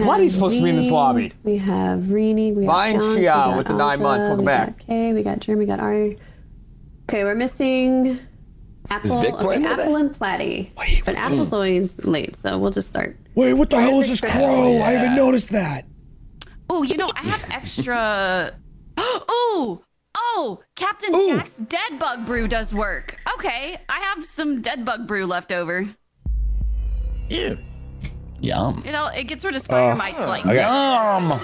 Yeah, Platy's supposed to be in this lobby. We have Rini. We have Pionk with the 9 months. Welcome back. Okay, we got Jeremy. We got Ari. Okay, we're missing Apple. Okay, Apple and Platy. Wait, but Apple's always late, so we'll just start. Wait, what the hell is this crow? I haven't noticed that. Oh, you know, I have extra. Oh, Captain Jack's dead bug brew does work. Okay, I have some dead bug brew left over. Ew. Yum. You know, it gets rid of spider mites like yum.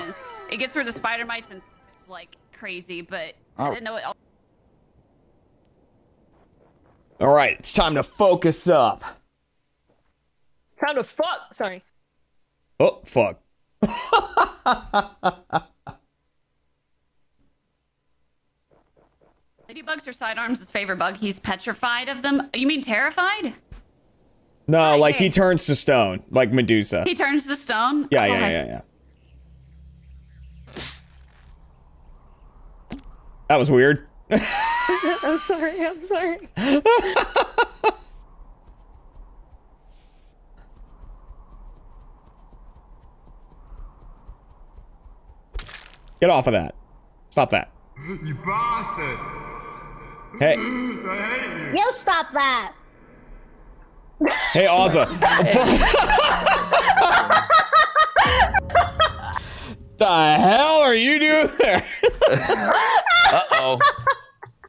It gets rid of spider mites and it's like crazy, but I didn't know it. All right, it's time to focus up. Time to fuck. Sorry. Oh fuck. Ladybugs are sidearms, his favorite bug. He's petrified of them. You mean terrified? No, like he turns to stone, like Medusa. He turns to stone? Yeah, yeah. That was weird. I'm sorry, I'm sorry. Get off of that. Stop that. You bastard. Hey. I hate you. You stop that. Hey, Ozza. The hell are you doing there? Uh-oh.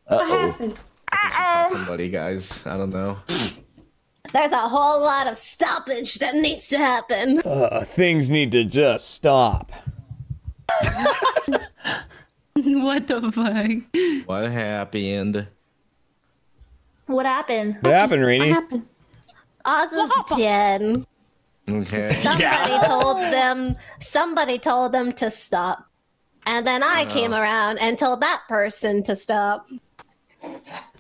Uh-oh. Somebody, guys. I don't know. There's a whole lot of stoppage that needs to happen. Things need to just stop. What the fuck? What happened? What happened? What happened, Rini? What happened? Ozza's Jen. Okay. Somebody told them to stop. And then I came around and told that person to stop.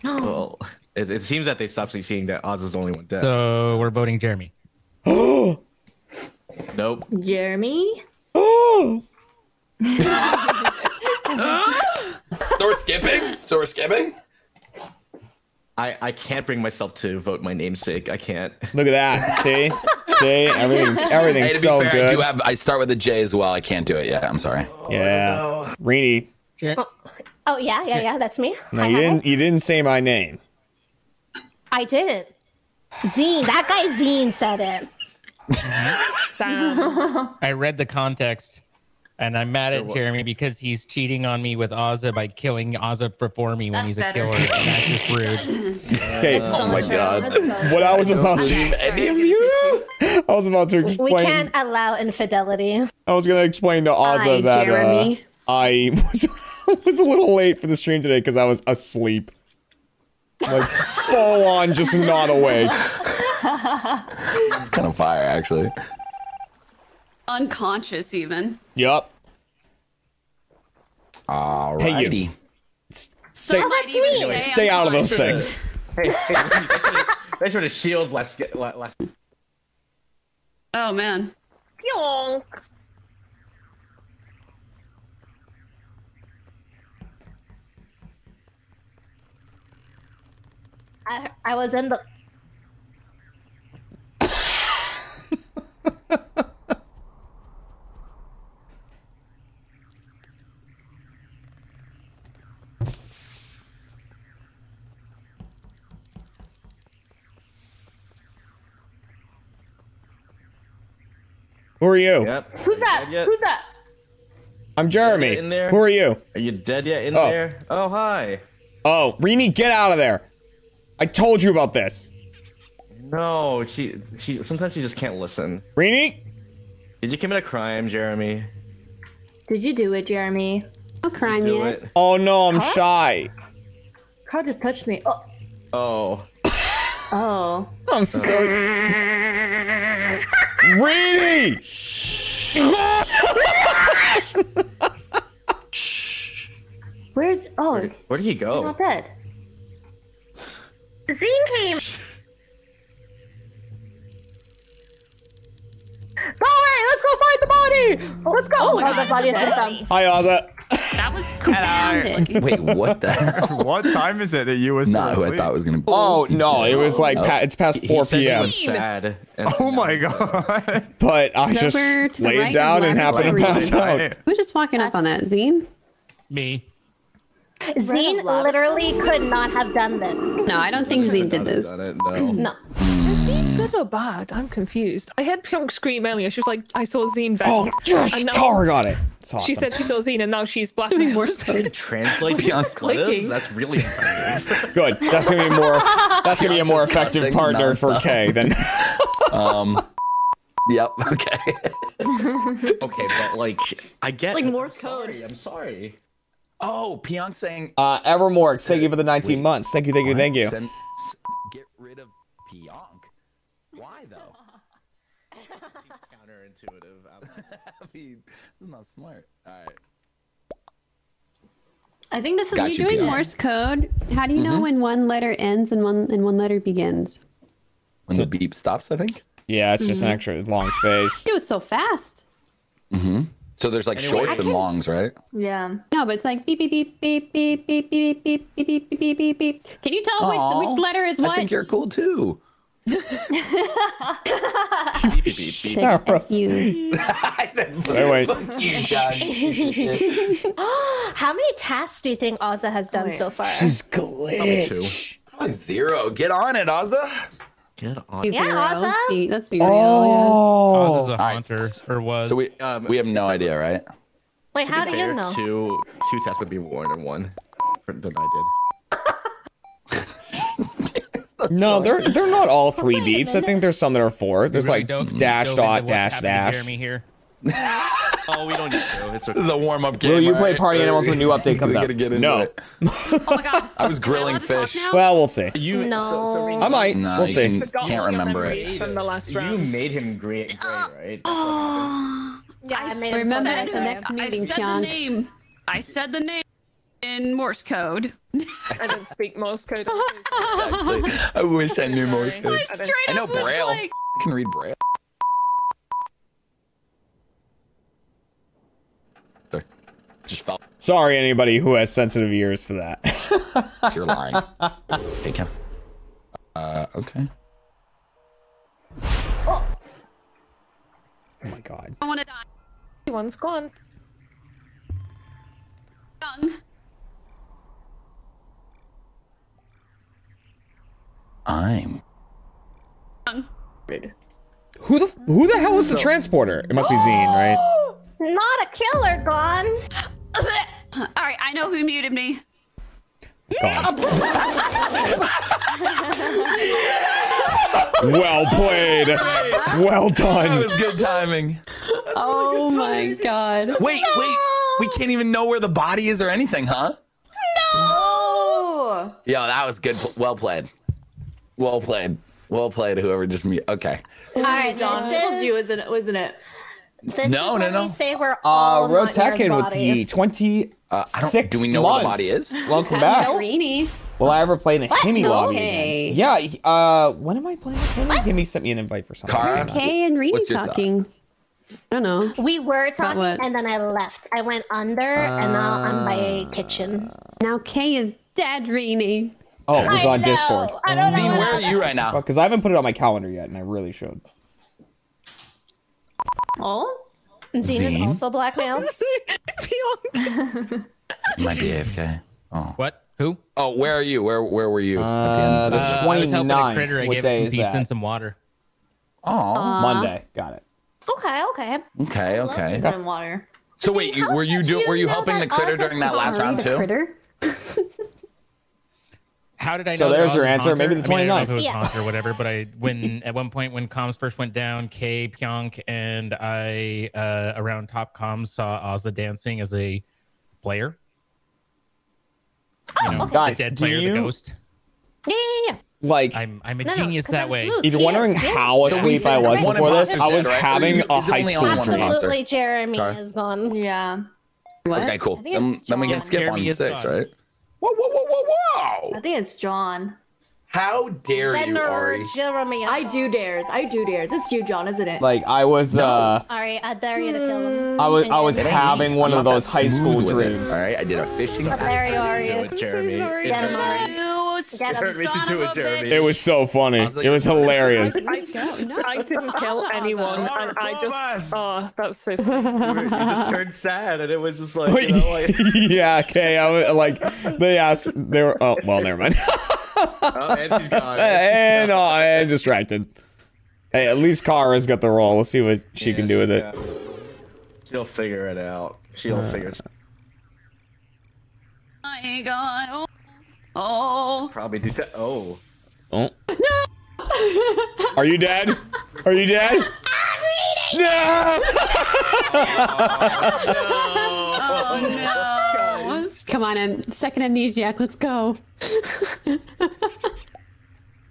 Well, it seems that they stopped seeing that Ozza's the only one dead. So we're voting Jeremy. Nope. Jeremy? Oh! So we're skipping? I can't bring myself to vote my namesake. I can't. Look at that. See? See? Everything's so fair, good. I start with a J as well. I can't do it yet. I'm sorry. Yeah. Rini. Oh, yeah. That's me. No, you didn't say my name. I didn't. Zine. That guy Zine said it. I read the context. And I'm mad at Jeremy because he's cheating on me with Ozza by killing Ozza before me when he's a killer. And that's just rude. Okay. Oh my God. What I was about to explain. We can't allow infidelity. I was going to explain to Ozza that I was a little late for the stream today because I was asleep. Like full on, just not awake. That's kind of fire, actually. Unconscious, even. Yup. Alrighty. Hey, you. Stay out of those things. Hey, that's where the shield last. Oh, man. Pyong. I was in the... Who are you? Yep. Who's that? I'm Jeremy. In there? Who are you? Are you dead yet in there? Oh, hi. Oh, Rini, get out of there. I told you about this. No, she sometimes she just can't listen. Rini? Did you commit a crime, Jeremy? Did you do it, Jeremy? What crime yet? Oh no, I'm shy. Carl just touched me. Oh. Oh. I'm so... Rini! Where's where did he go? He's not dead. Zine came. Go away! Let's go find the body! Let's go! Oh, the body is in. Hi, Ozza. That was was grounded. Wait, what the hell? What time is it that you was not who I thought was gonna be? Oh, no, it was like, it's past 4 p.m. Sad. Oh my God. But I just laid down and happened to pass out. Who's just walking up on that, Zine? Me. Zine literally could not have done this. No, I don't think Zine did this. No. Is Zine good or bad? I'm confused. I heard Pionk scream earlier. She was like, I saw Zine back. Oh, yes! Kara got it. It's awesome. She said she saw Zine and now she's blackmailed. Can you translate Pionk's clips? That's really impressive. Good. That's going to be more, that's going to be a more effective partner for Kay than... Yep, okay. Okay, but like, I get like Morse code. I'm sorry. Oh, Pionk saying... Evermore, thank you for the 19 months. Thank you, thank you, thank you. Get rid of Pionk? Why, though? Counterintuitive. I mean, this is not smart. All right. I think this is you doing Pionk. Morse code. How do you know when one letter ends and one letter begins? When the beep stops, I think? Yeah, it's just an extra long space. Do it so fast. So there's like shorts and longs, right? Yeah. No, but it's like beep beep beep beep beep beep beep beep beep beep beep beep. Can you tell which letter is what? I think you're cool too. How many tasks do you think Ozza has done so far? She's glitch. Zero. Get on it, Ozza. Get on. Yeah, Ozza. Let's be real. Oh, Ozza's a hunter, or was. So we have no idea, right? Wait, how do you know? Two tests would be more than one than I did. No, they're not all three beeps. I think there's some that are four. There's really like dash dot dash dash. Jeremy here. Oh, we don't need to. It's okay. This is a warm-up game. Will you play Party Animals when a new update comes out? No. Oh my God. I was grilling fish. Well, we'll see. You, I might. Nah, we'll see. Can't remember it. From the last round. You made him great, right? Yeah, I made him remember at the next meeting, Pionk. I said the name in Morse code. I didn't speak Morse code. Actually, I wish I knew Morse code. I know Braille. Like... I can read Braille. Sorry, anybody who has sensitive ears for that. You're lying. Take him. Okay. Oh. Oh my God. I want to die. One's gone. Done. I'm. Done. Who the hell is the transporter? It must be Zine, right? Not a killer, Gon. All right, I know who muted me. Well played. Well done. That was good timing. Oh my God. Wait, wait. We can't even know where the body is or anything, huh? No. Yo, that was good. Well played. Well played. Well played. Whoever just muted. Okay. All right, John. You wasn't it? So no, no, no. Say we're all Rotekin with the 26 Do we know what the body is? Welcome back. Rini. Will I ever play in a Himi lobby? Again? Yeah. When am I playing with Himi? Himi sent me an invite for something. Kara, Kay, and Rini talking. Thought? I don't know. We were talking, and then I left. I went under, and now I'm by kitchen. Now Kay is dead, Rini. Oh, it was on Discord. I don't know. Where are you right now? Because I haven't put it on my calendar yet, and I really should. Oh, Zine is also blackmailed. Might be AFK. Oh, what? Who? Oh, where are you? Where were you? At the end? The 29th. What day is that? I was helping a critter. I gave it some pizza and some water. Oh, Monday. Got it. Okay. Okay. Okay. Okay. And water. So wait, were you helping the critter during that last round too? Critter. How did I know? So there's your answer. Maybe the 29th. I don't know if it was Honk or whatever, but at one point when comms first went down, Kay, Pionk, and I around top comms saw Ozza dancing as a player. You know, guys, the dead player, the ghost. Yeah, yeah, yeah. Like I'm a genius that way. You're wondering how asleep I was before this. I was having a high school dream. Absolutely, Jeremy is gone. Yeah. Okay, cool. Then we can skip on 6, right? Whoa, whoa, whoa, whoa, whoa! I think it's John. How dare you, Ari? Jeremy, I do dares. It's you, John, isn't it? Like I was. No. Ari, I dare you to kill him. I was having one of those high school dreams. All right, I did a fishing. Jeremy. It was so funny. It was hilarious. I couldn't kill anyone, and I just that was so funny. You just turned sad, and it was just like, you know, like... yeah, okay. I was like, they were. Oh, well, never mind. Oh, and she's gone. And distracted. Hey, at least Kara's got the role. Let's see what she can do with it. She'll figure it out. She'll figure it out. My God. Oh. Oh. Probably do that. Oh. Oh. No. Are you dead? Are you dead? I'm reading. No. Oh, no. Oh, no. Come on in. Second amnesiac. Let's go.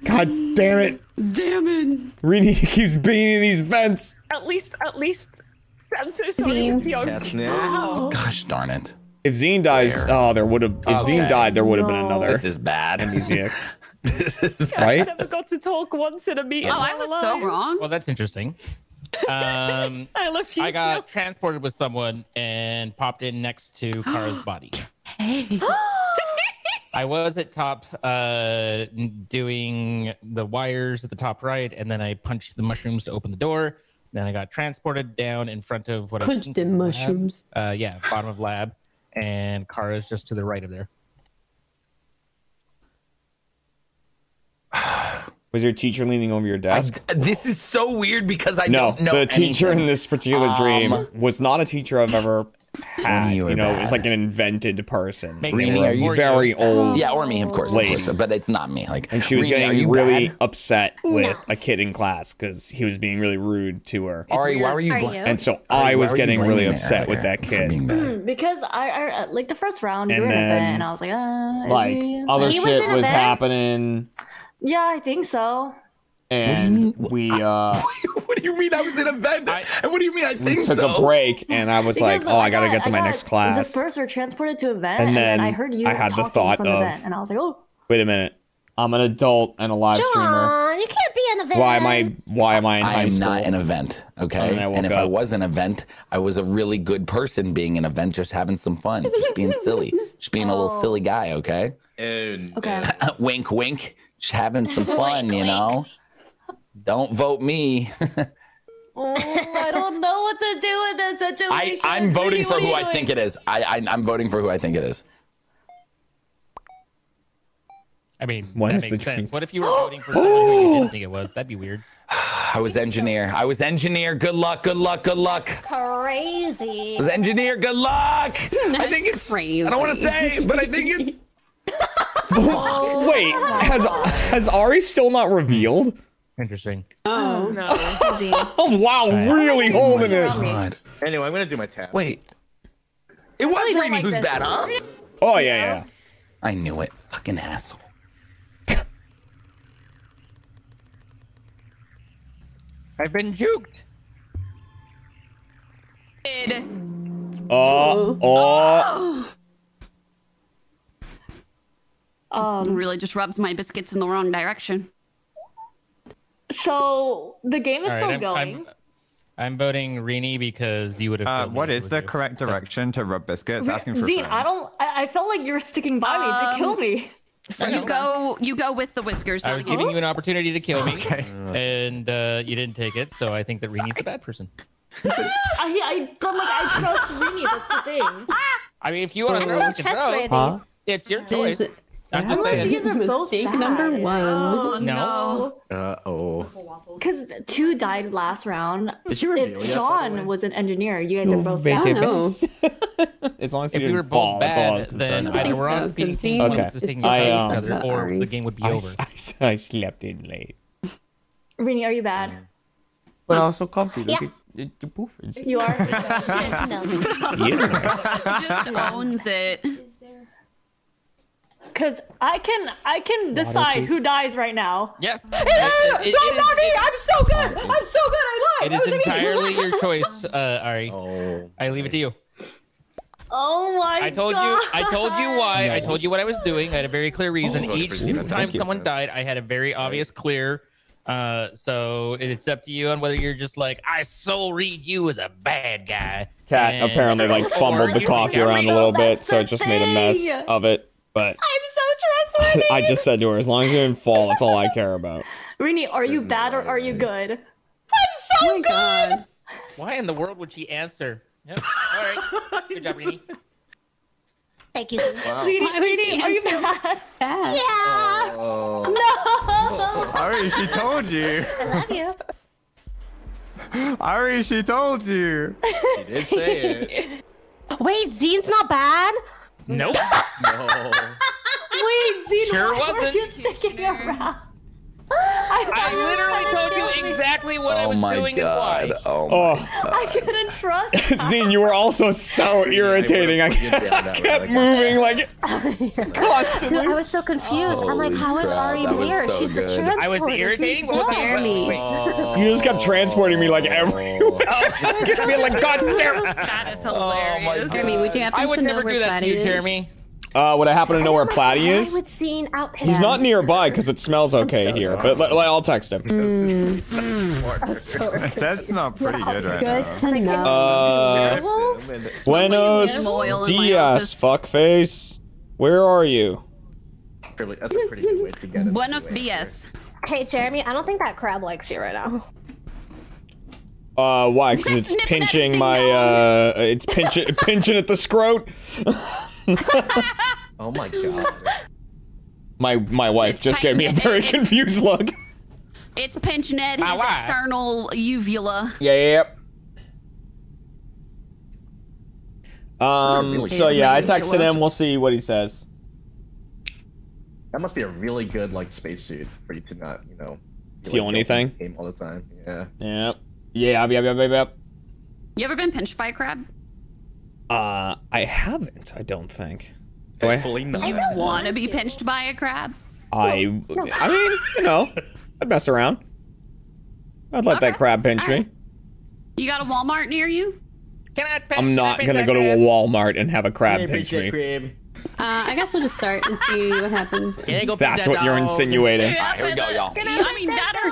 God damn it. Damn it. Rini keeps being in these vents. At least. I'm so sorry. Oh. Gosh darn it. If Zine dies, Zine died, there would have been another. This is bad. Amnesiac. This is bad. Right? I never got to talk once in a meeting. Oh, I was so wrong. Well, that's interesting. I love you. I got transported with someone and popped in next to Kara's body. Hey. I was at top doing the wires at the top right, and then I punched the mushrooms to open the door. Then I got transported down in front of what I punched in mushrooms. Yeah, bottom of lab. And Kara's just to the right of there. Was your teacher leaning over your desk? This is so weird because I don't know. The teacher in this particular dream was not a teacher I've ever had. You know, it was like an invented person. Rini, very old. Yeah, or me, of course, but it's not me. Like, and she was getting really upset with a kid in class because he was being really rude to her. Ari, why were you? And so I was getting really upset with that kid because I like the first round you were in a bit, and I was like, like other shit was happening. Yeah, I think so. And what do you mean I was in a vent? And what do you mean I think so? We took a break, and I was like, oh, I gotta get to my next class. Dispersed or transported to a vent, and then I heard you. I had the thought of, and I was like, oh, wait a minute, I'm an adult and a live streamer. You can't be in a vent. Why am I in high school? I'm not in a vent, okay? And if I was in a vent, I was a really good person being in a vent, just having some fun, just being silly, just being a little silly guy, okay? Okay. Wink, wink. Just having some fun, you know? Don't vote me. Oh, I don't know what to do in this situation. I'm voting for who I think it is. I'm voting for who I think it is. I mean, that makes sense. What if you were voting for someone who you didn't think it was? That'd be weird. I was engineer. Good luck. Crazy. I was engineer. Good luck. I think it's crazy. I don't want to say, but I think it's... Wait, has Ari still not revealed? Interesting. Oh no. Oh wow, really holding it. God. Anyway, I'm gonna do my tab. Wait. It was Rini who's bad, huh? Oh yeah. I knew it. Fucking asshole. I've been juked. Oh. Really just rubs my biscuits in the wrong direction. So the game is still going. I'm voting Rini because you would have. What is the correct direction to rub biscuits? Asking for. Zine, I felt like you were sticking by me to kill me. You go with the whiskers. I was giving you an opportunity to kill me, and you didn't take it. So I think that Rini's the bad person. I don't like. I trust Rini. That's the thing. I mean, if you want to throw, you can throw. It's your choice. I'm just saying. Mistake number one. Oh, no. Uh-oh. Because 2 died last round. John was an engineer. You guys are both bad. As long as you were both bad, then either we're on beating one is taking each other, or the game would be over. I slept in late. Rini, are you bad? But I'm so comfy. Yeah. You are. He just owns it. Because I can decide who dies right now. Yeah. Don't vote me! I'm so good! I'm so good! I lied! It is entirely your choice, Ari. I leave it to you. Oh my God. I told you why. No. I told you what I was doing. I had a very clear reason. Each time someone died, I had a very obvious, clear. So it's up to you on whether you're just like, I soul read you as a bad guy. Cat and apparently like fumbled the coffee around a little bit, so it just made a mess of it. But I'm so trustworthy. I just said to her, as long as you're in fall, that's all I care about. Rini, are you bad or are you good? I'm so good. God. Why in the world would she answer? Yep. All right. Good job, Rini. Thank you. Wow. Rini, are you bad? Yeah. Oh. No. Ari, she told you. I love you. Ari, she told you. She did say it. Wait, Zine's not bad? Nope. No. Wait, Zine, sure wasn't. I literally told you exactly what I was doing and why. Oh my God. I couldn't trust. Zine, you were also so irritating. I kept moving like constantly. No, I was so confused. I'm like, how is Ari here? So she's the transporter. I was irritating. What was Jeremy? You just kept transporting me like everywhere. I mean, like, God damn. That is hilarious. Jeremy, would you happen to know where Platy is? I would never do that to you, Jeremy. Would I happen to know where Platy is? He's not nearby because it smells okay here, but I'll text him. That's not pretty good right now. Buenos dias, fuckface. Where are you? That's a pretty good way to get it. Buenos dias. Hey, Jeremy, I don't think that crab likes you right now. Why? Because it's pinching my, it's pinching at the scrot. Oh my God. My wife just gave me a very confused look. It's pinching at his external uvula. Yep. So yeah, I texted him. We'll see what he says. That must be a really good like spacesuit for you to not, you know, feel like anything all the time. Yeah. Yep. Yeah. Yep. You ever been pinched by a crab? I haven't, I don't think. Thankfully not. You don't want to be pinched by a crab? I mean, you know, I'd mess around. I'd let that crab pinch me. You got a Walmart near you? I'm not going to go to a Walmart and have a crab pinch me. I guess we'll just start and see what happens. That's what you're insinuating. All right, here we go, y'all. I mean, that or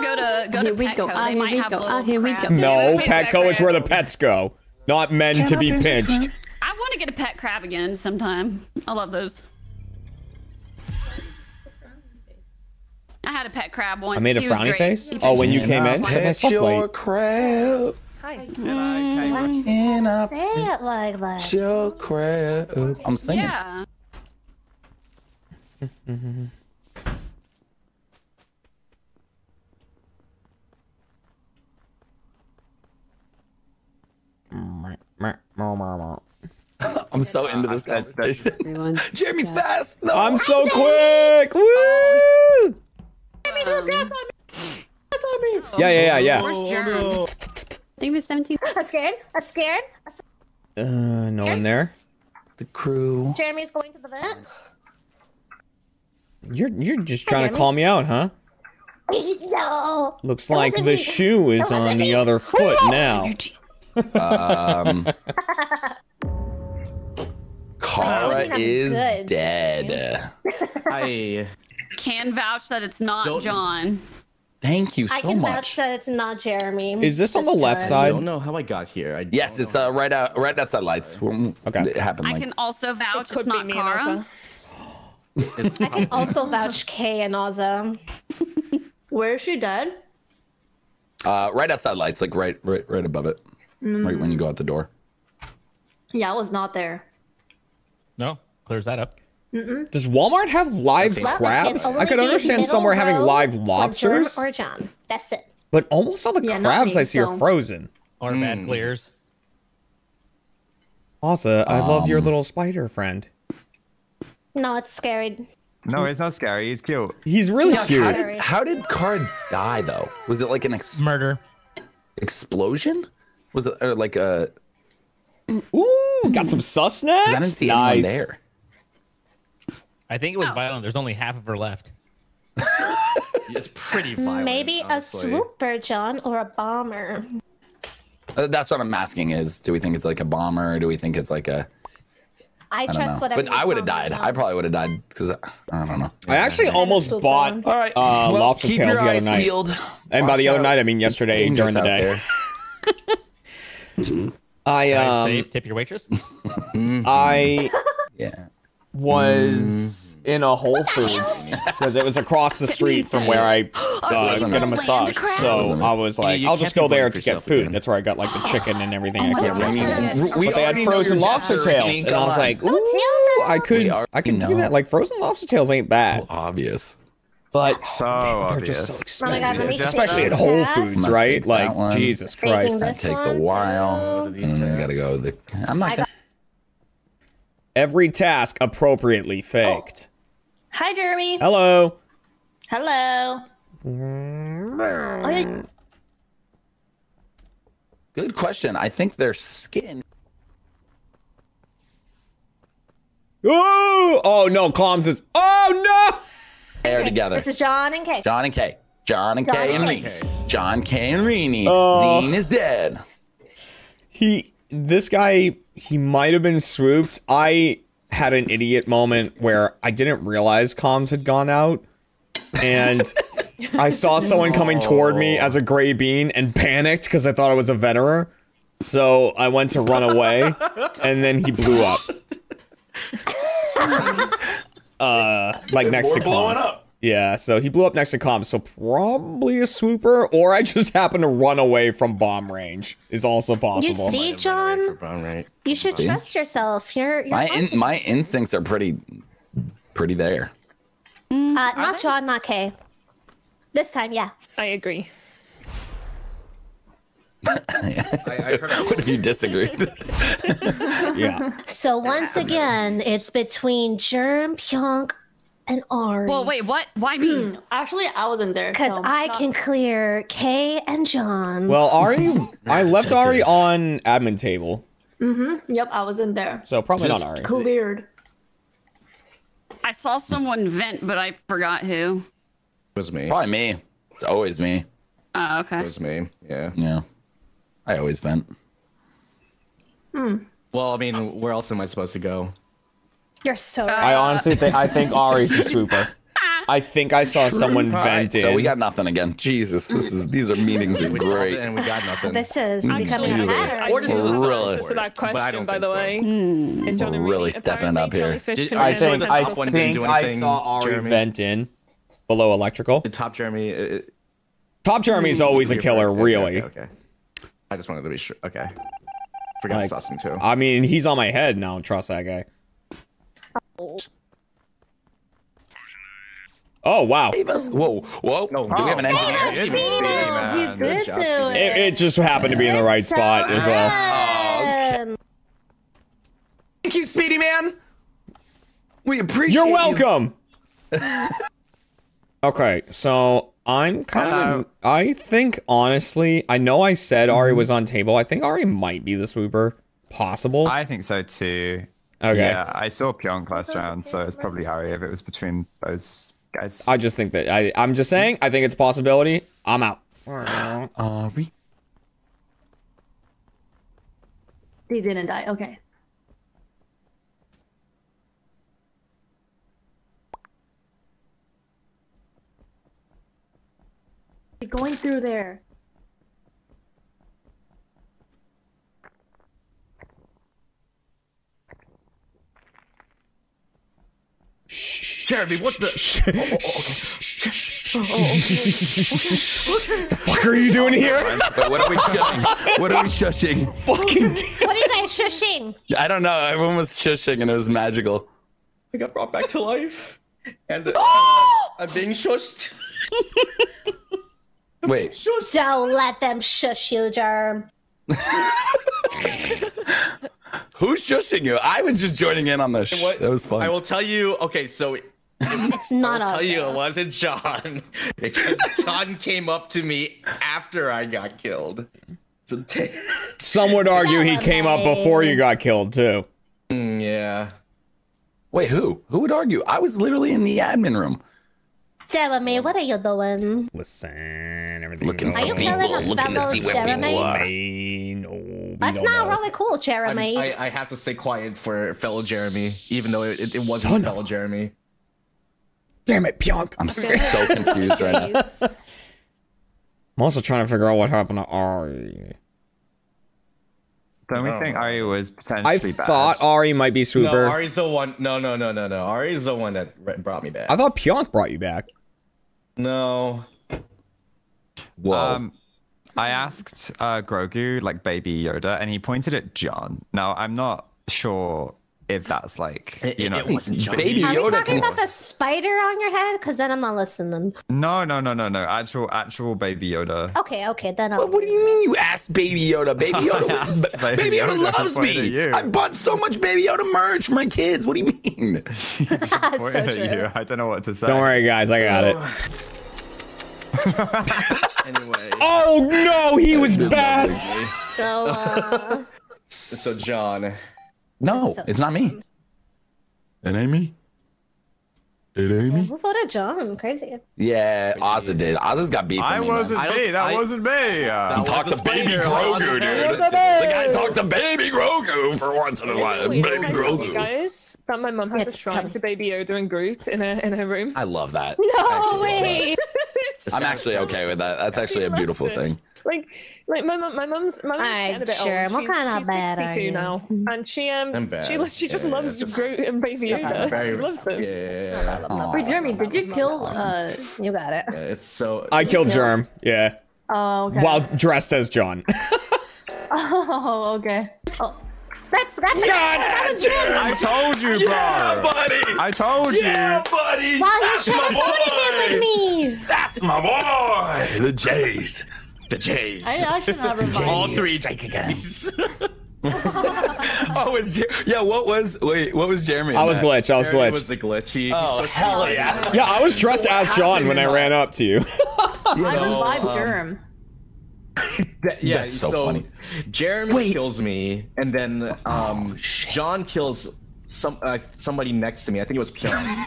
go to Petco. They might have little crab. No, Petco is where the pets go. Not meant to be pinched. I want to get a pet crab again sometime. I love those. I had a pet crab once. I made a frowny face? Oh, when you came in? Because I slept late. Crab. Hi. Say it like that. Your crab. I'm singing. Yeah. I'm so into this conversation. Jeremy's fast. No, I'm so quick. Woo! Jeremy, do grass on me. That's on me. Yeah. Where's Jeremy? I think it was 17. I'm scared. I'm scared. No one there. The crew. Jeremy's going to the vet. You're just trying to call me out, huh? No. Looks like the shoe is on the other foot now. Kara is dead. I can vouch that it's not John. Thank you so much. I can vouch that it's not Jeremy. Is this on the left side? I don't know how I got here. Yes, it's right outside lights. Okay. It happened. I can also vouch it's not Kara. I can also vouch Kay and Ozza. Where is she dead? Right outside lights, like right above it. Right when you go out the door. Yeah, I was not there. No, clears that up. Does Walmart have live crabs? I could understand somewhere having live lobsters. Or John. That's it. But almost all the crabs I see are frozen. Or bad clears. Ozza, I love your little spider friend. No, it's scary. No, it's not scary. He's cute. He's really cute. How did Kara die, though? Was it like an murder? Explosion? Was it like a... Ooh, got some sus snacks. I didn't see anyone there. I think it was violent. There's only half of her left. It's pretty violent. Maybe honestly. A swooper, John, or a bomber. That's what I'm asking is, do we think it's like a bomber? Do we think it's like a... I trust whatever. But I would have died. I probably would have died because I don't know. I actually almost bought lobster tails the other night. And by the other night, I mean yesterday during the day. Tip your waitress. I was in a Whole Foods because it was across the street from where I get a massage. So I was like, I'll just go there to get food. That's where I got like the chicken and everything. But they had frozen lobster tails, and I was like, ooh, I could do that. Like frozen lobster tails ain't bad. Obvious. But they're just so expensive, especially at Whole Foods, right? Like Jesus Christ, that takes a while. And then gotta go. I'm not gonna. Every task appropriately faked. Hi, Jeremy. Hello. Hello. Good question. I think their skin. Ooh! Oh no, Calms is. Oh no! They are together. This is John and Kay. John and Kay. John and Kay and Rini. John, Kay, and Rini. Zine is dead. This guy, he might have been swooped. I had an idiot moment where I didn't realize comms had gone out. And I saw someone coming toward me as a gray bean and panicked because I thought I was a veteran. So I went to run away and then he blew up. Like next to comms. Yeah, so he blew up next to comms, so probably a swooper, or I just happened to run away from bomb range is also possible. You see, John? You should trust yourself. My instincts are pretty there. Not John, not Kay. This time, yeah. I agree. What if you disagreed? Yeah. So once again, it's between Jerm, Pionk, and Ari. Well, wait, what? Why me? Actually, I wasn't there. Because so I can clear Kay and John. Well, Ari, I left Ari on admin table. Mm-hmm. Yep, I wasn't there. So probably just not Ari. Cleared. I saw someone vent, but I forgot who. It was me. Probably me. It's always me. Oh, okay. It was me. Yeah. Yeah. I always vent. Hmm. Well, I mean, where else am I supposed to go? You're so right. I honestly think Ari's a swooper. I think I saw someone venting. So we got nothing again. Jesus, these are meetings are great. And we got nothing. This is becoming a pattern. Or really to that question, by the way. We're really stepping it up here. I think I saw Ari vent in below electrical. The top Jeremy. Top Jeremy is always a killer, really. Okay. I just wanted to be sure. Okay. Forgot to toss him too. I mean, he's on my head now. Trust that guy. Oh wow! Whoa, whoa! No, do we have an engineer? It just happened to be in the right spot as well. Oh, okay. Thank you, Speedy Man. We appreciate. You're welcome. You. Okay, so I'm kind of. I think honestly, I know I said Ari was on table. I think Ari might be the swooper. Possible. I think so too. Okay. Yeah, I saw Pionk last round, so it's probably Ari if it was between those guys. I just think that I'm just saying. I think it's a possibility. I'm out. Ari. He didn't die. Okay. You're going through there. Jeremy, what the? The fuck are you doing here? What are we shushing? What are we shushing? Fucking. What are you guys shushing? I don't know. Everyone was shushing, and it was magical. I got brought back to life, and I'm being shushed. Wait. Shushed. Don't let them shush you, Jerm. Who's shushing you? I was just joining in on this. That was fun. I will tell you. Okay, so it's not. I'll tell you, it wasn't John because John came up to me after I got killed. So some would argue he came up before you got killed too. Yeah. Wait, who would argue? I was literally in the admin room. Jeremy, what are you doing? Listen, everything. Looking for people, looking to see where people are. That's not really cool, Jeremy. I have to stay quiet for fellow Jeremy, even though it wasn't fellow Jeremy. Damn it, Pionk! I'm so confused right now. I'm also trying to figure out what happened to Ari. Don't we think Ari was potentially bad? I thought Ari might be Swooper. No, Ari's the one. No. Ari's the one that brought me back. I thought Pionk brought you back. No. Whoa. I asked Grogu, like baby Yoda, and he pointed at John. Now, I'm not sure if that's like, you know. It wasn't John. Baby Yoda. Are you talking about the spider on your head? Because then I'm not listening. No. Actual baby Yoda. Okay, then I'll... What do you mean you asked baby Yoda? Baby Yoda, baby Yoda loves me. I bought so much baby Yoda merch for my kids. What do you mean? So true. I don't know what to say. Don't worry, guys. I got it. Anyway. Oh no, he was bad. So John. No, it's not me. It ain't me. Who voted John? Crazy. Yeah, Ozza did. Ozza's got beef. That wasn't me. He talked to baby Grogu, dude. The guy talked to baby Grogu for once in a while. Baby Grogu. Guys, that my mom has a shrine to baby Yoda and Groot in her room. I love that. No way. I'm actually okay with that. That's actually a beautiful thing. Like my mum's a bit old. What kind of bad are you now? And she just loves Groot and baby Yoda. She loves them. Yeah. Wait, Jeremy, did you kill? You got it. Yeah, it's so. I killed Jerm. Yeah. Oh. Okay. While dressed as John. Oh. Okay. Oh. That's I told you, bro. Yeah, buddy. I told you. Yeah, buddy. Wow, that's my boy. With me. That's my boy. The J's. The J's. I should not remember. All three J's. What was Jeremy? I was Glitch. Was the glitchy. Oh, hell yeah. Yeah, I was dressed as John when I ran up to you. I was live Durham. Yeah, that's so funny. Jeremy kills me, and then John kills somebody next to me. I think it was Pyong.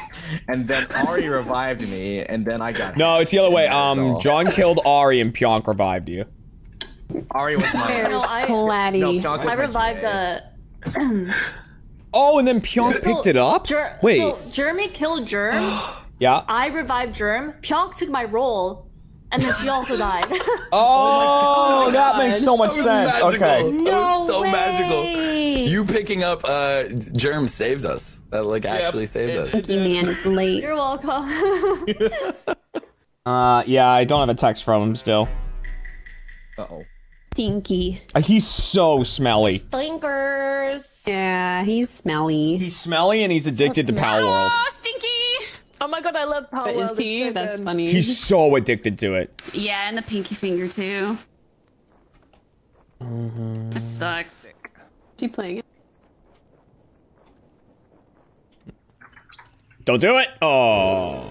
And then Ari revived me, and then I got. No, it's the other way. John killed Ari, and Pyong revived you. Ari was mine. I revived the. Oh, and then Pyong picked it up. Wait, so Jeremy killed Jerm. Yeah. I revived Jerm. Pyong took my role. And then she also died. oh my God. That makes so much sense. Magical. Okay. No was so way. Magical. You picking up Jerm saved us. That actually saved us. Thank you, man. It's late. You're welcome. Yeah, I don't have a text from him still. Uh-oh. Stinky. He's so smelly. Stinkers. Yeah, he's smelly. He's smelly and he's addicted to Palworld. Oh, stinky. Oh my God, I love Palworld. So that's funny. He's so addicted to it. Yeah, and the pinky finger too. It sucks. She playing it. Don't do it. Oh.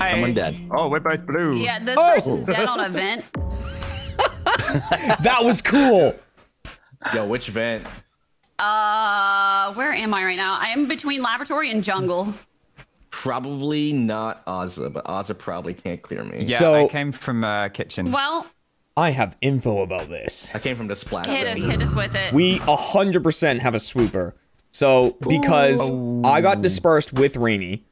Someone dead. Oh, we're both blue. Yeah, this person's dead on a vent. That was cool. Yo, which vent? Where am I right now? I am between laboratory and jungle. Probably not Ozza, but Ozza probably can't clear me. Yeah, so, I came from kitchen. Well, I have info about this. I came from the splash. Hit us with it. We 100% have a swooper. So because I got dispersed with Rini.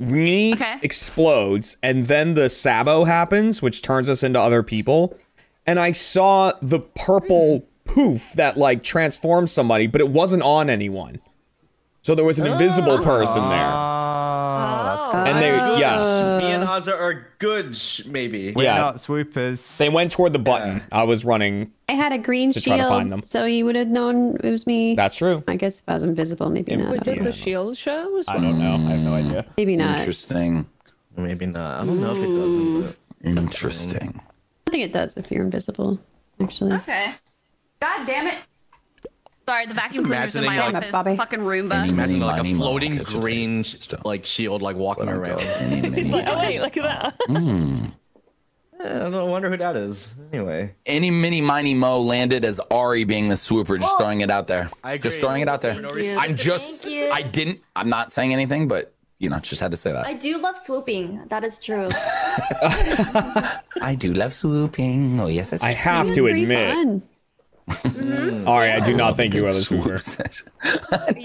Rini explodes, and then the Sabo happens, which turns us into other people. And I saw the purple. Poof that transformed somebody, but it wasn't on anyone, so there was an invisible person there. That's cool. And they me and Ozza are good, maybe. We're not swoopers. They went toward the button. I was running. I had a green shield, so you would have known it was me. That's true. I guess if I was invisible, maybe not. Does the shield show as well? I don't know. I have no idea. Maybe not. Interesting. Maybe not. I don't know if it doesn't. But... Interesting. I think it does if you're invisible, actually. Okay. God damn it! Sorry, the vacuum cleaner's in my office. Fucking Roomba. Any, imagine a floating green shield walking around. She's like, oh wait, look at that. I wonder who that is. Anyway. Any mini miny mo landed as Ari being the swooper, just throwing it out there. I agree. Just throwing it out there. I'm not saying anything, but you know, just had to say that. I do love swooping. That is true. I do love swooping. Oh, yes, that's true. I have to admit. Mm-hmm. Ari, I do not think you are the swooper.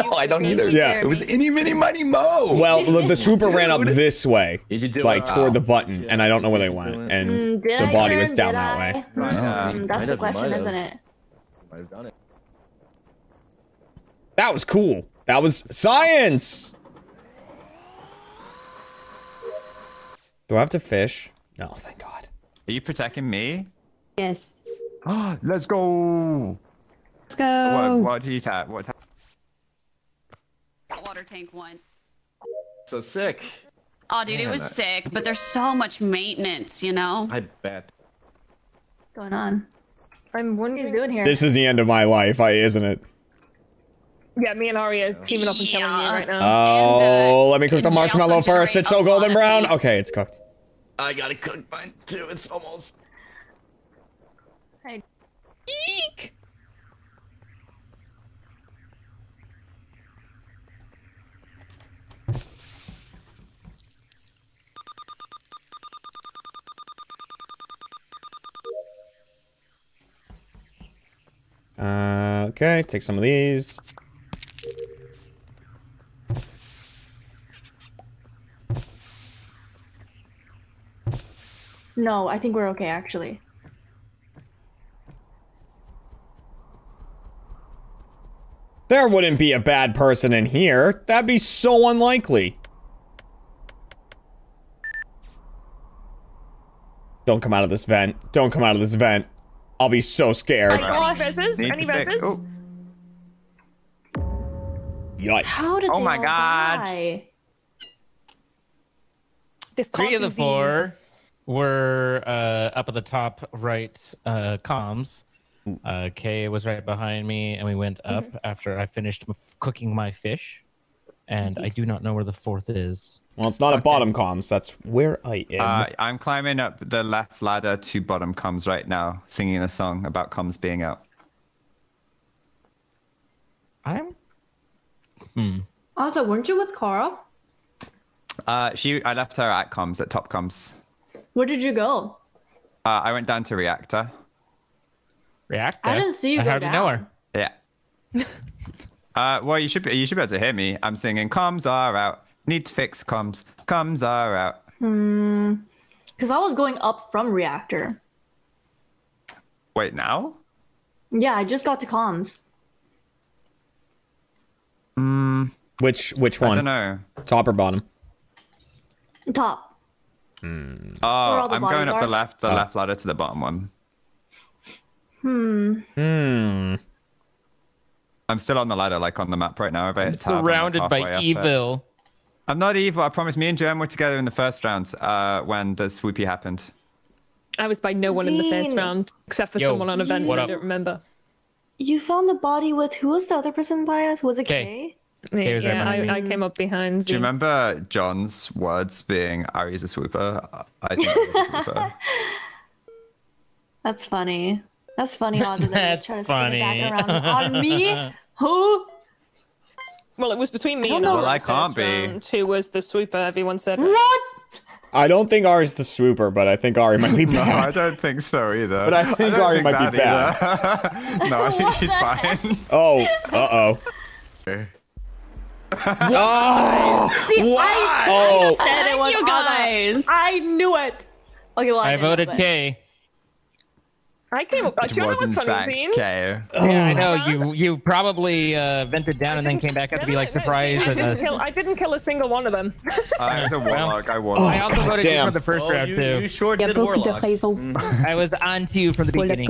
No, I don't either. Yeah, it was any, mini, money, mo. Well, look, the swooper ran up this way, like toward the button, and I don't know where they went, and the body was down that way. That's the question, isn't it? Might have done it. That was cool. That was science. Do I have to fish? No, thank God. Are you protecting me? Yes. Ah, let's go. Let's go. What did you tap? What? Water tank one. So sick. Oh, dude, man, it was sick. But there's so much maintenance, you know. I bet. What's going on? I'm wondering what he's doing here. This is the end of my life, isn't it? Yeah, me and Ari are teaming up and killing me right now. Oh, let me cook the marshmallow first. It's so golden brown. Okay, it's cooked. I gotta cook mine too. It's almost. Eek! Okay, take some of these. No, I think we're okay, actually. There wouldn't be a bad person in here. That'd be so unlikely. Don't come out of this vent. Don't come out of this vent. I'll be so scared. Any verses? Any verses? Oh. Yikes. How did oh my God. Three of the four were up at the top right comms. Kay was right behind me, and we went up after I finished cooking my fish. And I do not know where the fourth is. Well, it's not at bottom comms. That's where I am. I'm climbing up the left ladder to bottom comms right now, singing a song about comms being out. I'm... Ozza, weren't you with Kara? I left her at comms, at top comms. Where did you go? I went down to reactor. Reactor. I didn't see you. I hardly know her. Yeah. Well, you should be able to hear me. I'm singing comms are out. Need to fix comms. Comms are out. Hmm. Because I was going up from reactor. Wait, now? Yeah, I just got to comms. Hmm. Which one? I don't know. Top or bottom? Top. Hmm. Oh, I'm going up the left ladder to the bottom one. Hmm. I'm still on the ladder, like on the map right now. I'm surrounded by evil. I'm not evil. I promise. Me and Jeremy were together in the first round when the swoopy happened. I was by no one in the first round, except for someone on a vent. I don't remember. You found the body with who was the other person by us? Was it Kay? Kay was right. I came up behind. Do you remember John's words being "Ari's a swooper"? I think it was a swooper. That's funny. That's funny, Ozza. That's trying to funny. Back around. On me? Who? Well, it was between me and Ari. Well, I can't be. Who was the swooper? Everyone said. What? I don't think Ari's the swooper, but I think Ari might be bad. No, I don't think so either. But I think Ari might be bad. No, I think she's fine. Oh, uh-oh. Oh, see, why? Oh, thank you guys. I knew it. Okay, well, I voted Kay. I came up. It was in fact Zine. Yeah, I know you probably vented down and then came back up to be like surprised at us. I didn't kill a single one of them. I was a warlock. I won. I also voted you for the first round too. You sure did warlock. I was on to you from the beginning.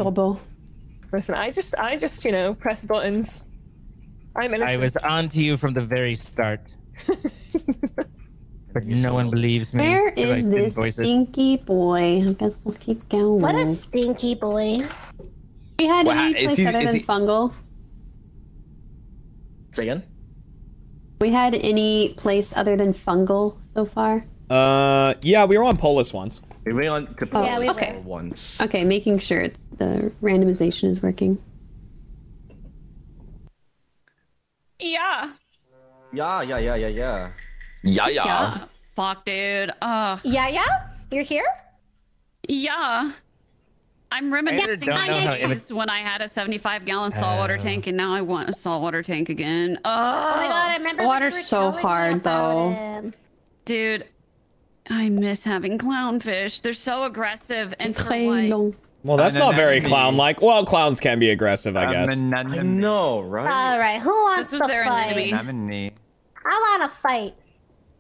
Listen, I just you know press buttons. I'm innocent. I was on to you from the very start. But no one believes me. Where is this stinky boy? I guess we'll keep going. What a stinky boy. We had any place other than fungal. Say again? We had any place other than fungal so far? Yeah, we were on Polis once. We went on to Polis once. Okay, making sure it's the randomization is working. Yeah. Yeah. Yeah. Fuck, dude. Yeah. You're here? Yeah. I'm reminiscing when I had a 75-gallon saltwater tank, and now I want a saltwater tank again. Oh my god, I remember. Water's so hard, though. Dude, I miss having clownfish. They're so aggressive and like... Well, that's not very clown-like. Well, clowns can be aggressive, I guess. I know, right? All right, who wants to fight? I want to fight.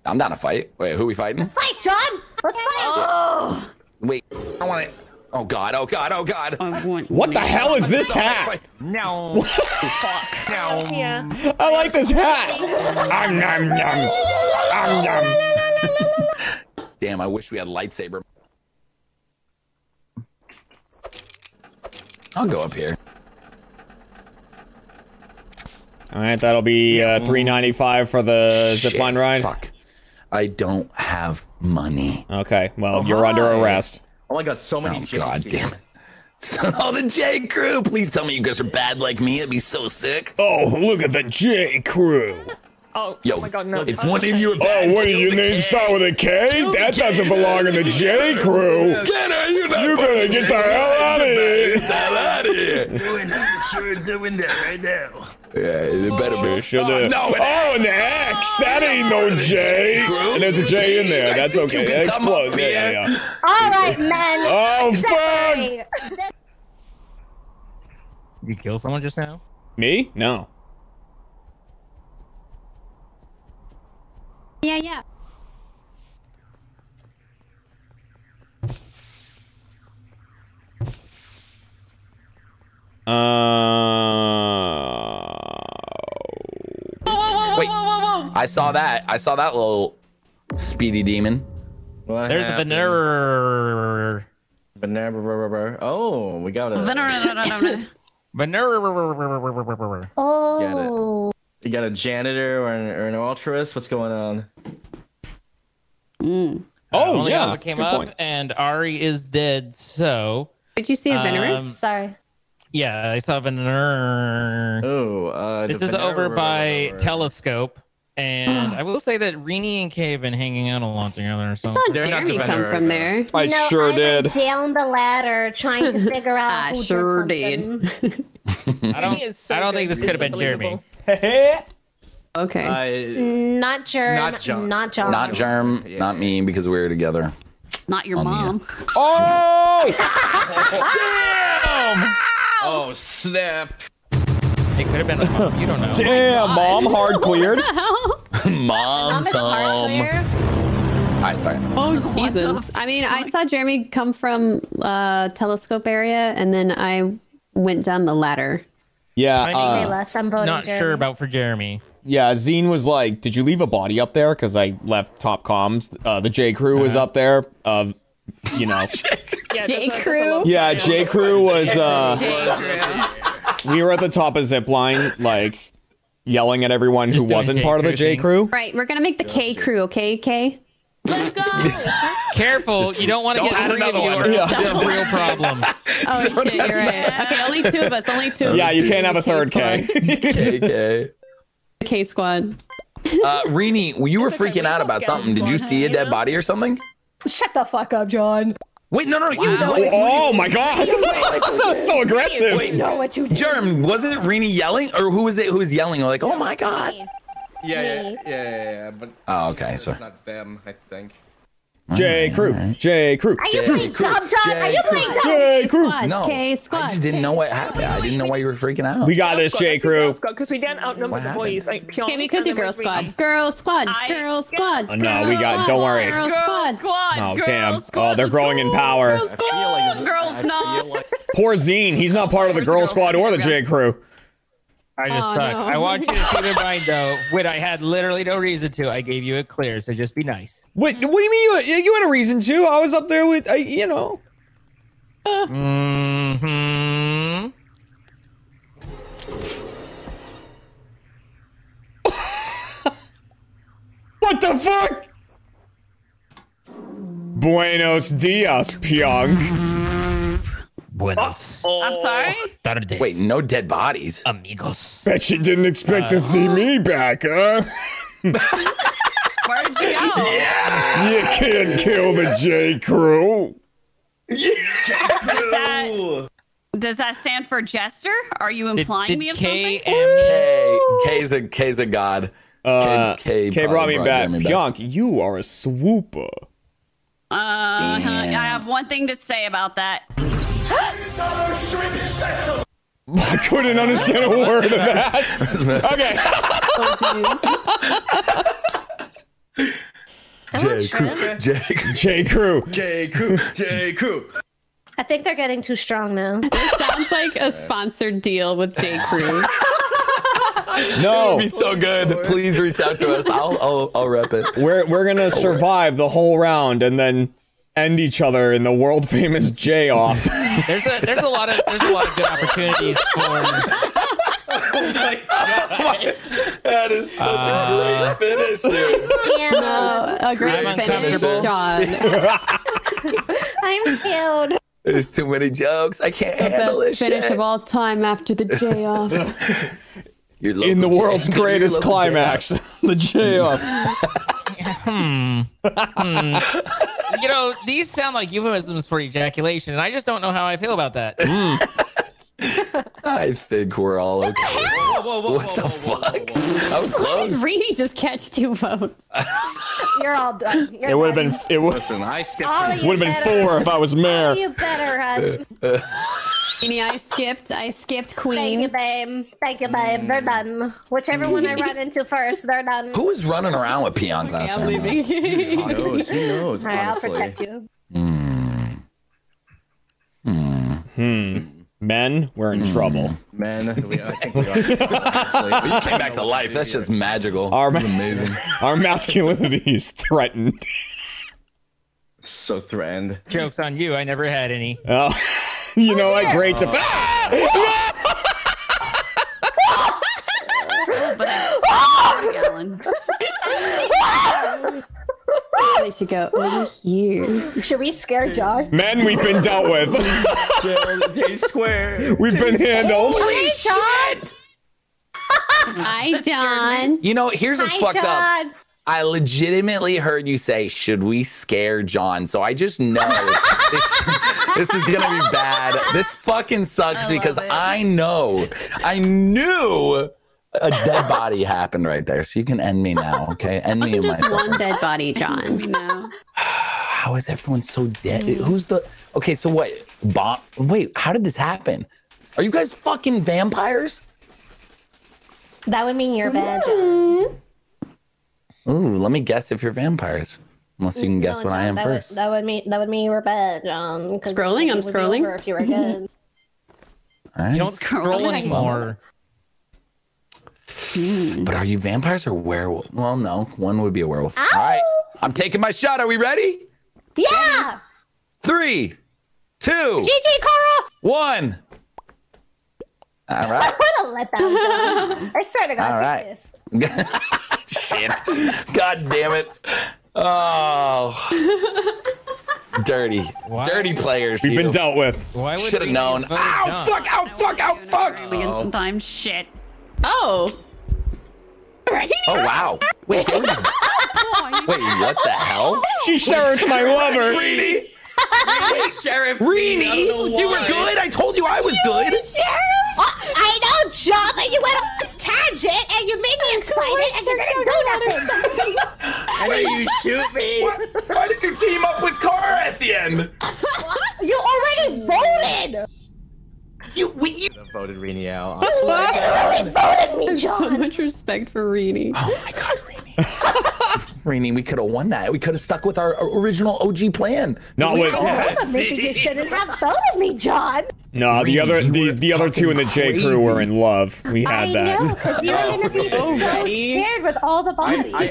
I'm down to fight. Wait, who are we fighting? Let's fight, John! Let's fight! Oh. Wait, I want to... Oh god, oh god, oh god. What the hell is this hat? No. Fuck. No. Yeah. I like this hat. Om nom nom. Om nom. Damn, I wish we had a lightsaber. I'll go up here. Alright, that'll be $3.95 for the zipline ride. Fuck. I don't have money. Okay, well, you're under arrest. Oh my god, so many J's. Oh god damn it. Oh, the J Crew! Please tell me you guys are bad like me, it'd be so sick. Oh, look at the J Crew! Oh my god, no. If one of you are bad, wait, your name start with a K? That doesn't belong in the J Crew! You're gonna get the hell out of here! Get the hell out of here! Doing that right now. Yeah, it better be. Oh, an X! That ain't no J! And there's a J in there, that's okay. X plug. Yeah. Alright, man! Oh, fuck! Did you kill someone just now? Me? No. Yeah. Wait, I saw that little speedy demon. What There's happened? A Venerer. Oh, we got a Venerer. Oh. You got a janitor or an altruist? What's going on? Mm. Oh, yeah. Came up point. And Ari is dead, so... Did you see a Venerer? Sorry. Yeah, I saw a Venerer. Oh, this is over by Telescope. And I will say that Rini and Kay have been hanging out a lot together. So. I saw Jeremy come from there. I sure did. Went down the ladder trying to figure out who did. I don't think this could have been Jeremy. Okay. Not Germ. Not John. Not Germ. Yeah. Not me because we were together. Not your mom. Oh! Damn! Oh snap! It could have been a mom. You don't know. Damn, mom hard cleared. Mom's home. All right, sorry. Oh Jesus! I mean, I saw Jeremy come from Telescope area, and then I went down the ladder. Yeah, not sure about for Jeremy. Yeah, Zine was like, did you leave a body up there? Because I left top comms. The J Crew was up there. You know. J Crew? Yeah, J Crew was... We were at the top of Zipline, like, yelling at everyone who wasn't part of the J Crew. Right, we're going to make the K Crew, okay, K? Let's go! Careful, you don't want to get three of you or it's a real problem. Oh shit, you're right. Okay, only two of us, Yeah, you can't have a third K. K squad. Rini, you were freaking out about something. Did you see a dead body or something? Shut the fuck up, John. Wait, no, you know. Oh my god! That's so aggressive! Wait, no, what you did. Jerm, wasn't it Rini yelling? Or who was it who was yelling? Like, oh my god! Yeah. But okay, so not them, I think. J Crew. Are you playing dumb, John? Are you playing dumb? J Crew. No. K Squad. I just didn't know what happened. I didn't know why you were freaking out. We got this, J Crew. Because we didn't outnumber the boys. Okay, we could do Girl Squad. Girl Squad. No, we got. Don't worry. Girl Squad. Oh damn. Oh, they're growing in power. Girl Squad. Poor Zine. He's not part of the Girl Squad or the J Crew. I just suck. No. I want you to keep in mind, though, when I had literally no reason to, I gave you a clear, so just be nice. Wait, what do you mean you had a reason to? I was up there with, you know. What the fuck? Buenos dias, Pyong. I'm sorry? Wait, no dead bodies. Amigos. Bet you didn't expect to see me back, huh? Where Scarge out. Yeah! You can't kill the J. Crew. Yeah. J. Crew. Does that stand for Jester? Are you implying me of K something? K's a god. K brought me back. Pionk, you are a swooper. I have one thing to say about that. I couldn't understand a word of that. Okay. J. Crew. I think they're getting too strong now. This sounds like a sponsored deal with J. Crew. No, it'd be so good. Please reach out to us. I'll rep it. We're gonna survive the whole round and then end each other in the world famous J off. There's a lot of good opportunities for. Oh my god! That is such a great finish, dude. Yeah. No, a great finish, John. I'm scared. There's too many jokes. I can't handle this shit. Best finish of all time after the J off. In the world's greatest climax, the J off. You know, these sound like euphemisms for ejaculation, and I just don't know how I feel about that. I think we're all okay. What the fuck? I was close. How did Rini just catch 2 votes? You're all done. It would have been. It would have been 4 if I was mayor. You better run. Rini, I skipped Queen. Thank you, babe. They're done. Whichever one I run into first, they're done. Who was running around with Pionk last night? Who knows? Right, I'll protect you. Men, we're in trouble. Men, we are. You came back to life. That's just magical. That's amazing. Our masculinity is threatened. So threatened. Joke's on you. I never had any. Oh, you know what? Great to. They should go over here. Should we scare John? Men, we've been dealt with. J-square. We've been handled. Holy shit! Hi, John. You know, here's what's fucked up. I legitimately heard you say, should we scare John? So I just know this is going to be bad. This fucking sucks because I knew a dead body happened right there. So you can end me now, okay? End me in my just one dead body, John. How is everyone so dead? Who's the... Okay, so what? Wait, how did this happen? Are you guys fucking vampires? That would mean you're bad, John. Ooh, let me guess if you're vampires. Unless you can guess John, what I am that first. That would mean you were bad, John. I'm scrolling. If you were good. All right. You don't scroll anymore. But are you vampires or werewolf? Well, no, one would be a werewolf. Ow. All right, I'm taking my shot. Are we ready? Yeah. 3, 2, GG, Kara. 1. All right. I would have let that one go. I swear to God. All right. This. Shit. God damn it. Oh. Dirty. Why? Dirty players. We've been dealt with. Should have known. Ow, fuck, ow, fuck, ow, fuck. Sometimes shit. Oh. Right. Oh wow. Wait. Wait. What the hell? She sheriffed my lover. Rini. Sheriff. Rini. You were good. I told you I was good. Sheriff. Oh, I know, John, but you went on this tangent and you made me excited and you didn't do nothing. And then you shoot me. What? Why did you team up with Kara at the end? You already voted. You voted Rini out. Literally voted me, John. So much respect for Rini. Oh my God, Rini. Rini, we could have won that. We could have stuck with our original OG plan. Not with. Maybe you shouldn't have voted me, John. No, Rini, the other 2 in the J Crew were in love. We had that. I know, because you were gonna be so scared with all the bodies. I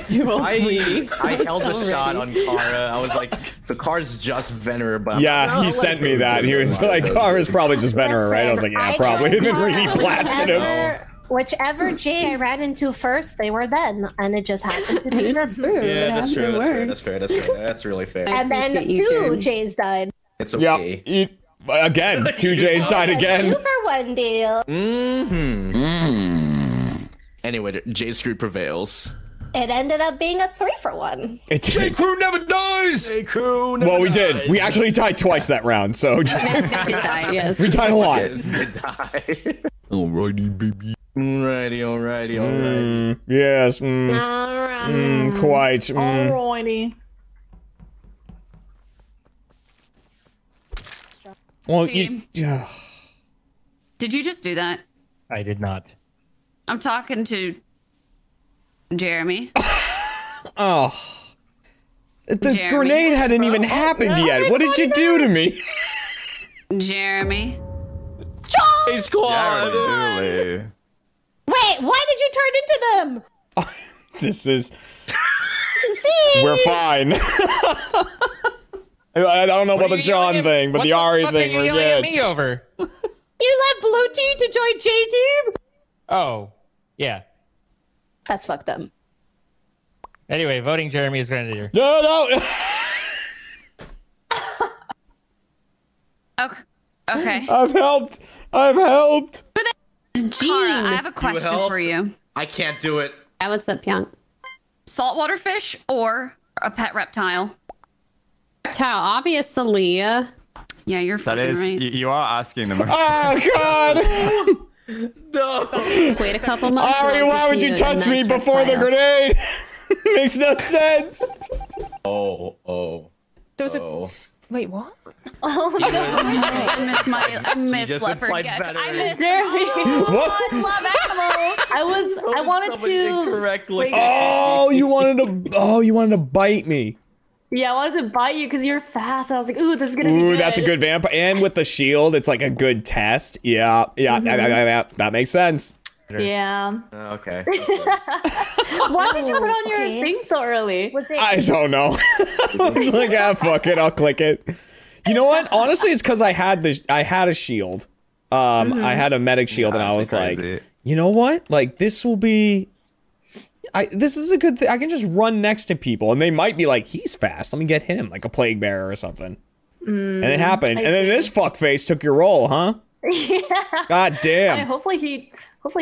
held the shot on Kara. I was like, so Kara's just Venner, but yeah, he sent me that. He was like, Kara's probably just Venner, right? I was like, yeah, probably. And then Rini blasted him. Whichever J I ran into first, they were then, and it just happened to be true. Yeah, that's true. That's fair. That's really fair. And then 2 J's died. It's okay. Yep. Again, 2 J's died again. Super one deal. Anyway, J Street prevails. It ended up being a 3-for-1. J Crew never dies. J Crew never Well, we dies. Did. We actually tied twice that round, so we tied a lot. Alrighty, baby. Alrighty. Yes. Alright. Quite. Alrighty. Well, yeah. Did you just do that? I did not. I'm talking to Jeremy. Oh. The Jeremy. Grenade hadn't even happened yet. What did you do to me? Jeremy. John! Hey, squad! Wait, why did you turn into them? Oh, this is... See? We're fine. I don't know about the John thing, but the Ari thing, we're good. What the fuck are you yelling at me over? You left Blue Team to join J Team? Oh, yeah. That's fucked up. Anyway, voting Jeremy is Grenadier. No. Okay. I've helped. But Kara, I have a question for you. I can't do it. What's up, Pionk? Saltwater fish or a pet reptile? Reptile, obviously. Yeah, you're fucking right. That is, you are asking them. Oh, God. No. Wait a couple months. Ari, why would you touch me before the grenade? Makes no sense. Wait, what? Oh no! I miss leopard geckos. I miss love animals. I wanted to. Oh, you wanted to bite me. Yeah, I wanted to bite you because you're fast. I was like, ooh, this is gonna be good. Ooh, that's a good vampire. And with the shield, it's like a good test. Yeah, that makes sense. Yeah. Okay. Why did you put on your thing so early? I don't know. I was like, ah, fuck it, I'll click it. You know what? Honestly, it's because I had a shield. I had a medic shield, and I was like, you know what? Like, this will be... this is a good thing. I can just run next to people and they might be like, he's fast. Let me get him, like a plague bearer or something. And it happened. And then this fuckface took your role, huh? Yeah. God damn. I mean, hopefully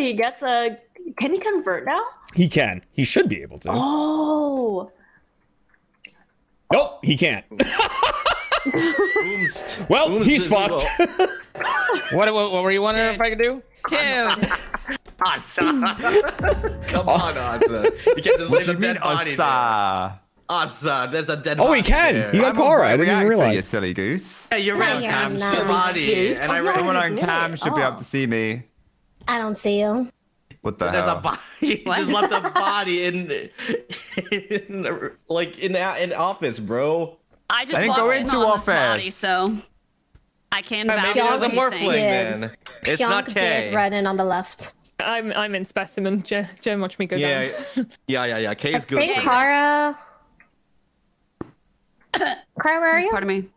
he gets a... Can he convert now? He can. He should be able to. Oh. Nope, he can't. Well, he's fucked. What were you wondering if I could do? Ozza. Come on, Ozza. You can't just leave a dead body there. Ozza, there's a dead body. Oh, he can. There. He got Kara. I didn't even realize. You silly goose. Yeah, you're right. I'm the body. And everyone on cam should be able to see me. I don't see you. What the hell? There's a body. What? Just left a body in office, bro. I didn't go into office. Body, so. I can vouch for the Morphling, man. It's not Kay. Right in on the left. I'm in specimen. Jen, watch me go down. Yeah. Kay's good. Hey, Kara. Kara, where are you? Pardon me.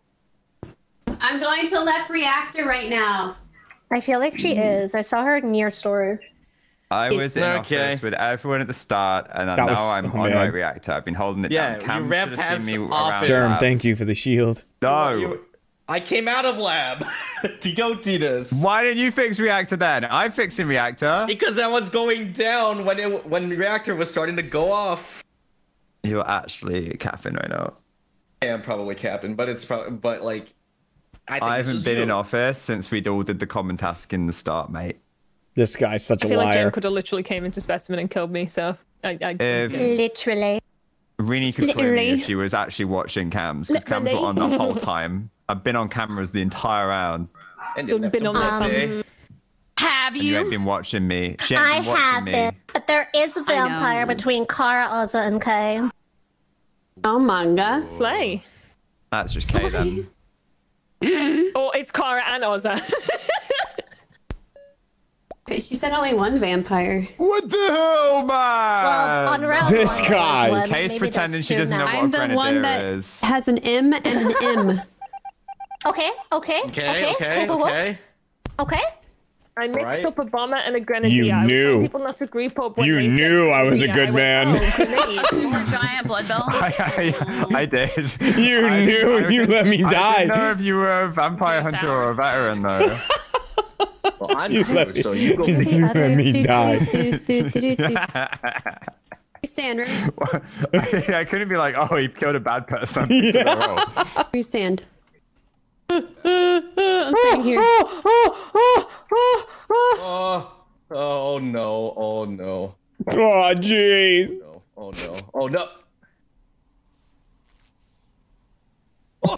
I'm going to left reactor right now. I feel like she is. I saw her near store. I was in office with everyone at the start, and now I'm on my reactor. I've been holding it down. Cam should have seen me around. Jerm, thank you for the shield. No. I came out of lab to go do this. Why didn't you fix reactor then? I'm fixing reactor. Because I was going down when reactor was starting to go off. You're actually capping right now. I am probably capping, but it's probably, but like, I haven't been in office since we all did the common task in the start, mate. This guy's such a liar. I feel like Jen could have literally came into specimen and killed me, so I literally. Rini could claim me if she was actually watching cams, because cams were on the whole time. I've been on cameras the entire round. Have you? You ain't been watching me. I haven't. But there is a vampire between Kara, Ozza, and Kay. Oh, manga. Slay. That's just Kay then. Or it's Kara and Ozza. She said only one vampire. What the hell, man? Well, on round this one, guy. Kay's pretending she doesn't know what I'm the one that is. Has an M and an M. Okay. I mixed up a bomber and a grenadier. You knew. People not to group up when you knew I was a good man. Giant blood bell. I did. You knew. You let me die. I didn't know if you were a vampire hunter or a veteran, though. Well, I knew, so you go. You let me die. stand, right? I couldn't be like, oh, he killed a bad person. Yeah. Where you stand? I'm standing here. Oh no! Oh no! Oh jeez! Oh no! Oh no! Oh.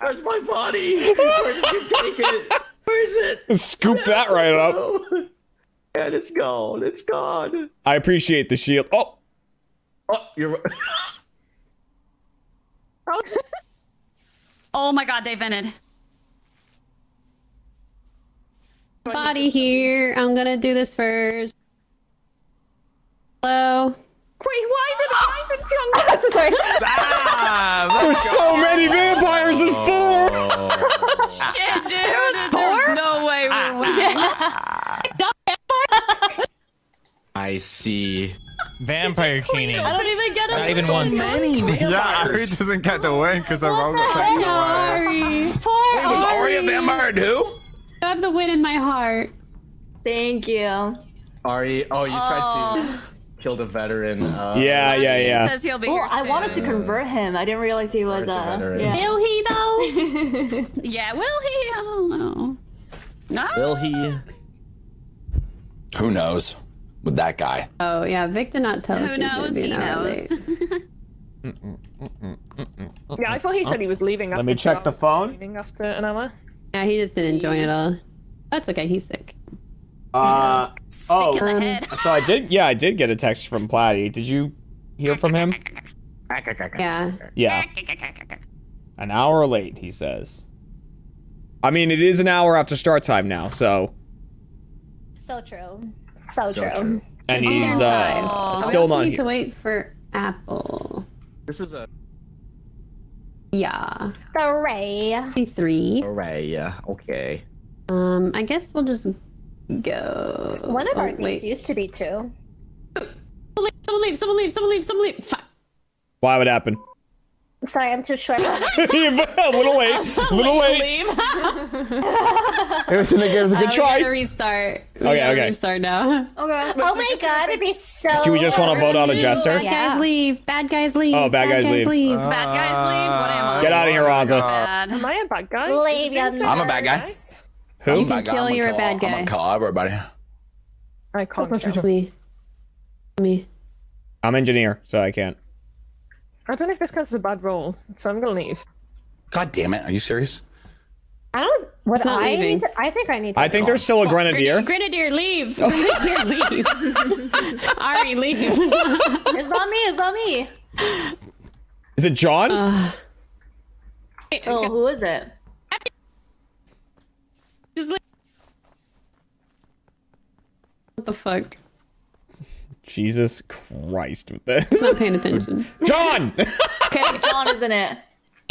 Where's my body? Where did you take it? Where is it? Scoop that right up. And it's gone. It's gone. I appreciate the shield. Oh. Oh, you're. Oh my God! They vented. Body here. I'm gonna do this first. Hello. Wait, why did I even sorry. Ah, there's so many vampires. There's four. Shit, dude. There was four. No way. I see. Vampire Keening. I don't even get it. Not even once. Yeah, Ari doesn't get the win because I rolled a second Ari. Poor Ari. Was Ari a vampire too? I have the win in my heart. Thank you. Ari, oh, you tried to kill the veteran. Yeah. He says he'll be here soon. I wanted to convert him. I didn't realize he was yeah. Will he though? Yeah, will he? I don't know. No. Will he? Who knows? With that guy. Oh yeah, Vic did not tell us. Who knows? He knows. Yeah, I thought he said he was leaving. Let me check the phone. Leaving after an hour. Yeah, he just didn't join at all. That's okay. He's sick. Sick in the head. So I did. Yeah, I did get a text from Platy. Did you hear from him? Yeah. Yeah. An hour late, he says. I mean, it is an hour after start time now, so. So true. So true. And he's still not here. We need to wait for Apple. This is a. Yeah. Hooray, yeah. Okay. I guess we'll just go. One of our things used to be two. Someone leave. Fuck. Why would it happen? Sorry, I'm too short. a little late. it was a good try. We gotta restart. Okay. Restart now. Okay. Oh my God, it'd be so. Do we just want to vote out a Jester? Bad guys leave. Oh, bad guys leave. Bad guys leave. What am I? Get out of here, Ozza. Am I a bad guy? I'm a bad guy. Who? You can kill. You're a bad guy. I'm gonna call everybody. I can't. Me. I'm engineer, so I can't. I don't know if this counts as a bad roll, so I'm gonna leave. God damn it! Are you serious? I don't. What I need to, I think I need. To I think there's still a Grenadier. Grenadier, leave! Grenadier, leave! Ari, leave! It's not me. It's not me. Is it John? Oh, who is it? Just leave. What the fuck? Jesus Christ with this. I'm not paying attention. John! Okay, John is in it.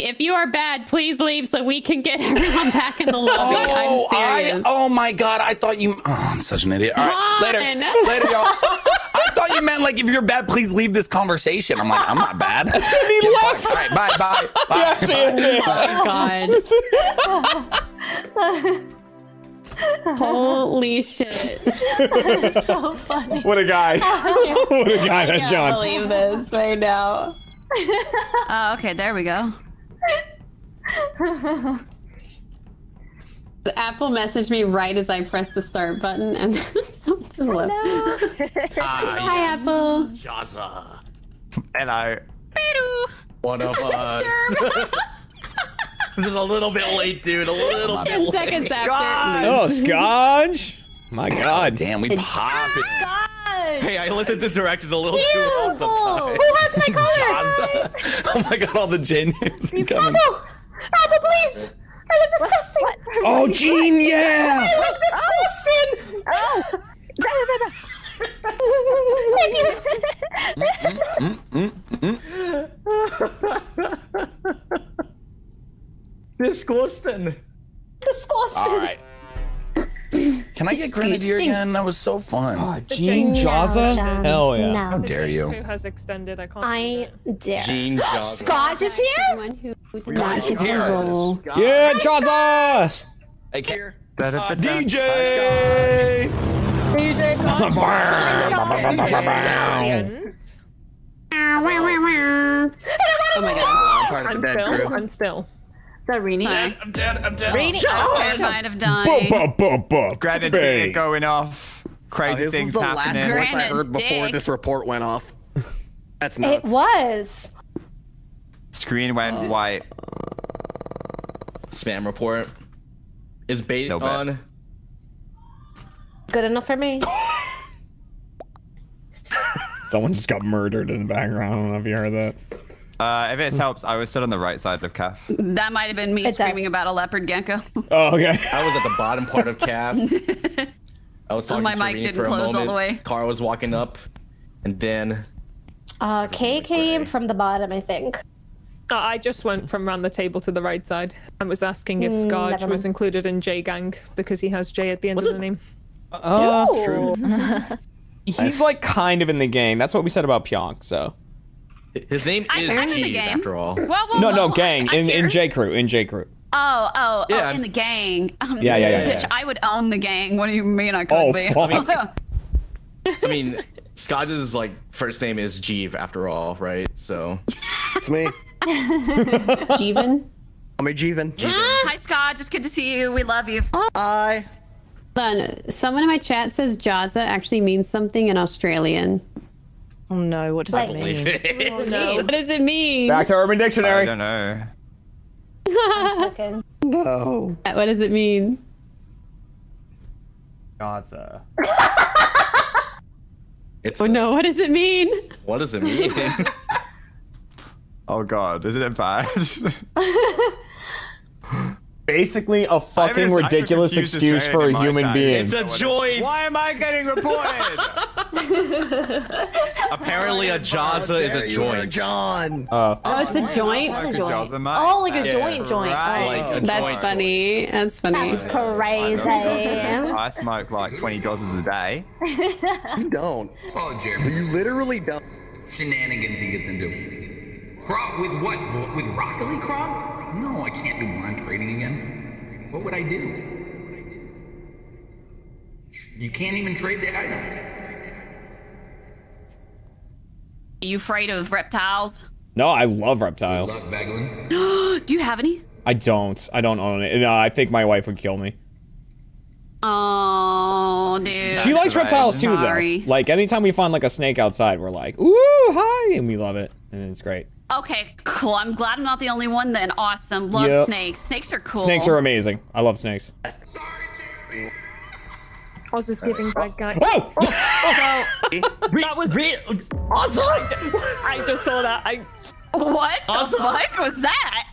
If you are bad, please leave so we can get everyone back in the lobby. Oh, I'm serious. Oh my God, I thought you... Oh, I'm such an idiot. All right, later, y'all. I thought you meant like, if you're bad, please leave this conversation. I'm like, I'm not bad. And he left. All right, bye. Yeah, oh my God. Holy shit. So funny. What a guy. What a guy, that John. I can't believe this right now. Oh, okay, there we go. The Apple messaged me right as I pressed the start button and someone just left. Hi, yes. Apple. Jazza. And I. Hello. One of us. This is a little bit late, dude. A little bit late. 10 seconds after. Oh, Skadj! My God. Damn, we popped it. Skadj! Hey, I listened to directions a little too long sometimes. Who has my color? Oh my God, all the J names are coming. Apple, please! I look disgusting! What? Oh, Gene, yeah! I look disgusting! Oh. Disgusting. All right. Can I get Grenadier again? That was so fun. Oh, Gene Jazza? No, hell yeah. No. How dare you? Who has extended? I dare. Gene Jazza. Skadj is here? Skadj is here. Yeah, Jazza! Hey, Kara. DJ! Oh my god. I'm still. Is that Rini? I'm dead. Rini is terrified of dying. Granite dick going off. Crazy things happening. This is the last voice I heard before this report went off. That's nuts. It was. Screen went white. Spam report. Is bait on? Good enough for me. Someone just got murdered in the background. I don't know if you heard that. If it helps, I was stood on the right side of Calf. That might have been me screaming about a leopard gecko. Oh, okay. I was at the bottom part of Calf. I was talking to Rini for a moment. Kara was walking up, and then... Kay came from the bottom, I think. I just went from around the table to the right side and was asking if Scarge was included in J Gang, because he has J at the end of the name. Oh, yeah, true. He's like kind of in the gang. That's what we said about Pionk, so... His name is G, after all. Whoa, no, gang. In J Crew. In J Crew. Oh, yeah, in the gang. Yeah. Bitch, I would own the gang. What do you mean I could be? Fuck. I mean, Skadj's like first name is Jeeve, after all, right? So. It's me. Jeevan? I'm a Jeevan. Hi, Skadj. It's good to see you. We love you. Hi. Hold on. Someone in my chat says Jazza actually means something in Australian. Oh no, what does that mean? What does it mean? Back to Urban Dictionary. I don't know. No. What does it mean? Gaza. No, what does it mean? What does it mean? Oh god, isn't it bad? Basically a fucking ridiculous excuse for a human being. It's a joint! Why am I getting reported? Apparently a Jazza is a joint. John! Oh, it's a joint? Oh, like a joint. Right. Oh. That's funny. That's funny. That's crazy. I smoke like 20 Jazzas a day. You don't. Oh, Jeremy. You literally don't. Shenanigans he gets into. Crop with what? With Rockley Crop? No, I can't do blind trading again. What would I do? You can't even trade the items. Are you afraid of reptiles? No, I love reptiles. Good luck, Vagelin. Do you have any? I don't own it. No, I think my wife would kill me. Oh, dude. She likes reptiles too, though. Like, anytime we find like a snake outside, we're like, ooh, hi, and we love it, and it's great. Okay, cool. I'm glad I'm not the only one then. Awesome. Love snakes. Snakes are cool. Snakes are amazing. I love snakes. I was just giving bad guy. Oh! That was awesome. I just saw that. What the fuck was that?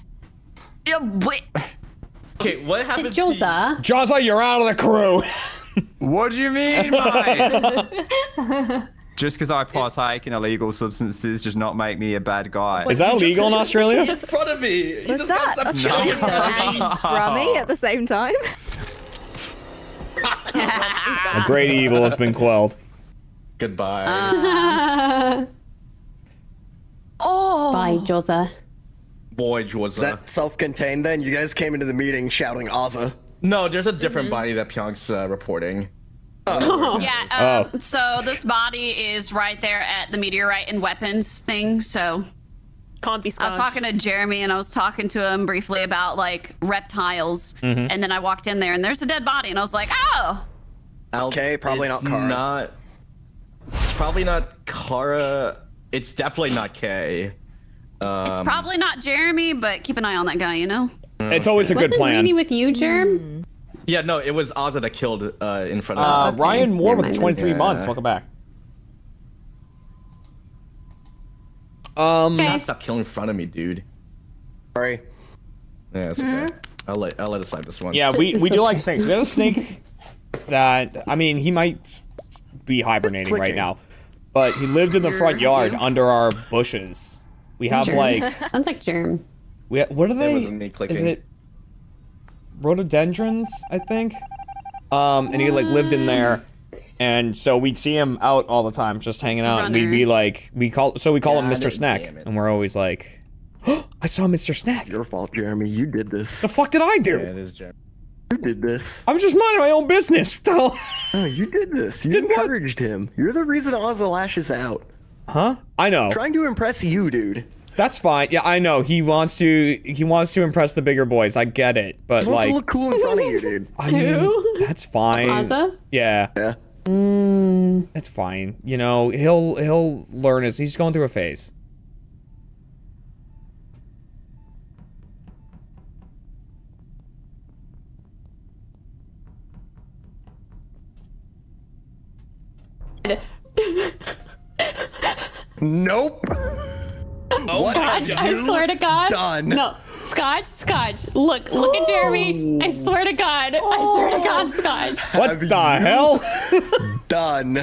Okay, what happened to Jazza? Jazza, you're out of the crew. What do you mean, mate? Just because I partake in illegal substances does not make me a bad guy. Is that illegal in Australia? In front of me. You just got some chili and at the same time. A great evil has been quelled. Goodbye. Bye, Jazza. Boy, Jazza. Is that self-contained then? You guys came into the meeting shouting Ozza. No, there's a different body that Pyong's reporting. So this body is right there at the meteorite and weapons thing, so can't be Skadj. I was talking to Jeremy and I was talking to him briefly about like reptiles, and then I walked in there and there's a dead body and I was like, oh, okay, probably it's not Kara. It's probably not Kara. It's definitely not Kay. It's probably not Jeremy, but keep an eye on that guy, you know. It's always a good plan. Wasn't Rini with you, Jerm? Yeah, no, it was Ozza that killed in front of Ryan Moore with 23 months. Welcome back. Stop killing in front of me, dude. Sorry. Yeah, it's okay. I'll let it slide this one. Yeah, we do like snakes. We had a snake that, I mean, he might be hibernating right now, but he lived in the front yard under our bushes. We have like sounds like Germ. What are they? Is it rhododendrons, I think, and he like lived in there, and so we'd see him out all the time, just hanging out, and we'd be like, we call him Mr. Snack, and we're always like, oh, I saw Mr. Snack. It's your fault, Jeremy. You did this. The fuck did I do? Yeah, it is Jeremy. You did this. I'm just minding my own business. Oh, you did this. You encouraged him. You're the reason Ozza lashes out. Huh? I know. I'm trying to impress you, dude. That's fine. Yeah, I know. He wants to impress the bigger boys. I get it. But like, to look cool in front of you, dude. I mean, that's fine. Ozza? Yeah. Yeah. Mm. That's fine. You know, he'll learn as he's going through a phase. Nope. Oh, what Skadj, I swear to God. Done. No, Skadj, look at Jeremy. I swear to God. I swear to God, Skadj. What the hell? Done.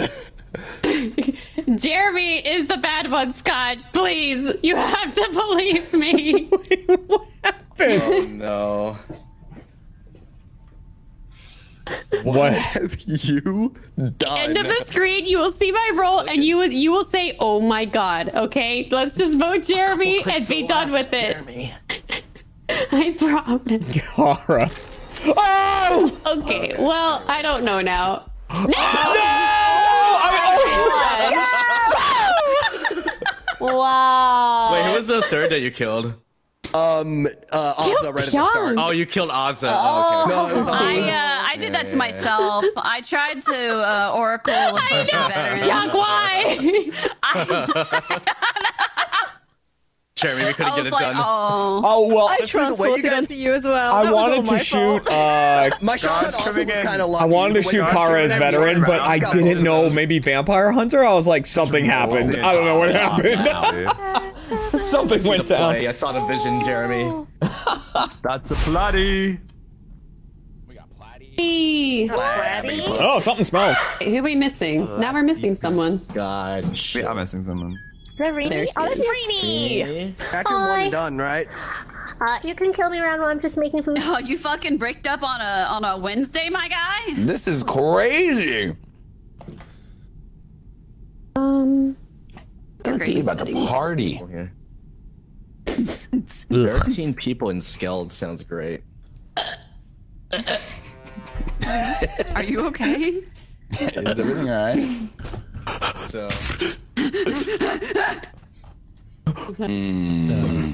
Jeremy is the bad one, Skadj. Please, you have to believe me. Wait, what happened? Oh, no. What have you done? At the end of the screen, you will see my role, and you will say, "Oh my God!" Okay, let's just vote Jeremy and be done with it. Jeremy. I promise. Kara. Oh. Okay. Well, I don't know now. No. No! Wow. Wait, who was the third that you killed? Ozza right at the start. Oh, you killed Ozza. Oh, okay. No, it was Ozza. I did that to myself. I tried to Oracle for Veteran. Pionk, why? Jeremy, we couldn't get it done. Oh, well, I transported into you as well. I wanted to shoot. My shot was kind of long. I wanted to shoot Kara as Veteran, but I didn't know. Maybe Vampire Hunter. I was like, something happened. I don't know what happened. Something went down. I saw the vision, Jeremy. That's a Platy. Oh, something smells. Who are we missing? Now we're missing someone. God, shit. We are missing someone. Rini? Oh, it's Rini! After one done, right? You can kill me round one. I'm just making food. Oh, you fucking bricked up on a Wednesday, my guy? This is crazy. They're crazy about the party. Okay. 13 people in Skeld sounds great. Are you okay? Is everything alright? So. The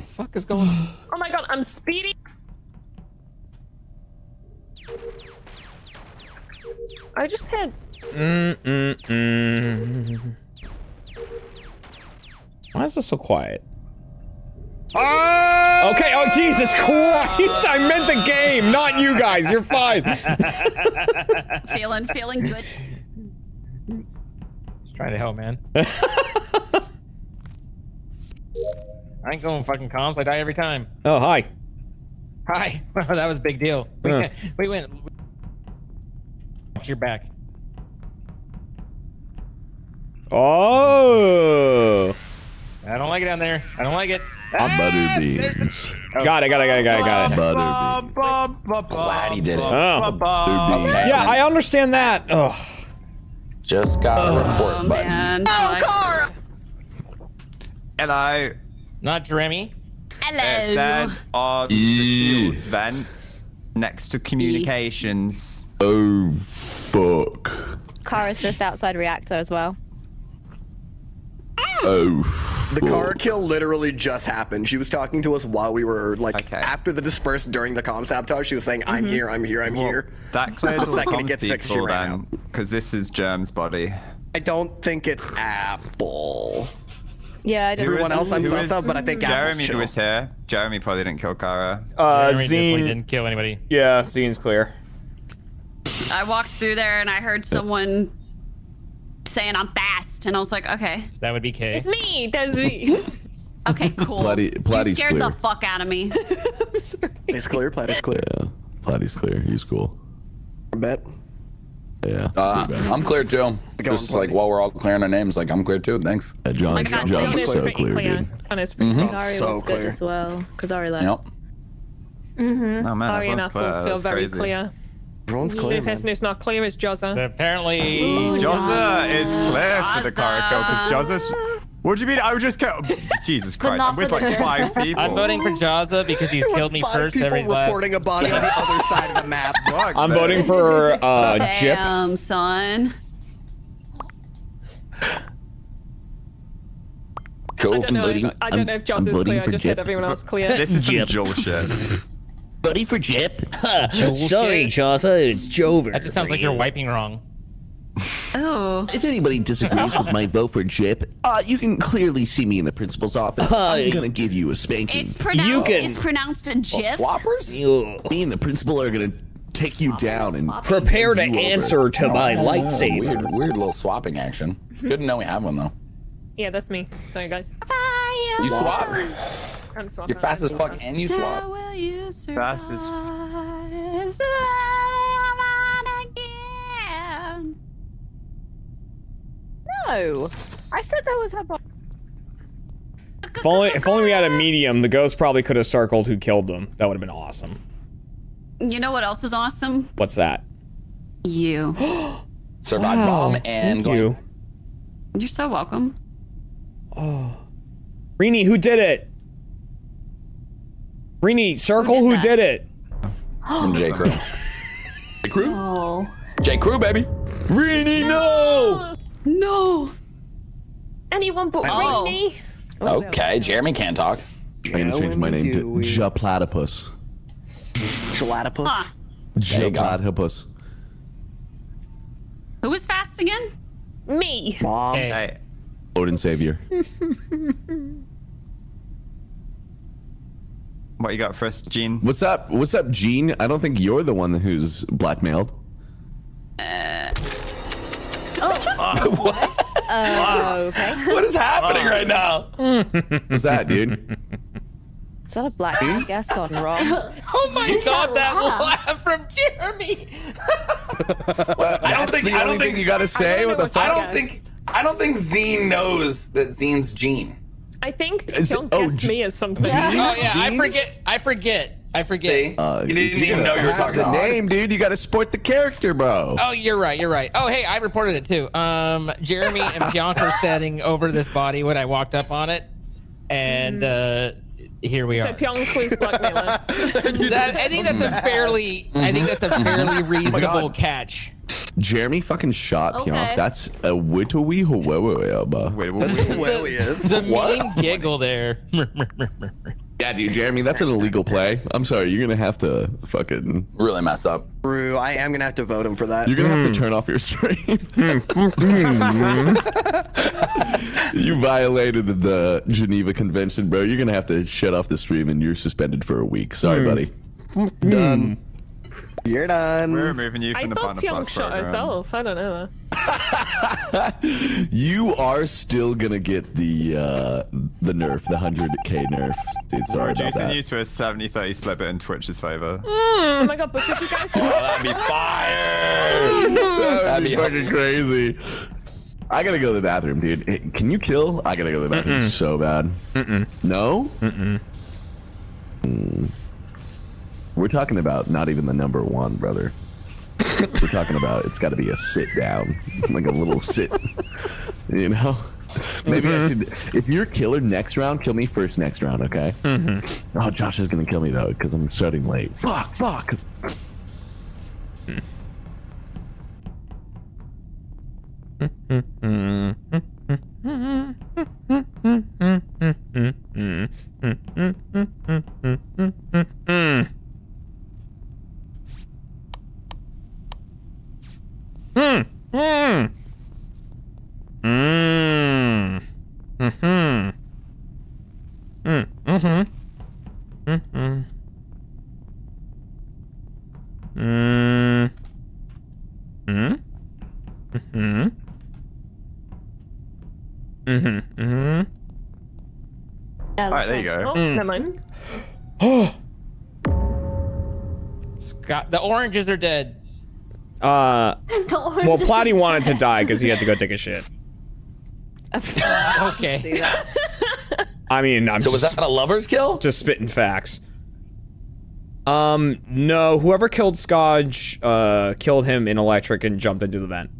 fuck is going on? Oh my God, I'm speeding. I just had. Why is this so quiet? Oh! Okay, oh Jesus Christ, I meant the game, not you guys, you're fine. Feeling good. Just trying to help, man. I ain't going fucking comms, I die every time. Oh, hi. Hi, wow, that was a big deal. We went. You're back. Oh! I don't like it down there, I don't like it. Butter beans. Got it. Glad he did it. Yeah, I understand that. Ugh. Just got a report button. Oh, Kara! And I. Not Jeremy. Hello. That are the shields vent next to communications. Oh, fuck. Kara's just outside reactor as well. Oh, the Kara kill literally just happened. She was talking to us while we were like after the dispersed during the comm sabotage. She was saying, "I'm here, I'm here, I'm here." That clears the second it gets fixed right because this is Germ's body. I don't think it's Apple. Yeah, I don't. Everyone else I'm Ozza, but I think Jeremy was here. Jeremy probably didn't kill Kara. Zine didn't kill anybody. Yeah, Zine's clear. I walked through there and I heard someone saying I'm fast, and I was like, okay. That would be Kay. It's me. That's me. Okay, cool. Platy's scared clear. The fuck out of me. I'm sorry. It's clear. Platy's clear. Yeah, Platy's clear. He's cool. I bet. Yeah. I'm clear too. Just like while we're all clearing our names, like I'm clear too. Thanks. Yeah, John is so clear, dude. John is pretty clear. Ari was good as well, because Ari left. Yep. Oh, man, Ari and Apple feel very clear. Everyone's clear. The only person who's not clear is Jazza. Apparently, Jazza is clear for the Kara kill because Jazza's What do you mean? I was just Jesus Christ! I'm with like five people. I'm voting for Jazza because he's killed me first every time. Five people reporting a body on the other side of the map. Fuck, I'm voting for Jip. Damn, son. Cool. I don't know if Jazza's clear. I just said everyone else clear. This is some Joel shit. Voting for Jip. Sorry, Jazza. It's Jover. That just sounds like you're wiping wrong. Oh. If anybody disagrees with my vote for Jip, you can clearly see me in the principal's office. I'm gonna give you a spanking. It's pronounced a Jip. Well, swappers? Me and the principal are gonna take you down and prepare to answer to my lightsaber. Weird little swapping action. Good to know we have one though. Yeah, that's me. Sorry guys. Bye. You swap? I'm swapping. You're fast as fuck and you swap. Fast as No, I said that was her body. If only we had a medium, the ghost probably could have circled who killed them. That would have been awesome. You know what else is awesome? What's that? You. Survived bomb and thank you. You're so welcome. Oh. Rini, who did it? Rini, circle who did it? From J. Crew. J. Crew? Oh. J. Crew, baby. Rini, no! No! Anyone but Rini? Oh. Okay, Jeremy can't talk. I'm gonna change my name to Platypus. Platypus? Platypus. Who was fast again? Me. Mom. Hey. Odin Savior. What you got first, Gene? What's up? What's up, Gene? I don't think you're the one who's blackmailed. What? Okay. What is happening right now? What's that, dude? Is that a black gas gone wrong? Oh my God! Thought that laugh from Jeremy. Well, I don't think you gotta say what the fuck. I don't think Zine knows that Zine's Gene. I think don't guess me as something. Oh yeah, Zine? I forget. You didn't even know you were talking about the name, dude. You got to support the character, bro. Oh, you're right. Oh, hey, I reported it too. Jeremy and Pionk were standing over this body when I walked up on it, and here we are. So Pionk was blackmailer. I think that's a fairly reasonable catch. Jeremy fucking shot Pionk. That's a witty hilarious. The mean giggle there. Yeah, dude, Jeremy, that's an illegal play. I'm sorry, you're gonna have to fucking really mess up. Rue, I am gonna have to vote him for that. You're gonna have to turn off your stream. You violated the Geneva Convention, bro. You're gonna have to shut off the stream and you're suspended for a week. Sorry, buddy. Done. You're done. We're removing you from the Pionk program. Shot herself. I don't know. You are still gonna get the nerf, the 100K nerf. Dude, sorry about that. Reducing you to a 70-30 split, but in Twitch's favor. Oh my God, but you guys. Oh, that'd be fire! that'd be fucking crazy. I gotta go to the bathroom, dude. Can you kill? I gotta go to the bathroom so bad. No? We're talking about not even the number one, brother. We're talking about it's got to be a sit down, like a little sit, you know? Maybe I should, if you're killer next round, kill me first next round, okay? Oh, Josh is going to kill me though, because I'm starting late. Fuck. Yeah, all right, there you go. Oh, never mind. Scott, the oranges are dead. Well, Platy wanted to die because he had to go take a shit. Okay. I mean, I'm so was that a lover's kill? Just spitting facts. No, whoever killed Skadj, killed him in electric and jumped into the vent.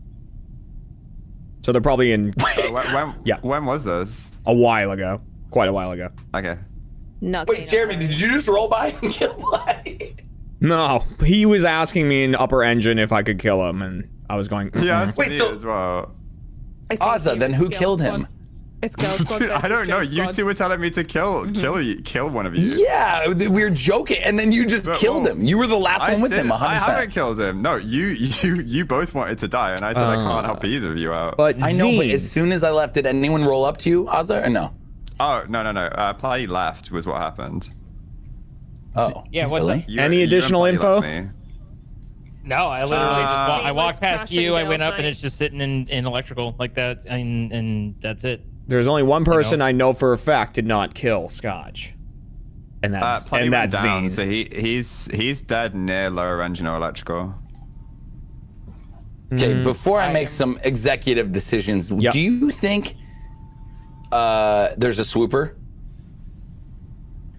So they're probably in. When was this? A while ago. Quite a while ago. Okay. No. Wait, Jeremy, did you just roll by and kill Platy? No, he was asking me in upper engine if I could kill him, and I was going. Yeah, that's me as well. Ozza, then who killed him? It's Dude, I don't know. You two were telling me to kill one of you. Yeah, we were joking, and then you just killed him. You were the last one with him. 100%. I haven't killed him. No, you both wanted to die, and I said I can't help either of you out. But I know. But as soon as I left, did anyone roll up to you, Ozza, or no? Oh no. Platy left was what happened. Oh yeah. What's that? Any additional info? No, I literally just walked past you. I went up, and it's just sitting in electrical like that, and that's it. There's only one person I know for a fact did not kill Skadj, and that's Platy and that's Zine. So he's dead near lower engine or electrical. Okay, before I make some executive decisions, do you think there's a swooper?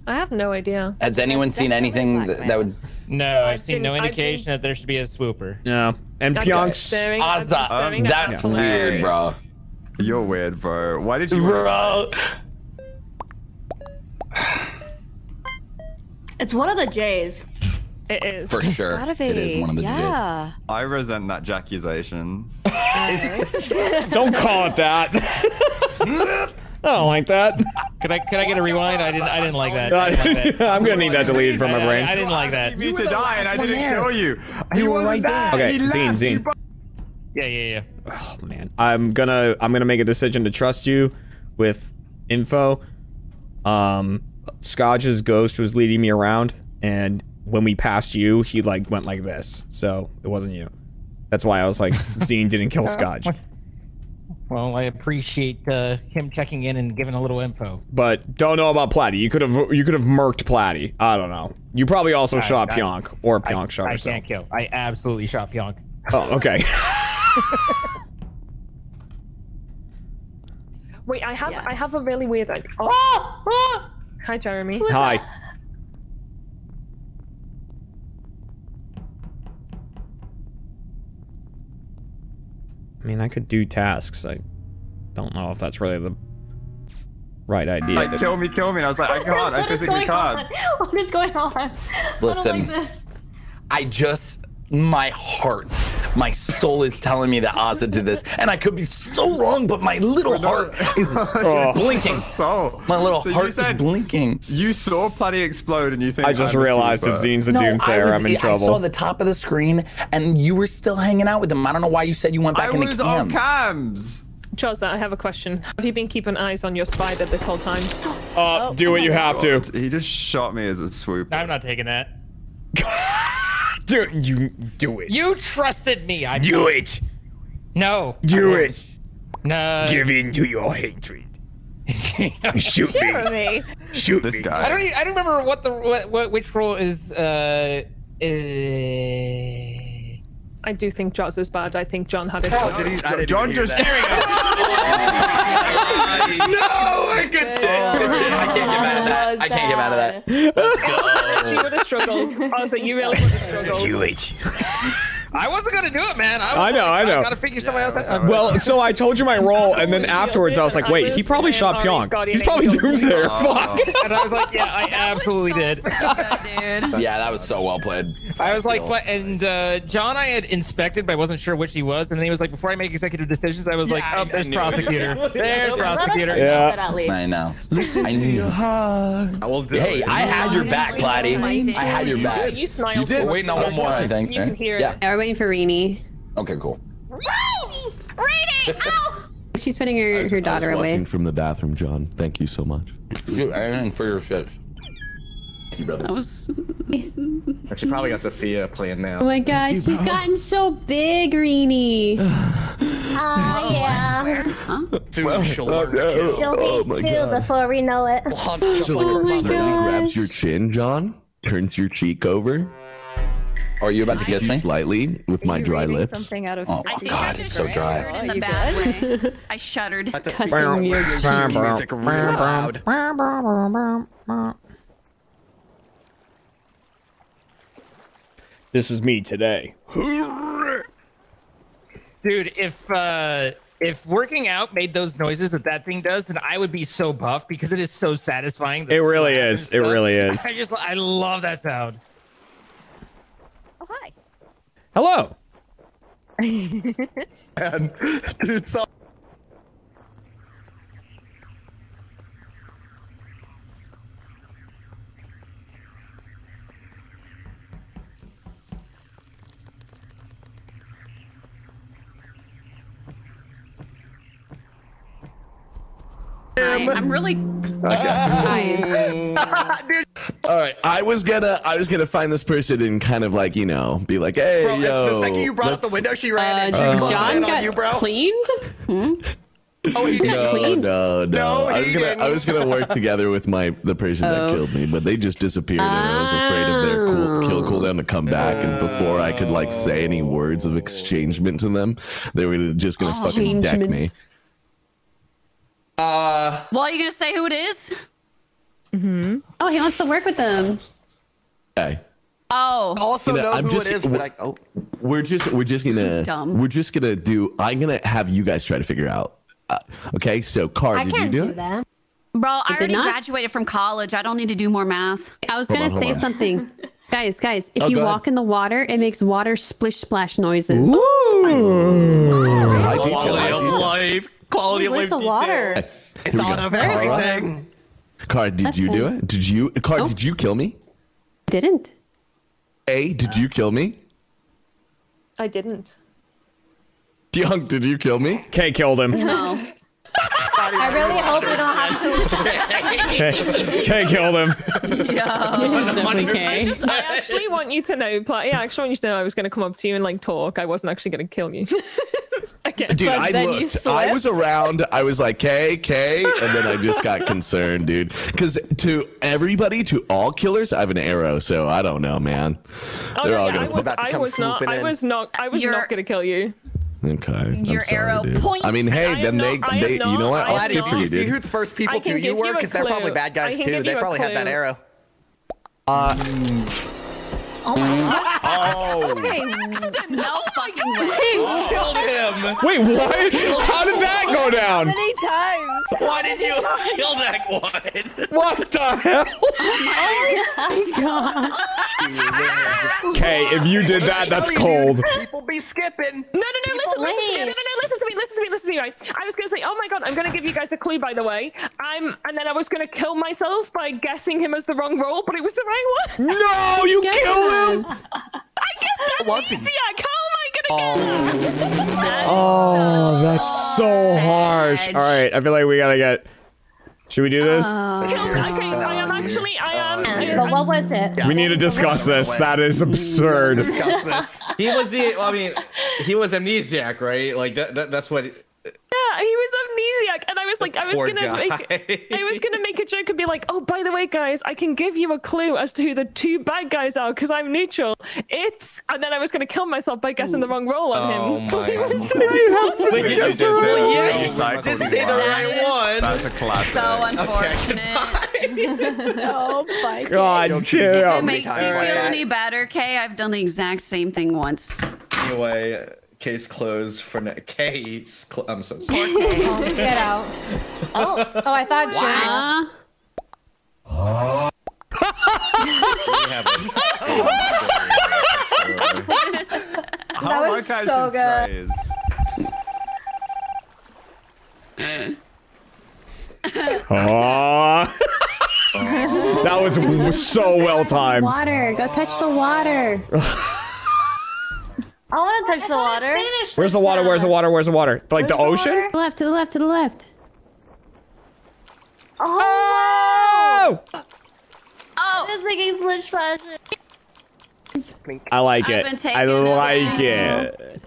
I have no idea. Has anyone seen anything that would? No, I've seen no indication that there should be a swooper. No, and Pionk's Ozza. That's weird, bro. You're weird, bro. Why did you roll? It's one of the J's. It is. For sure. It is one of the J's. I resent that jackuzation. Don't call it that. I don't like that. Could I get a rewind? I didn't like that. I'm gonna need that deleted from my brain. I didn't like that. You to die and I didn't kill you. You were right there. Okay, Zine. Yeah. Oh man, I'm gonna make a decision to trust you with info. Skadj's ghost was leading me around, and when we passed you, he like went like this, so it wasn't you. That's why I was like, Zine didn't kill Skadj. Well, I appreciate him checking in and giving a little info. But don't know about Platy. You could have murked Platy. I don't know. You probably also shot Pionk, or Pionk shot herself. I can't kill. I absolutely shot Pionk. Oh, okay. Wait, I have a really weird idea. Oh! Oh! Hi, Jeremy. Hi. I mean, I could do tasks. I don't know if that's really the right idea. Like, kill me. And I was like, I can't. I physically can't. What is going on? Listen, I don't like this. My heart, my soul is telling me that Ozza did this, and I could be so wrong, but my little heart is blinking. My little heart is blinking. You saw Platy explode, and you think I just realized if Zine's a doomsayer, I'm in trouble. I saw the top of the screen, and you were still hanging out with him. I don't know why you said you went back into cams. I was on cams. Jazza, I have a question. Have you been keeping eyes on your spider this whole time? Do what you have to. He just shot me as a swoop. I'm not taking that. Dude, you do it. You trusted me. I do it. No. Do it. No. Give in to your hatred. Shoot me. Shoot this guy. I don't remember what the which role is. I do think Jazz is bad. I think John had it. Oh, John just. No, good shit. I can't get mad at that. I can't get mad at that. She would have struggled. Also, you really would have struggled. Too late. I wasn't gonna do it, man. I know. I gotta figure somebody else out. Well, so I told you my role, and then afterwards I was like, wait, he probably shot Pionk. He's probably doomsayer. Fuck. And I was like, yeah, I absolutely did. Yeah, that was so well played. I was like, and John, I had inspected, but I wasn't sure which he was, and then he was like, before I make executive decisions, I was like, oh, there's prosecutor. There's prosecutor. Yeah. I know. Listen to your heart. Hey, I had your back, Platy. I had your back. You smiled. We're waiting on one more, I think. You can hear it. Waiting for Rini. Okay, cool. Rini! Ow! She's putting her daughter away. From the bathroom, John. Thank you so much. And for your shit. Thank you, brother. That was. She probably got Sophia playing now. Oh my God, she's gotten so big, Rini. Oh yeah. Huh? She'll be 2 before we know it. So Rini grabs your chin, John. Turns your cheek over. Are you about to kiss me? Slightly, with my dry lips. Oh God, it's so dry. I shuddered. This was me today. Dude, If working out made those noises that that thing does, then I would be so buff because it is so satisfying. It really is. It really is. I love that sound. Oh, hi. Hello. And dude, so I'm really. Okay. Dude. All right, I was gonna find this person and kind of like be like, hey, bro, yo. The second you brought up the window, she ran in. She's John got on you, bro. Cleaned. Hmm? Oh, he didn't. No. I was gonna work together with the person that killed me, but they just disappeared, and I was afraid of their kill cooldown to come back. And before I could like say any words of exchangement to them, they were just gonna fucking deck me. Well, you gonna say who it is? Mm-hmm. Oh, he wants to work with them. Okay. Oh. Also, know who it is. But I'm gonna have you guys try to figure out. Okay, so Kara, did you do that? Bro, I already graduated from college. I don't need to do more math. I was gonna say something. Guys, if you walk in the water, it makes water splish splash noises. Ooh. Quality of life the water. Yes. It's out of everything. Kara, did you do it? Did you? Kara, did you kill me? Didn't. Did you kill me? I didn't. Pionk, did you kill me? Kay killed him. No. I really hope we don't have to. Kay killed him. Yo. Kay. I actually want you to know, Platy. I actually want you to know I was going to come up to you and like talk. I wasn't actually going to kill you. Okay, dude, I looked. I was around. I was like, K, and then I just got concerned, dude. Because to everybody, to all killers, I have an arrow, so I don't know, man. Oh, they're all gonna I was not gonna kill you. Okay. Your arrow point. I mean, hey, then they you know what? I'll skip for you, dude. See who the first people to you were, because they're probably bad guys too. They probably had that arrow. Oh my god. Okay. No fucking way. He killed him. Wait, what? How did that go down? How many times? Why did you kill that one? What the hell? Oh my god. Okay, if you did that, that's cold. People be skipping. No, listen to me, right? I was gonna say, oh my god, I'm gonna give you guys a clue, by the way. And then I was gonna kill myself by guessing him as the wrong role, but it was the right one. No, you killed him. I guess that's Amnesiac. How am I gonna get that? Oh, that's so harsh. All right, I feel like we gotta get. Should we do this? Okay, I am. But what was it? We need to discuss this. That is absurd. Discuss this. He was the. I mean, he was Amnesiac, right? Like that's what. Yeah, he was Amnesiac, and I was like, I was gonna make a joke and be like, oh, by the way, guys, I can give you a clue as to who the two bad guys are because I'm neutral. It's, and then I was gonna kill myself by guessing the wrong role on him. Oh my god! You did say the right one. That's a classic. So unfortunate. Oh my god! If it makes you feel any better, Kay, I've done the exact same thing once. Anyway. Case closed for now. Case closed. I'm so sorry. Get out. Oh, I thought John. Wow. That was so good. That was so well timed. Water. Go touch the water. I want to touch the water. Where's the water? Where's the water? Like the ocean? To the left, to the left, to the left. Oh! Oh! It's making slish fashion. I like it. I like it.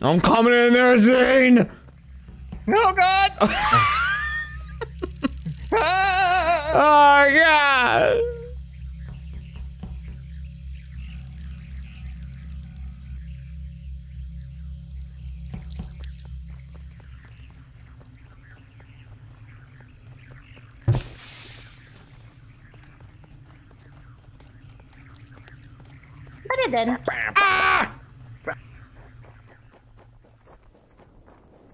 I'm coming in there, Zine! No, God! Oh, God! Okay then. Ah! Do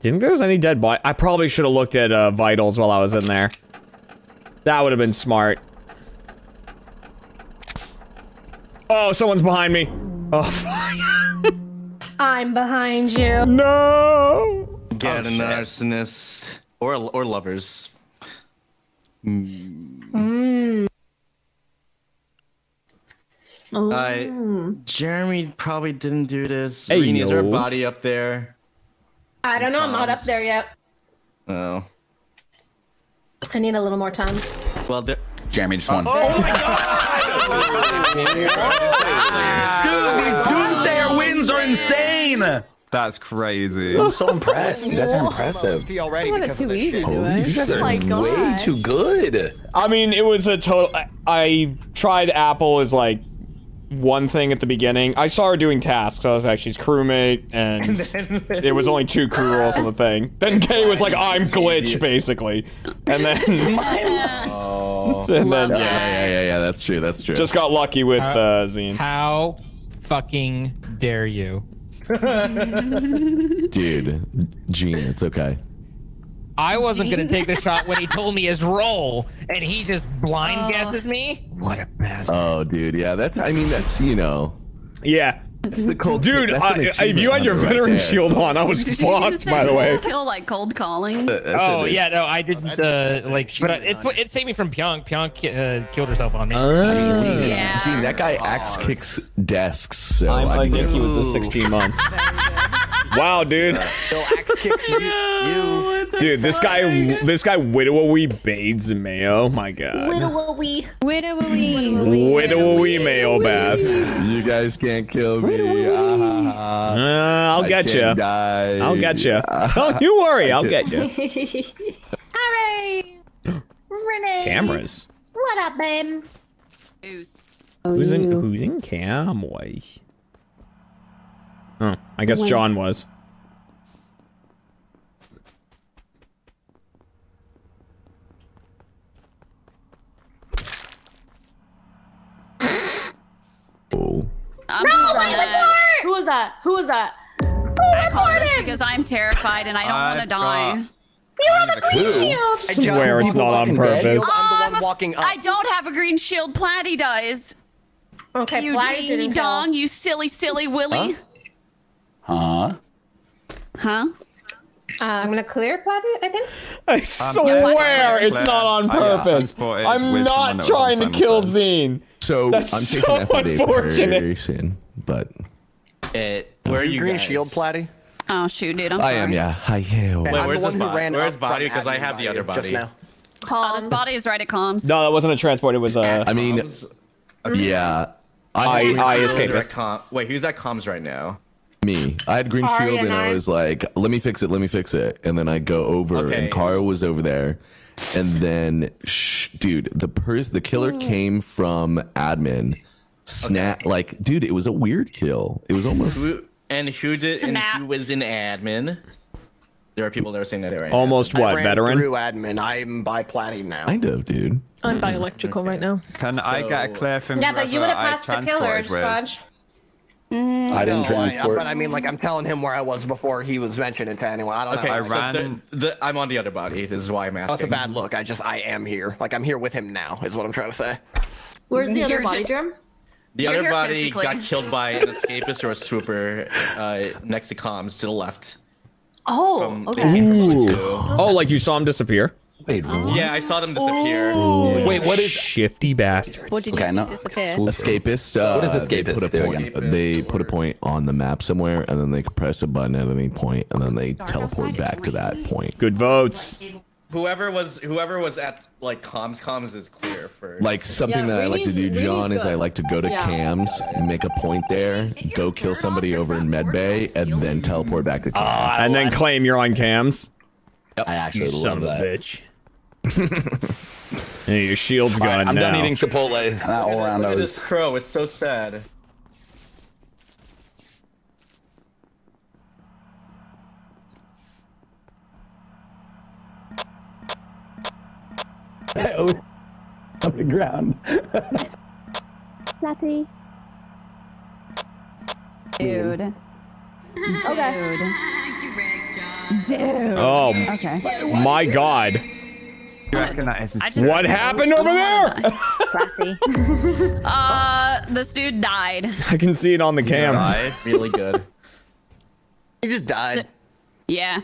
you think there was any dead body? I probably should have looked at vitals while I was in there. That would have been smart. Oh, someone's behind me. Oh, fuck. I'm behind you. No. Get an arsonist or lovers. Mm. Jeremy probably didn't do this. Hey, Rini, is there a body up there? I don't know. I'm not up there yet. Oh. I need a little more time. Well, there. Jeremy just won. Oh my god! Dude, these doomsayer wins are insane. That's crazy. I'm so impressed. That's impressive. Way too good. I mean, it was a total. I tried Apple as like one thing at the beginning. I saw her doing tasks. I was like, she's crewmate, and there was only two crew rolls on the thing. Then Kay was like, I'm Glitch, basically, and then. Yeah, that's true. That's true. Just got lucky with Zine. How fucking dare you? Dude, Gene, it's okay. I wasn't gonna take the shot when he told me his role, and he just blind guesses me. What a bastard! Oh, dude, yeah, that's. I mean, that's yeah. It's the cold. Dude, if you had your veteran shield on, I was fucked. By the way, kill like cold calling. Oh yeah, no, I didn't. Like, but it saved me from Pionk. Pionk killed herself on me. Yeah. Gene, that guy axe kicks desks. So I'm unlucky with the 16 months. Wow, dude. Axe kicks you. Dude, this guy widow-wee bathes in mayo. My god. Widow-wee mayo bath. You guys can't kill me. I'll get you. I'll get you. Don't you worry. I'll get you. Ari. Rini. Cameras. What up, babe? Who's in cameras? Oh, I guess John was. Oh. Who was that? Who was that? I called this because I'm terrified and I don't want to die. You have a green shield! I swear it's not on purpose. I'm the one walking up. I don't have a green shield. Platy does. Okay, you Platy didn't dong, help. You silly Willy. Huh? I'm gonna clear Platy, I think. I swear it's not on purpose. I'm not trying to kill Zine. So that's so unfortunate. But where are you green shield, Platy? Oh shoot, dude, I'm sorry. I am, yeah. Where's his body? Where's body? Because I have the other body. Just now. This body is right at comms. No, that wasn't a transport. It was a. I mean, yeah. I escaped. Wait, who's at comms right now? Me. I had green shield and I was like, let me fix it. And then I go over and Kara was over there. And then, dude, the killer came from admin. Snap, like, dude, it was a weird kill. It was almost. And who was in admin? There are people that are saying that right now. Almost what, veteran? Through admin. I'm by Platy now. Kind of, dude. I'm by electrical right now. I got a clear from but you would have passed the killer, Skadj. I didn't transport. But I mean, like, I'm telling him where I was before he was mentioning it to anyone. I don't know. Okay, so I'm on the other body. This is why I'm asking. That's a bad look. I am here. Like, I'm here with him now, is what I'm trying to say. Where's the other body, Jeremy? The other body got killed by an escapist or a swooper next to comms to the left. Oh, okay. Oh, like you saw him disappear? Wait, what? Yeah, I saw them disappear. Oh. Wait, what is shifty bastards? What did you disappear? Escapist. What is escapist? They put a point on the map somewhere, and then they press a button at any point, and then they teleport back to that point. Good votes. Whoever was at like comms is clear for like something that I like to do, John, is I like to go to cams, make a point there, go kill somebody over in medbay, and then teleport back to cams. And then claim you're on cams. Yep. I actually love that. Son of a bitch. Hey, your shield's gone now. I'm done eating Chipotle. Look at this crow. It's so sad. On the ground. Platy. Dude. Okay. Dude. Oh, okay. My God. What happened over there? Classy. This dude died. I can see it on the cam. Really good. He just died. So, yeah.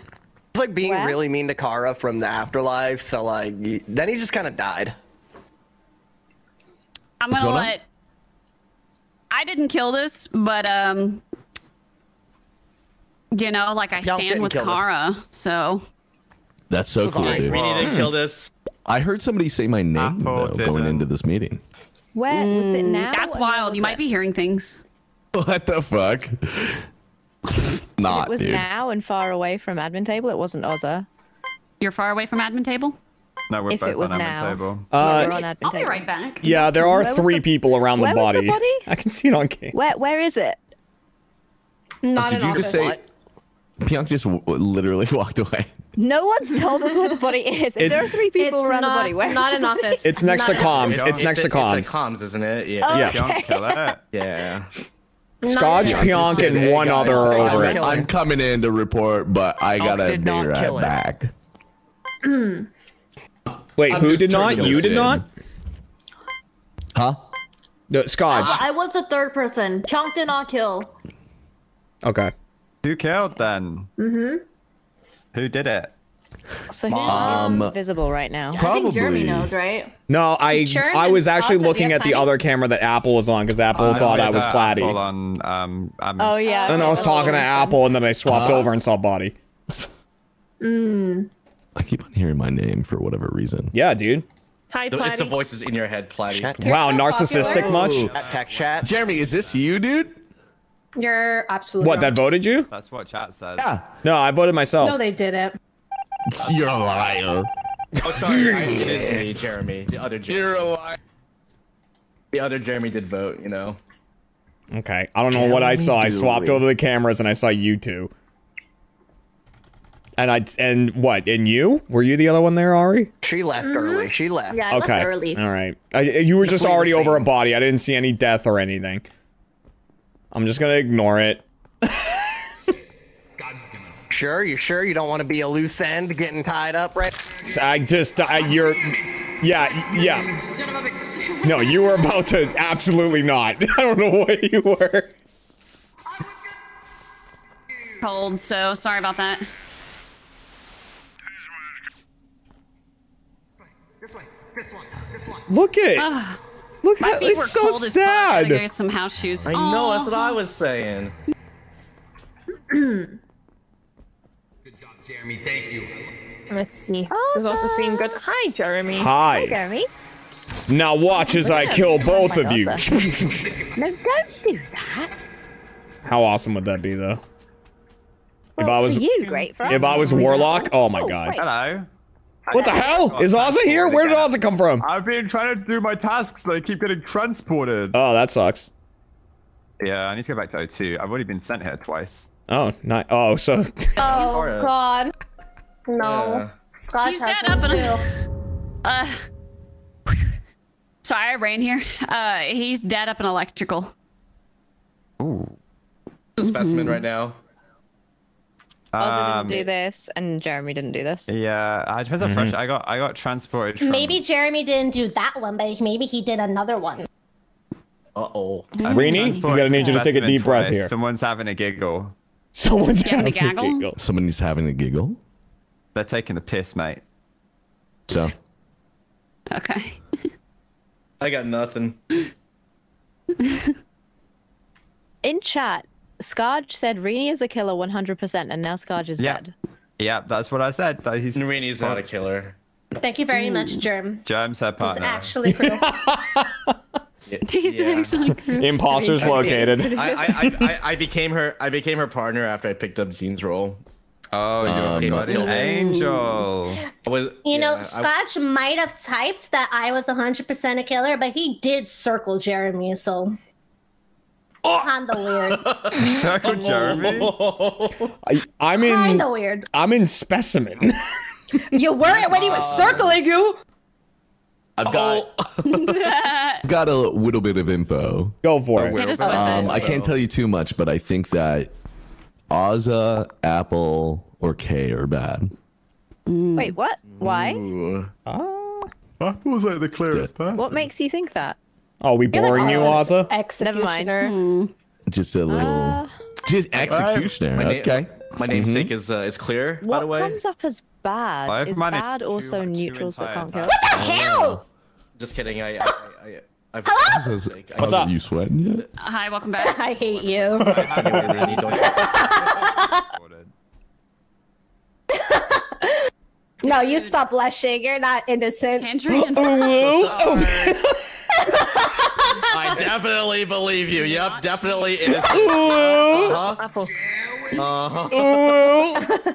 It's like being really mean to Kara from the afterlife. So like, then he just kind of died. I'm gonna let. I didn't kill this, but you know, like I stand with Kara, so. That's so cool, dude. We need to kill this. I heard somebody say my name though, going into this meeting. What was it now? That's wild. You might be hearing things. What the fuck? Not. It was now and far away from admin table. It wasn't Ozza. You're far away from admin table. No, we're both on admin table. I'll be right back. Yeah, there are three people around the body. I can see it on King. Where is it? Not in office. Did you just say? Pionk just literally walked away. No one's told us where the body is. If there are three people around the body, where? Not an office. It's next to comms. It's next to comms. It's like comms, isn't it? Yeah. Yeah. Yeah. Skadj, Pionk, and one other are over it. I'm coming in to report, but I gotta be right back. Wait, who did not? You did not? Huh? No, Skadj. I was the third person. Pionk did not kill. Okay. Who killed then? Mm-hmm. Who did it? So who's visible right now? Probably. I think Jeremy knows, right? No, I was actually looking at the other camera that Apple was on because Apple thought I was Platy. On, oh yeah. Then I was talking to Apple, and then I swapped over and saw body. I keep on hearing my name for whatever reason. Yeah, dude. Hi, Platy. It's the voices in your head, Platy. Wow, so narcissistic much? Jeremy, is this you, dude? You're absolutely what? Wrong. That voted you? That's what chat says. Yeah. No, I voted myself. No, they didn't. You're a liar. Oh, sorry. It is me, Jeremy. The other Jeremy. You're a liar. The other Jeremy did vote, you know. Okay. I don't know what I saw. I swapped over the cameras and I saw you two. And what? And you? Were you the other one there, Ari? She left early. She left. Yeah, I left early. All right. You were just already over a body. I didn't see any death or anything. I'm just gonna ignore it. Sure, you sure you don't want to be a loose end getting tied up, right? I just, you're, yeah. No, you were about to absolutely not. I don't know what you were. Cold, so sorry about that. This one. Look it. Look how it's so sad. Well, some house shoes. I know, that's what I was saying. Good job, Jeremy. Thank you. Let's see. There's also seen good. Hi, Jeremy. Hi, Jeremy. Now watch as I kill both of you. No, don't do that. How awesome would that be, though? Well, if I was if I was Warlock, oh my God. Hello. What the hell? Is Ozza here? Where did Ozza come from? I've been trying to do my tasks and I keep getting transported. Oh, that sucks. Yeah, I need to go back to O2. I've already been sent here twice. Oh, not. Oh, so. Oh, God. No. Scott has sorry, I ran here. He's dead up in electrical. Ooh. The specimen right now. Ozza didn't do this, and Jeremy didn't do this. Yeah, I just had fresh. I got transported. From... Maybe Jeremy didn't do that one, but maybe he did another one. Rini, I'm gonna need you to take a deep breath here. Someone's having a giggle. Someone's having a giggle. Somebody's having a giggle. They're taking a piss, mate. So. Okay. I got nothing. In chat. Scarge said Rini is a killer 100%, and now Scarge is dead. Yeah, that's what I said. Rini's not a killer. Thank you very much, Jerm. Jerm's her partner. He's actually Crew. He's actually Crew. Imposter's located. I became her partner after I picked up Zine's role. Oh, you was an angel. You know, Scarge might have typed that I was 100% a killer, but he did circle Jeremy, so... Kinda weird. Circle Jeremy. I'm in. Kinda weird. I'm in specimen. You weren't when he was circling you. I've got I've got a little bit of info. Go for it. I can't tell you too much, but I think that Ozza, Apple, or Kay are bad. Wait, what? Why? Apple's like the clearest person. What makes you think that? Oh, we boring like you, Ozza? Never mind. Just a little... Just executioner, okay. My namesake is clear, by the way. What comes up as bad? Is bad also neutrals that can't kill? What the hell? Just kidding, I've What's up? You sweating yet? Hi, welcome back. I hate you. No, you stop blushing. You're not innocent. I definitely believe you. Yep, definitely innocent. I'm innocent. Oh,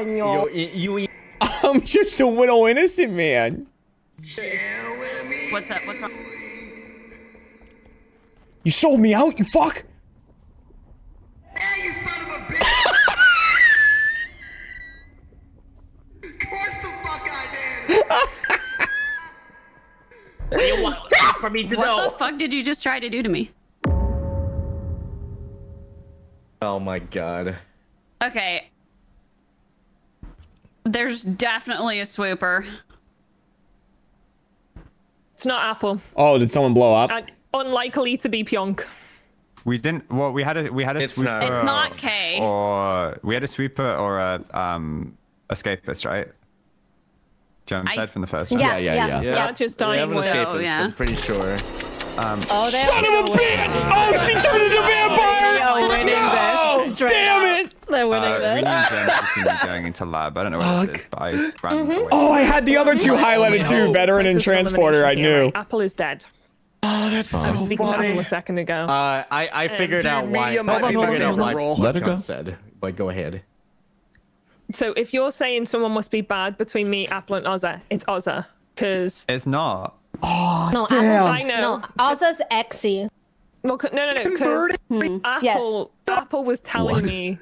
no. I'm just a little innocent man. What's up? What's up? You sold me out, you fuck. You son of a bitch! Course the fuck I did! You want for me to know? What the fuck did you just try to do to me? Oh my god. Okay. There's definitely a swooper. It's not Apple. Oh, did someone blow up? And unlikely to be Pionk. We didn't. Well, we had a it's swooper. It's not K. Or we had a swooper or a escapist, right? Jump said from the first one. Yeah. Just dying. I'm pretty sure. Son of a bitch! Oh, she turned into a vampire! Damn it! They're winning this. Rini going into lab. I don't know what it is, but I ran away. Oh, I had the other two highlighted too: Veteran and Transporter. I knew. Apple is dead. Oh, that's so funny. A second ago. I figured out why. Let it go. Said, but go ahead. So if you're saying someone must be bad between me, Apple, and Ozza, it's Ozza, because it's not. Oh, no, damn. I know. No, Ozza's exy. Well, no, because Apple was telling me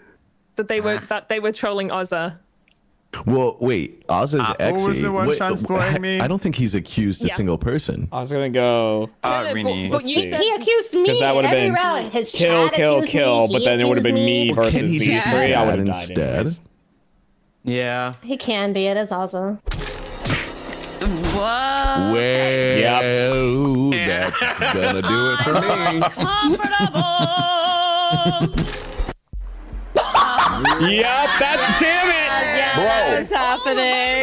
that they were trolling Ozza. Well, wait, Ozza's exy. Me? I don't think he's accused a single person. I was gonna go. Rini. But he accused me every round. His chat accused me. But then it would have been me versus these three. I would have died instead. Yeah. He can be. It is Ozza. Whoa. Well, that's gonna do it for me. Comfortable. Yep, that's damn it! Bro. What's happening?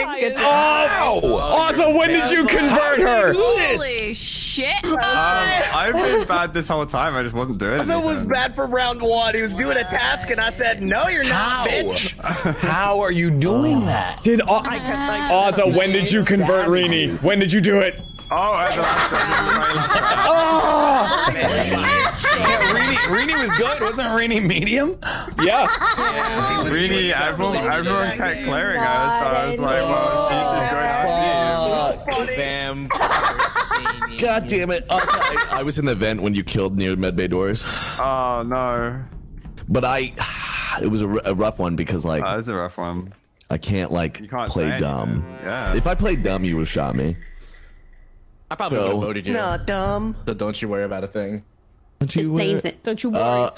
Also, when did you convert her? Holy shit! I've been bad this whole time. I just wasn't doing it. Ozza was bad for round one. He was doing a task, and I said, "No, you're not, bitch." How are you doing that? Did Ozza? When did you convert Rini? When did you do it? Oh, at the last time. Rini was good, wasn't Rini medium? Yeah. Rini, everyone kept clearing us, so I was like, well, you should join our team. God damn it. I was in the vent when you killed near medbay doors. Oh, no. But it was a rough one because, like, that was a rough one. I can't, like, play dumb. Yeah. If I played dumb, you would have shot me. I probably would have voted you. Not dumb. So don't you worry about a thing. Don't you worry. Don't you worry.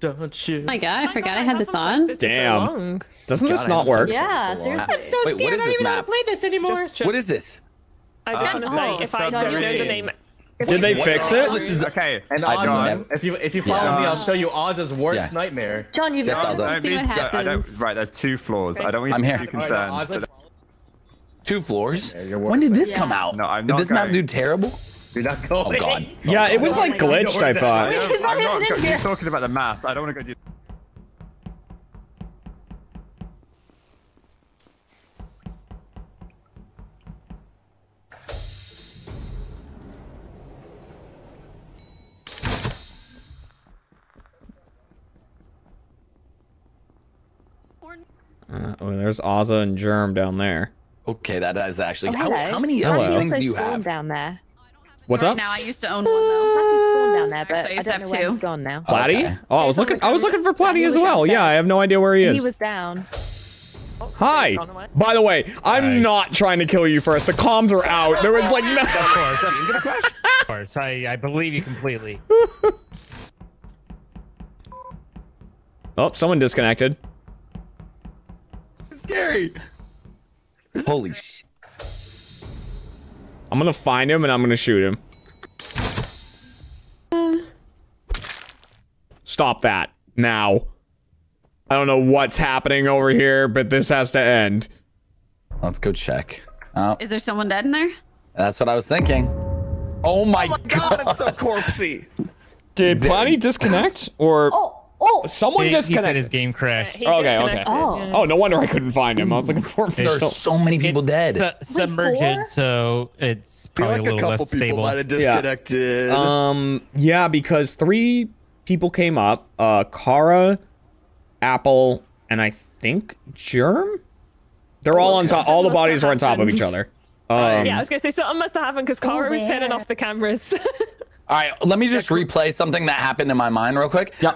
Don't you. Oh my god, I forgot I had this on. Damn. Doesn't this not work? Yeah, seriously. I'm so scared. I don't even know how to play this anymore. What is this? I don't know if I don't use the name. Did they fix it? This is okay. And Ozza, if you follow me, I'll show you Ozza's worst nightmare. John, you've got to see what happens. Right, there's two flaws. I don't want you to be too concerned. Two floors? Yeah, when did this come out? No, I'm not did this map do terrible? You're not going. Oh, God. Yeah, it was like glitched, I thought. You're talking about the math. I don't want to go do... oh, there's Ozza and Jerm down there. Okay, that is actually. Oh, how many things do you have down there? What's up? Now I used to own one though. Down there, but I don't know where he's gone now. Platy? Oh, I was looking. I was looking for Platy as well. Yeah, I have no idea where he is. He was down. Hi. By the way, I'm not trying to kill you first. The comms are out. There was like no. Of course, I'm gonna crash. Of course, I believe you completely. Oh, someone disconnected. It's scary. Holy shit. I'm gonna find him and I'm gonna shoot him. Stop that now. I don't know what's happening over here, but this has to end. Let's go check. Oh. Is there someone dead in there? That's what I was thinking. Oh my god, it's so corpsey. Did Platy disconnect or someone disconnected? He said his game crashed. Okay. Oh, no wonder I couldn't find him. I was looking for him. There's so many people dead. Submerged, so it's probably like a little less stable. People might have disconnected. Yeah. Yeah, because 3 people came up. Kara, Apple, and I think Jerm? They're all on top. All the bodies are on top of each other. Yeah, I was gonna say something must have happened because Kara was turning off the cameras. All right, let me just replay something that happened in my mind real quick. Yeah.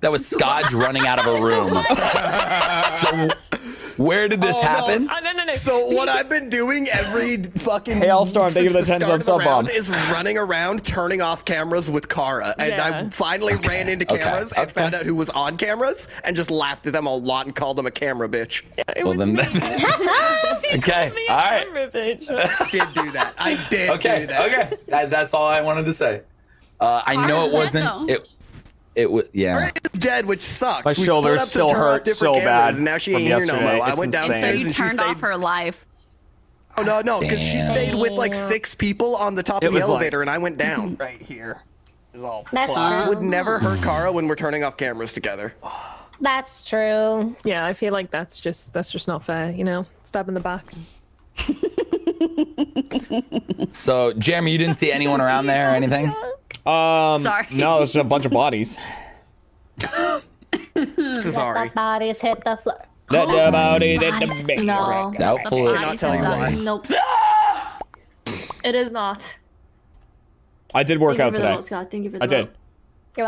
That was Skadj running out of a room. So where did this happen? No. Oh, no. So what I've been doing every fucking since the start of the round is running around turning off cameras with Kara, and I finally ran into cameras and found out who was on cameras and just laughed at them a lot and called them a camera bitch. Yeah, well then, all right. I did do that. I did do that. Okay, that's all I wanted to say. I know it wasn't. It was it's dead, which sucks. My shoulders still hurt so bad. Now she ain't here no more. I went downstairs and she turned off her life. Oh no, because she stayed with like 6 people on the top of the elevator, and I went down right here. Is all. That's true. Would never hurt Kara when we're turning off cameras together. That's true. Yeah, I feel like that's just not fair. You know, stab in the back. So, Jeremy, you didn't see anyone around there or anything? Sorry. No, it's a bunch of bodies. Sorry. Bodies hit the floor. Let the body hit the floor. No. Doubtful. We're not telling you why. Nope. It is not. I did work out today. I did. You're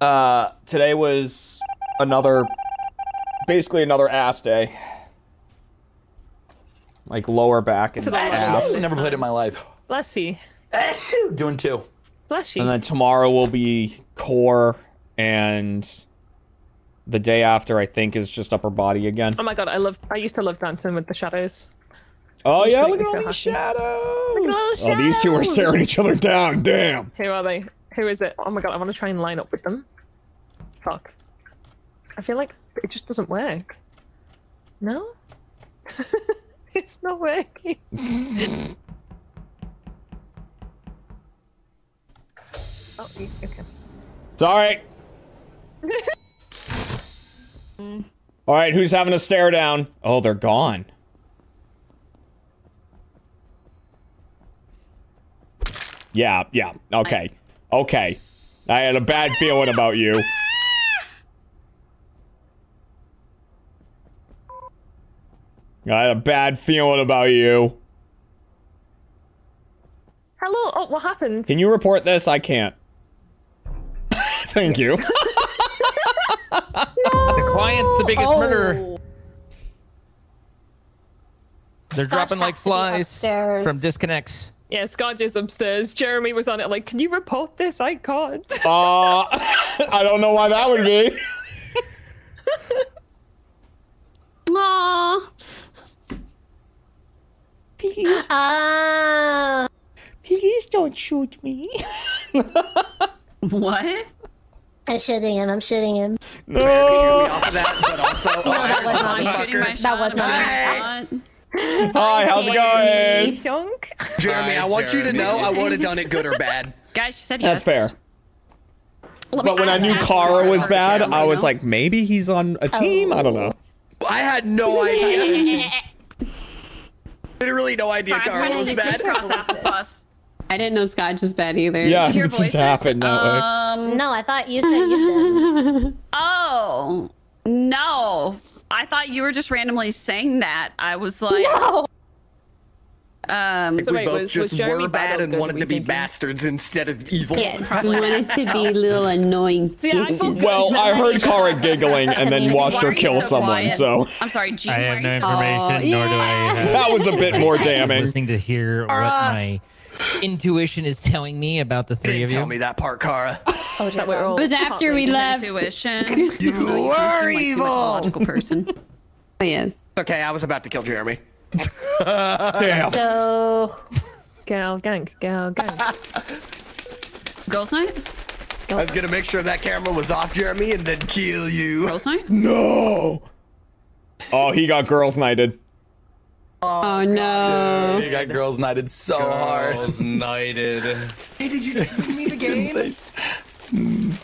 welcome. Today was basically another ass day. Like lower back and ass. I've never played in my life. Bless you. Doing 2. Bless you. And then tomorrow will be core, and the day after I think is just upper body again. Oh my god, I used to love dancing with the shadows. Oh yeah, look at all these shadows. Oh, these 2 are staring each other down. Damn. Who are they? Who is it? Oh my god, I want to try and line up with them. Fuck. I feel like it just doesn't work. No. It's not working. Okay. It's all right. All right, who's having a stare down? Oh, they're gone. Yeah, okay. I had a bad feeling about you. I had a bad feeling about you. Hello, oh, what happened? Can you report this? I can't. Thank you. No. The client's the biggest murderer. They're dropping like flies from disconnects. Yeah, Skadj is upstairs. Jeremy was on it like, can you report this? I can't. I don't know why that would be. Aww. Please. Please don't shoot me. What? I'm shooting him. No. That was not. Hi, how's it going? Pionk? Jeremy, I want you to know I would have done it good or bad. Guys, she said yes. That's fair. But when I knew Kara was bad, I was like, maybe he's on a team? I don't know. I had no idea. Literally no idea Kara was bad. I didn't know Skadj was bad either. Yeah, it just happened that way. No, I thought you said you did. Oh, no. I thought you were just randomly saying that. I was like... No! So we both just were bad and wanted to be bastards instead of evil. Yes, we wanted to be little annoying. So yeah, well, I heard Kara giggling and then watched her kill someone, so... I'm sorry, Gene. I have no information, nor do I have... That was a bit more damning. I'm listening to hear what my intuition is telling me about the three of you. Tell me that part, Kara. Oh, that was after we left. Intuition. You were evil! Logical person. Oh, yes. Okay, I was about to kill Jeremy. Damn. So, gal gang. Girls' night? Girls I was gonna make sure that camera was off, Jeremy, and then kill you. Girls' night? No. Oh, he got girls' nighted. Oh no. Dude, he got girls' nighted so hard. Girls' nighted. Hey, did you give me the game? Didn't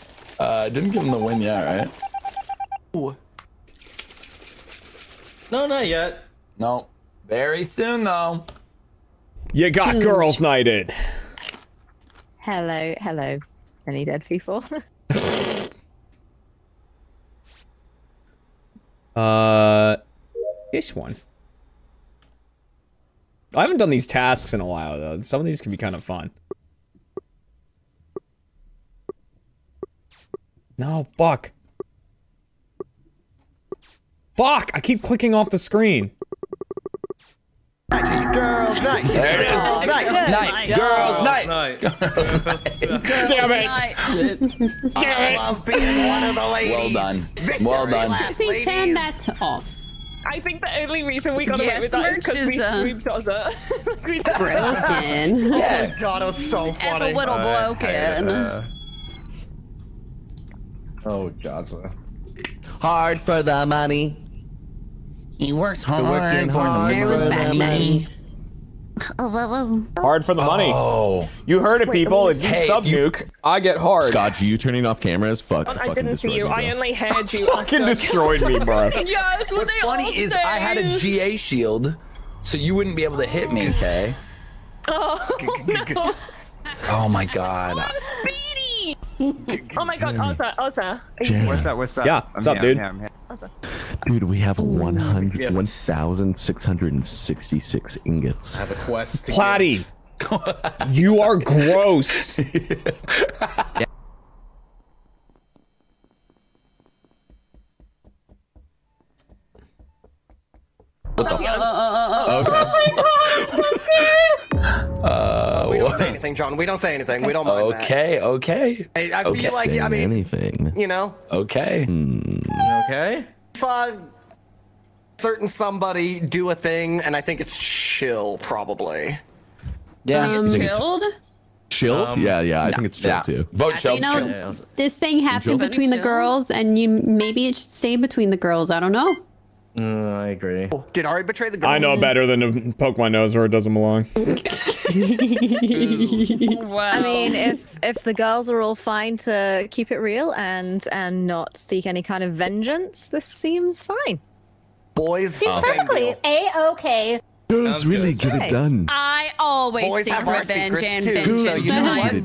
give him the win yet, right? Ooh. No, not yet. No. Very soon, though. You got girls nighted. Hello, hello. Any dead people? This one. I haven't done these tasks in a while, though. Some of these can be kind of fun. No, fuck. Fuck! I keep clicking off the screen. Girls night. There it is. Night. Girls night. Damn it. Damn it. I love being one of the ladies. Well done. Let me turn that off. I think the only reason we got away with that is because we swooped Ozza. Broken. Yeah. God, it was so funny. As a little broken. Oh, Jazza. Hard for the money. He works hard for the money. Hard for the money. Oh. You heard it, people. Wait, if you sub-nuke, I get hard. Scott, you turning off camera is fuck. I didn't see you. Me, I only heard you. Fucking destroyed me, bro. Yes, what's funny is I had a GA shield, so you wouldn't be able to hit me, Kay. Oh, no. Oh, my God. I'm speedy. Oh, my God. Ozza. What's up? Yeah, what's up, dude? Dude, we have 1,666 ingots. I have a quest. Platy, you are gross. Yeah. Oh my god, I'm so scared! We don't say anything, John. We don't say anything. We don't mind that. I feel like, I mean, anything. You know? Okay. Okay? I saw certain somebody do a thing, and I think it's chill, probably. Yeah. Chilled? Chilled? Yeah, I think it's chill, too. Vote chill. You know, this thing happened between the girls, and maybe it should stay between the girls. I don't know. I agree. Oh, did Ari betray the girl? I know better than to poke my nose where it doesn't belong. Wow. I mean, if the girls are all fine to keep it real and not seek any kind of vengeance, this seems fine. Boys, seems perfectly A-okay. Girls really get it done. I always seek revenge and vengeance.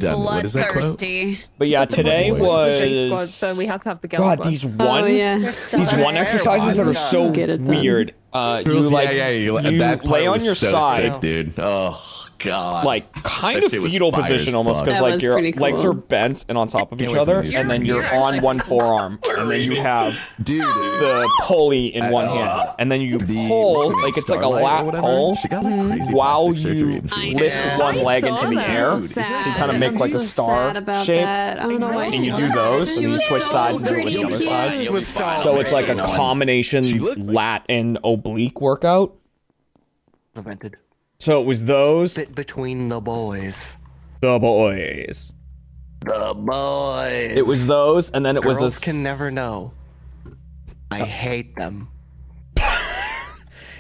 I'm bloodthirsty. But yeah, today was... So we have to have the girls. God, these one exercises that are so weird. You lay on your side, dude. Oh God. Like kind of fetal position almost, because like your legs are bent and on top of each other, and then you're on one forearm, and then you have the pulley in one hand, and then you pull like it's like a lat pull while you lift one leg into the air, so you kind of make like a star shape, and you do those, and you switch sides and do it with the other side. So it's like a combination lat and oblique workout. So it was those. Sit between the boys. The boys. It was those, and then it was this. Girls can never know. I hate them.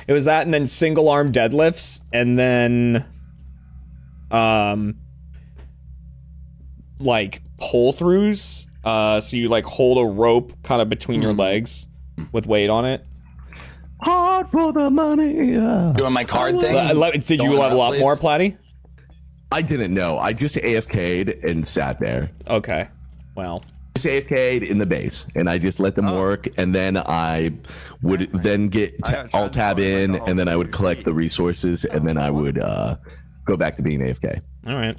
It was that, and then single arm deadlifts, and then, like pull throughs. So you like hold a rope kind of between your legs with weight on it. Hard for the money. Doing my card thing. Did you level up more, Platy? I didn't know. I just AFK'd and sat there. Okay. Well, AFK'd in the base, and I just let them work, and then I would then get alt tab in, and then I would collect the resources, and then I would go back to being AFK. All right.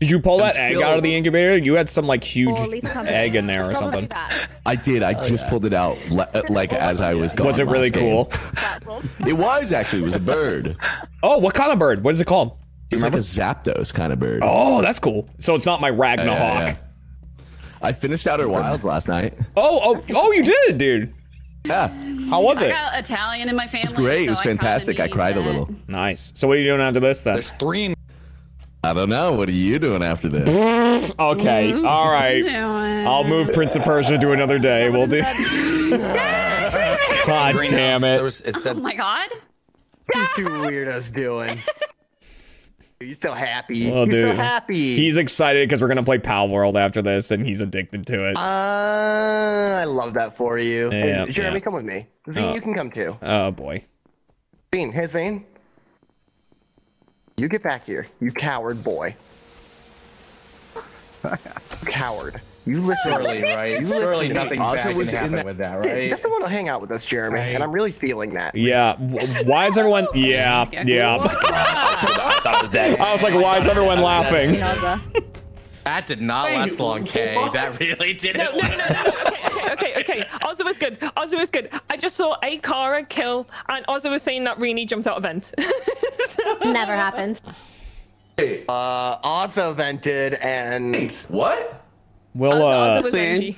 Did you pull that egg out of the incubator? You had some like huge egg in there or something. I did. I just pulled it out like as I was going. Was it really cool? It was actually. It was a bird. Oh, what kind of bird? What is it called? It's like a Zapdos kind of bird. Oh, that's cool. So it's not my Ragnahawk. Yeah. I finished Outer Wilds last night. Oh, you did, dude. Yeah. How was it? I got Italian in my family. It was great. So it was fantastic. I cried a little. Nice. So what are you doing after this then? There's three. I don't know. What are you doing after this? Okay. All right. I'll move Prince of Persia to another day. We'll do. God damn it. Oh my God. You two weirdos doing. He's so happy. Oh, he's so happy. He's excited because we're gonna play Palworld after this, and he's addicted to it. I love that for you. Yeah, hey, Jeremy, come with me. Zine, you can come too. Oh boy. Zine, hey Zine. You get back here, you coward boy. Coward. You listen, right? You listen. Nothing bad can happen with that, right? Doesn't want to hang out with us, Jeremy, and I'm really feeling that. Yeah. Why is everyone? Yeah. Yeah. I was like, why is everyone laughing? That did not last long, Kay. That really didn't. Okay. Ozza was good. Ozza was good. I just saw a Kara kill, and Ozza was saying that Rini jumped out of vent. Never happened. Ozza vented and what? We'll play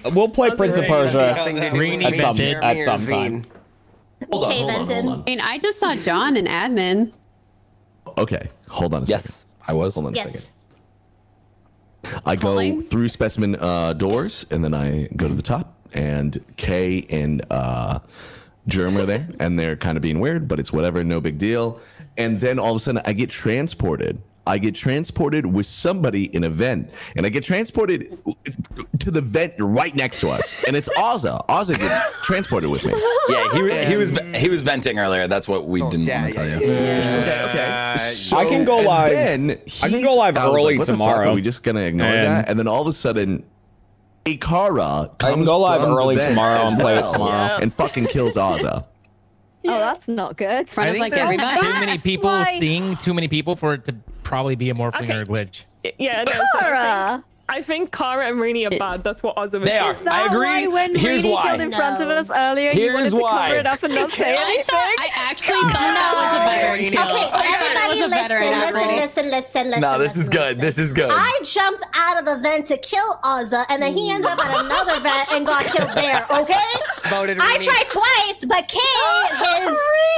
Prince of Persia at some time. Hold on. I mean, I just saw John in admin. Okay, hold on a second. Yes, I was. Hold on a second. I go through specimen doors, and then I go to the top, and Kay and Jerm are there, and they're kind of being weird, but it's whatever, no big deal. And then all of a sudden, I get transported. I get transported with somebody in a vent, and I get transported to the vent right next to us, and it's Ozza. Ozza gets transported with me. Yeah, he was venting earlier. That's what we didn't want to tell you. Okay. So, I can go live. I can go live early tomorrow. Are we just gonna ignore that? And then all of a sudden, Kara comes. I can go live early tomorrow and play it tomorrow, and fucking kills Ozza. Oh, that's not good. I think there's too many people seeing too many people for it to probably be a Morphling or a Glitch. Yeah, no, Kara! I think Kara and Rini are bad. That's what Ozza was saying. Is that why when Rini killed in front of us earlier, you wanted to cover it up and not say anything? I actually found out it was a veteran. Okay, everybody listen. No, this is good. This is good. I jumped out of the vent to kill Ozza, and then he ended up at another vent and got killed there, okay? I tried twice, but Kay,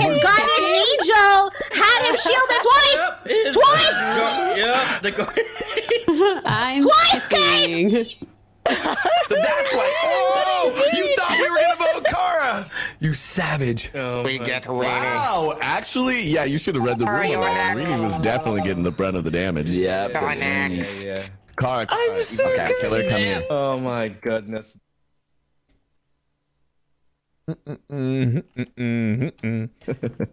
his guardian angel, had him shielded twice! Twice, Kate! So that's why. Oh, you thought we were gonna vote Kara! You savage! Oh, we get Rini. Wow, actually, yeah, you should have read the room. Rini was definitely getting the brunt of the damage. Yeah, next. Kara, I'm so good. Killer, come here. Oh my goodness.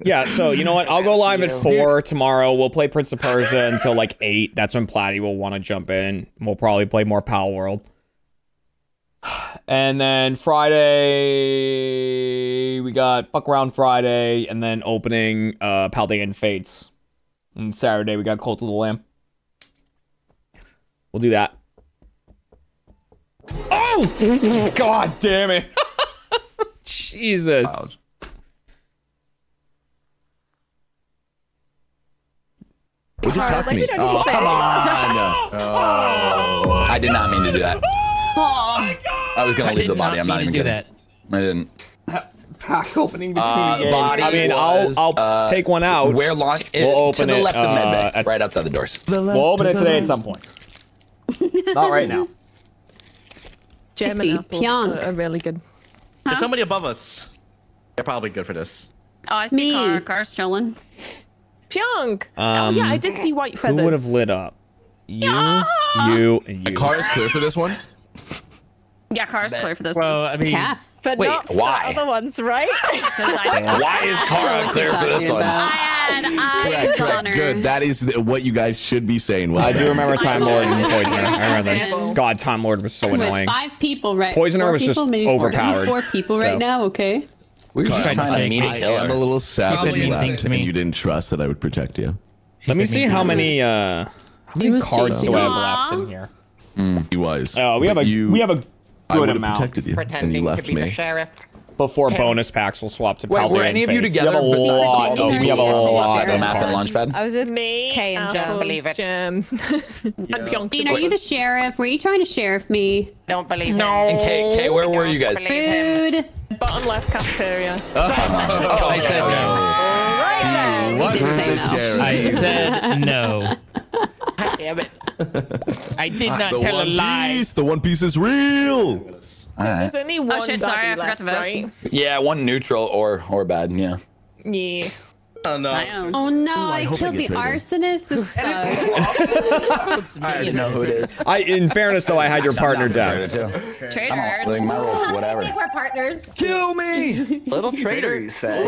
Yeah, so you know what? I'll go live at 4 tomorrow. We'll play Prince of Persia until like 8. That's when Platy will want to jump in. We'll probably play more Palworld. And then Friday, we got Fuck Around Friday, and then opening Paldean Fates. And Saturday, we got Cult of the Lamb. We'll do that. Oh! God damn it! Jesus. Wild. What just happened to me? Oh, come on. Oh, I did not mean to do that. Oh my God. I was going to leave the body. I'm not even kidding. I didn't. Pack opening between games. Body I mean, was, I'll take one out. Where launch it we'll open to the left of medbay, right outside the doors. We'll open it today at some point. Not right now. Jam and Pionk are really good. Huh? There's somebody above us. They're probably good for this. Oh, I see Kara. Kara's chilling. Pyong! Oh, yeah, I did see white feathers. Who would have lit up? You, you, and you. Kara's clear for this one? Yeah, Kara's clear for this one. I mean... Calf. But wait, not for the other ones, right? Why is Kara clear for this one? had eyes on her. Good. That is what you guys should be saying. Well, I do remember Time Lord and Poisoner. I remember that. God, Time Lord was so annoying. Five people, right? Poisoner was just overpowered. Four people right now, okay? We were just trying to meet a killer. I'm a little sad that you left and you didn't trust that I would protect you. Let me see how many cards do I have left in here. He was. Oh, we have a good amount. Pretending to be the sheriff. Before bonus packs, we'll swap to Palworld. Were any of you together? We have a lot of map and launchpad. I was with me, Kay and John. Don't believe it. Zine, are you the sheriff? Were you trying to sheriff me? Don't believe it. And Kay, where were you guys? Food. Bottom left cafeteria. I said no. Right then. I said no. Damn it. I did not tell a lie. The One Piece is real. Right. There's only one. Oh shit, sorry, I forgot to vote. Right? Yeah, one neutral or bad. Yeah. Yeah. Oh no. Oh no, I killed the arsonist. I don't know who it is. In fairness though, I had your partner death. Traitor. Like my rules, whatever. I think we're partners. Kill me. Little traitor, you said.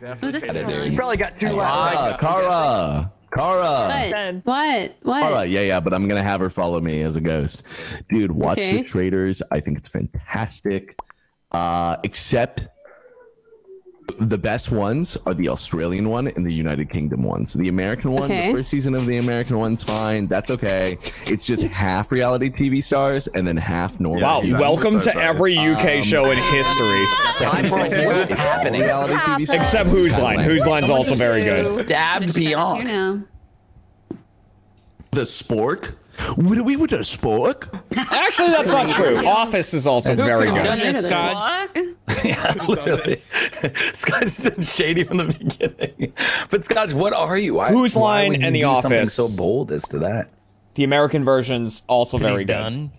You probably got too loud. Kara. What? Kara, yeah, but I'm gonna have her follow me as a ghost. Dude, watch the Traitors. I think it's fantastic. Except the best ones are the Australian one and the United Kingdom ones. The American one, the first season of the American one's fine. That's okay. It's just half reality TV stars and then half normal. Wow, welcome to every UK show in history. What's happening? Except Whose Line. Whose Line's also very good. Stabbed Pionk. The spork? We would do a spork? Actually, that's not true. Office is also very good. Yeah, literally. Skadj did shady from the beginning. But Skadj, what are you? Whose Line and The Office. So bold as to that. The American version's also very good.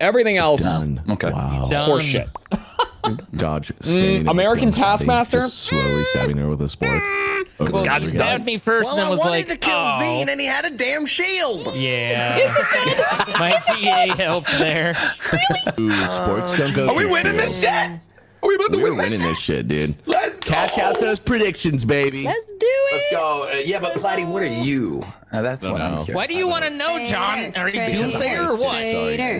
Everything else, okay. Wow. Horseshit. Dodge. American Taskmaster. Slowly stabbing her with a spork. Skadj stabbed me first and was like, to kill Zine and he had a damn shield. Yeah. Is it good? My TA helped there. Really? Ooh, sports don't go. Are we winning this shit? We're winning this shit, dude. Let's cash out those predictions, baby. Let's do it. Let's go. Yeah, but Platy, what are you? That's what I'm curious. Why do you want to know, John? Are you doomsayer or what?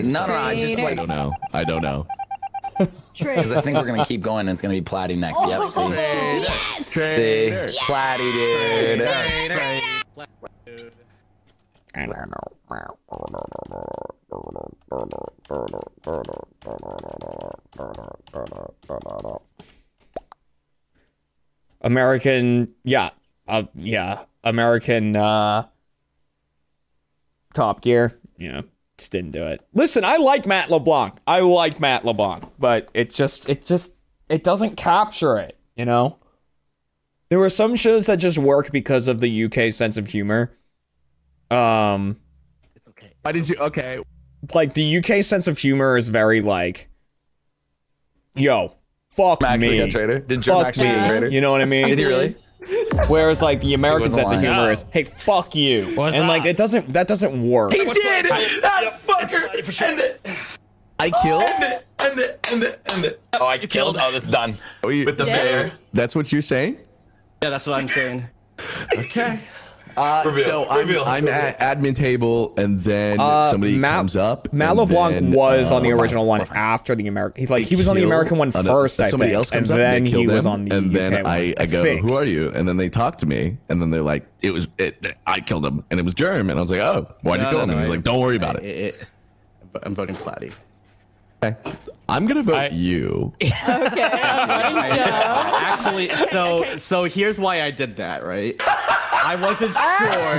No, I just like I don't know. Because I think we're gonna keep going, and it's gonna be Platy next. Yep. See, yes! See, yes! Platy, dude. Yes! Platy. American, American, Top Gear, just didn't do it. Listen, I like Matt LeBlanc. But it doesn't capture it, There are some shows that just work because of the UK sense of humor. It's okay. Why did you? Okay. Like the UK sense of humor is very like, yo, fuck me. A traitor? Did John actually be a traitor? You know what I mean? Did he really? Whereas like the American sense of humor is, hey, fuck you, and like that doesn't work. He did that fucker. For sure. I killed. End it. Oh, I killed. Oh, this is done. With the bear. That's what you're saying? Yeah, that's what I'm saying. Okay. So I'm at admin table, and then somebody comes up. Matt LeBlanc was on the original one after the American. He was on the American one first, I think. Else comes and up, then he was on the UK one. And then I go, who are you? And then they talk to me, and then they're like, I killed him, and it was Jeremy. And I was like, oh, why'd you kill him? And he was like, don't worry about it. I'm voting Platy. Okay. I'm gonna vote you. Okay. Actually, so here's why I did that, right? I wasn't sure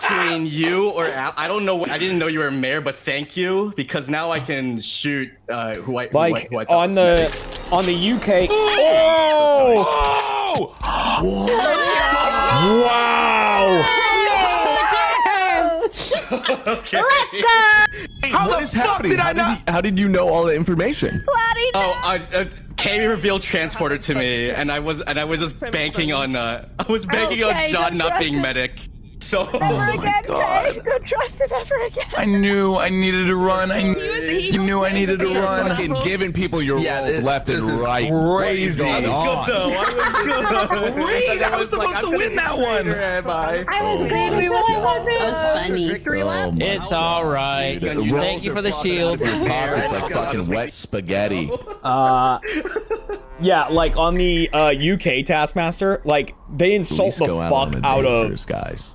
between you or I don't know. I didn't know you were mayor, but thank you because now I can shoot who I on the mayor. On the UK. Oh! Whoa. Wow! Okay. Let's go! Hey, what is happening? How did you know all the information? Platy, no. Kay revealed Transporter to me, and I was just banking on I was banking on John not being medic. So, oh my God. Kay, don't trust him ever again. I knew I needed to run. I knew You knew I needed to run. Fucking giving people your roles left and right. Crazy. That was good though. I was supposed to win that one. I was good. We were supposed to. That was funny. It's all right. Thank you for the shield. Your pocket's like fucking wet spaghetti. Yeah, like on the UK Taskmaster, like they insult the fuck out of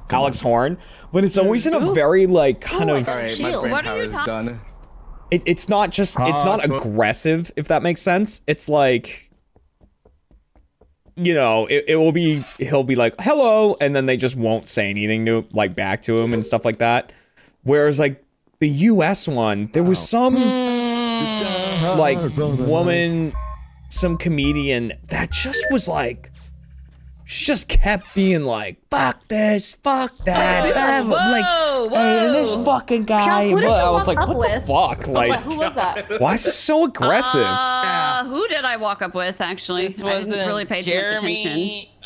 Alex Horn, but it's always in a very like kind of. All right, my brain power is done. It's not just, it's not aggressive, if that makes sense. It's like, you know, it will be, he'll be like, hello, and then they just won't say anything to, like, back to him and stuff like that. Whereas, like, the US one, there was some, like, woman, some comedian that just was like, she just kept being like, fuck this, fuck that, whoa, like, whoa. Hey, this fucking guy. John, I was like, what the fuck? Like, who was that? Why is this so aggressive? Who did I walk up with, actually? This wasn't really pay Jeremy, too much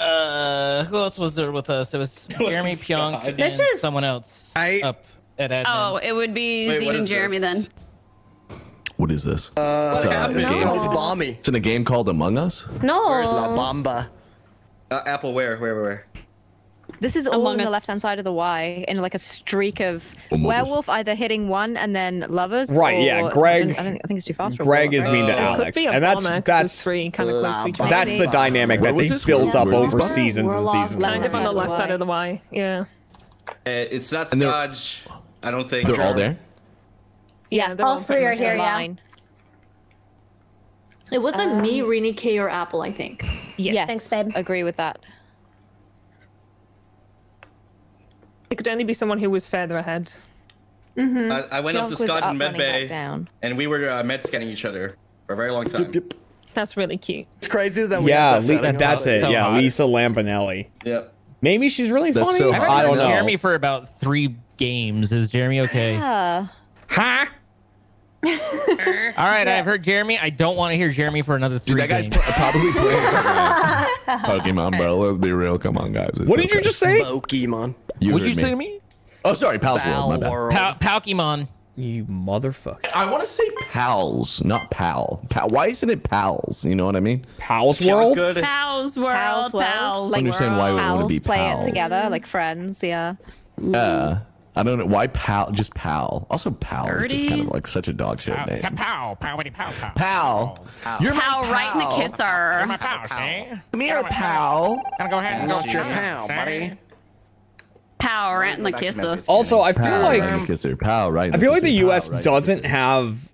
attention. Who else was there with us? It was Jeremy, Pionk, and someone else up at admin. Oh, it would be Zine and Jeremy then. What is this? It's in a game called Among Us? No. Where is La Bomba? Apple, where? This is all on the left-hand side of the Y in like a streak of werewolf either hitting one and then lovers. Right, yeah, Greg. I think it's too fast. Greg is mean to Alex, and that's kind of close. That's the dynamic that they built up over seasons and seasons. Landed on the left side of the Y. Yeah. It's not Skadj. I don't think they're all there. Yeah, all three are here. Yeah. It wasn't me, Rini, Kay, or Apple, I think. Yes. Thanks, babe. Agree with that. It could only be someone who was further ahead. Mm-hmm. I went up to Scott and Medbay, and we were med-scanning each other for a very long time. Yep. That's really cute. It's crazy that we that's it. So yeah, hot. Lisa Lampanelli. Yep. Maybe she's really funny. So I don't know. Jeremy for about 3 games. Is Jeremy okay? Yeah. Huh? All right, yeah. I've heard Jeremy. I don't want to hear Jeremy for another 3 Dude, that games. Guy's probably playing Pokemon, bro. Let's be real. Come on, guys. It's what did you just say? Pokemon. What did you say to me? Oh, sorry, Palworld. Palkemon. You motherfucker. I want to say pals, not pal. Why isn't it pals? You know what I mean? Palworld. Palworld. Pals. I understand why we want to be pals. Play it together like friends. Yeah. Yeah. I don't know why pal, just pal. Also, pal is just kind of like such a dog shit name. Pow, pow, pow, pow, pow. You're my pal. Right in the kisser. You're my pal, okay? Come here, pal. Gonna go ahead and go to your pal, buddy. Pow, right in the kisser. Also, I feel like the US doesn't have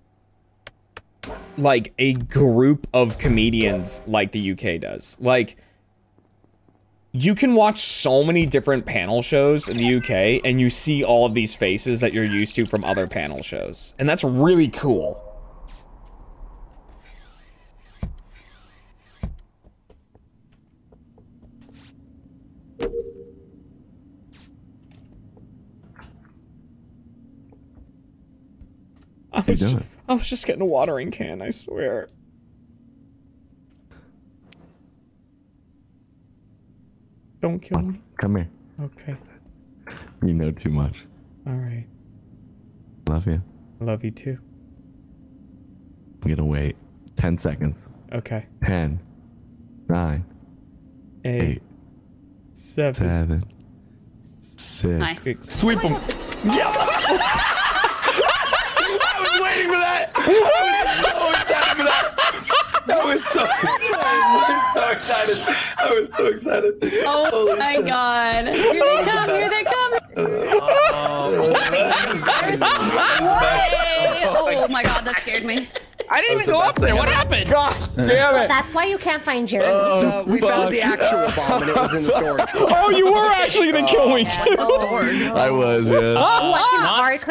like a group of comedians like the UK does. Like, you can watch so many different panel shows in the UK, and you see all of these faces that you're used to from other panel shows. And that's really cool. I was just getting a watering can, I swear. Don't kill me. Come here. Okay. You know too much. All right. Love you. Love you too. I'm gonna wait 10 seconds. Okay. 10, 9, 8, 7, 6. Nice. Sweep them. Yeah. I was waiting for that. I was so excited for that. I was so excited. Oh my god. Here they come, Oh my god, that scared me. I didn't even go up there. What happened? God damn it. That's why you can't find Jeremy. We found the actual bomb and it was in the storage. Oh, you were actually going to kill me too. I was, yeah.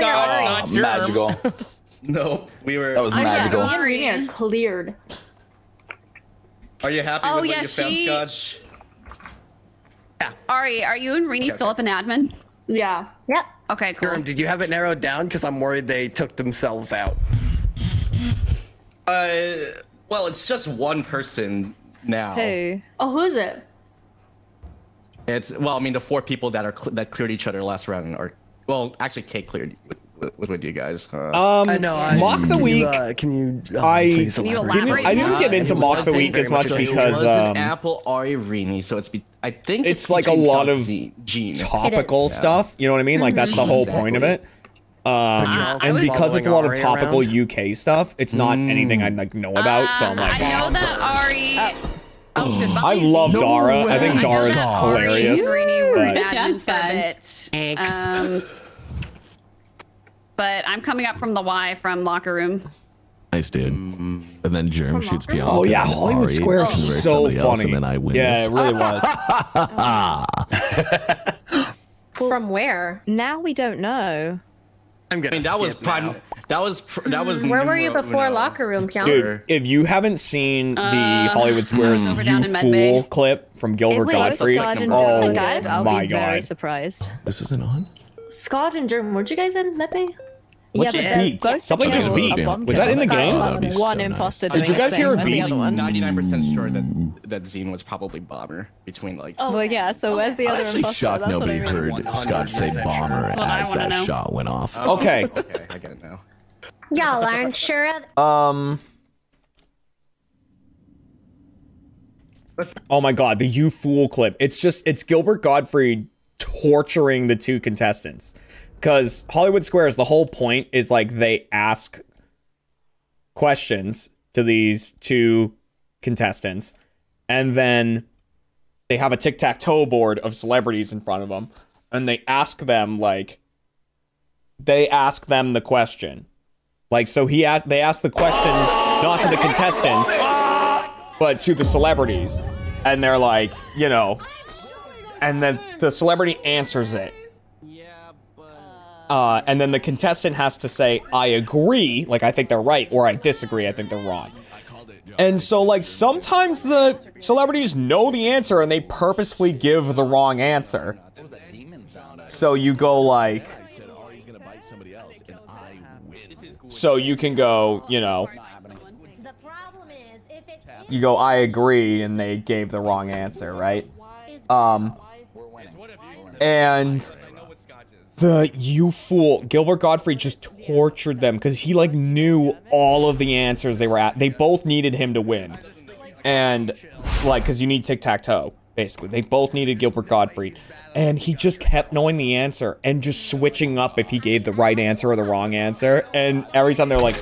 Not magical. No, we were. That was magical. Jeremy cleared. Are you happy with what you found, Skadj? Yeah. Ari, are you and Rini still up in admin? Yeah. Yep. Okay, cool. Durham, did you have it narrowed down? Because I'm worried they took themselves out. Well, it's just one person now. Who? Oh, who is it? It's, well, I mean, the 4 people that cleared each other last round are, well, actually, Kay cleared with you guys. I know. Mock the Week. I didn't get into Mock the Week as much because Apple, Ari, Rini, so I think it's like a lot of topical stuff. You know what I mean? Like that's the whole point of it. And because it's a lot of topical UK stuff, it's not anything I like know about. So I'm like, I know that Ari. I love Dara. I think Dara's hilarious. Good job, Skadj. But I'm coming up from the Y from Locker Room. Nice, dude. And then Jeremy shoots Pionk. Oh, yeah. Hollywood Square is so funny. And then I win. Yeah, it really was. From where? Now we don't know. I'm gonna that was where were you before Locker Room, Pionk? Dude, if you haven't seen the Hollywood Squares "You Fool" clip from Gilbert Gottfried, oh my god, very surprised. This isn't on. Scott and Jeremy, weren't you guys in Medbay? Yeah, but something just beeped. Was that in the game? One imposter. Did you guys hear a beep? 99% sure that Zine was probably Bomber between like. Oh well, yeah. So where's the other imposter? Shocked nobody heard Skadj say Bomber as that shot went off. Okay. Okay, I get it now. Y'all aren't sure of. Oh my god, the "You Fool" clip. It's just Gilbert Gottfried torturing the two contestants. Because Hollywood Squares, the whole point is like they ask questions to these two contestants, and then they have a tic-tac-toe board of celebrities in front of them, and they ask them the question. Like, so they asked the question not to the contestants, but to the celebrities, and they're like, you know, and then the celebrity answers it. And then the contestant has to say, I agree, like I think they're right, or I disagree, I think they're wrong. And so like sometimes the celebrities know the answer and they purposefully give the wrong answer. So you go like, so you can go, you know, you go, I agree, and they gave the wrong answer, right? And the "You Fool", Gilbert Gottfried just tortured them because he like knew all of the answers they were at. They both needed him to win. And like, because you need tic-tac-toe, basically. They both needed Gilbert Gottfried. And he just kept knowing the answer and just switching up if he gave the right answer or the wrong answer. And every time they're like,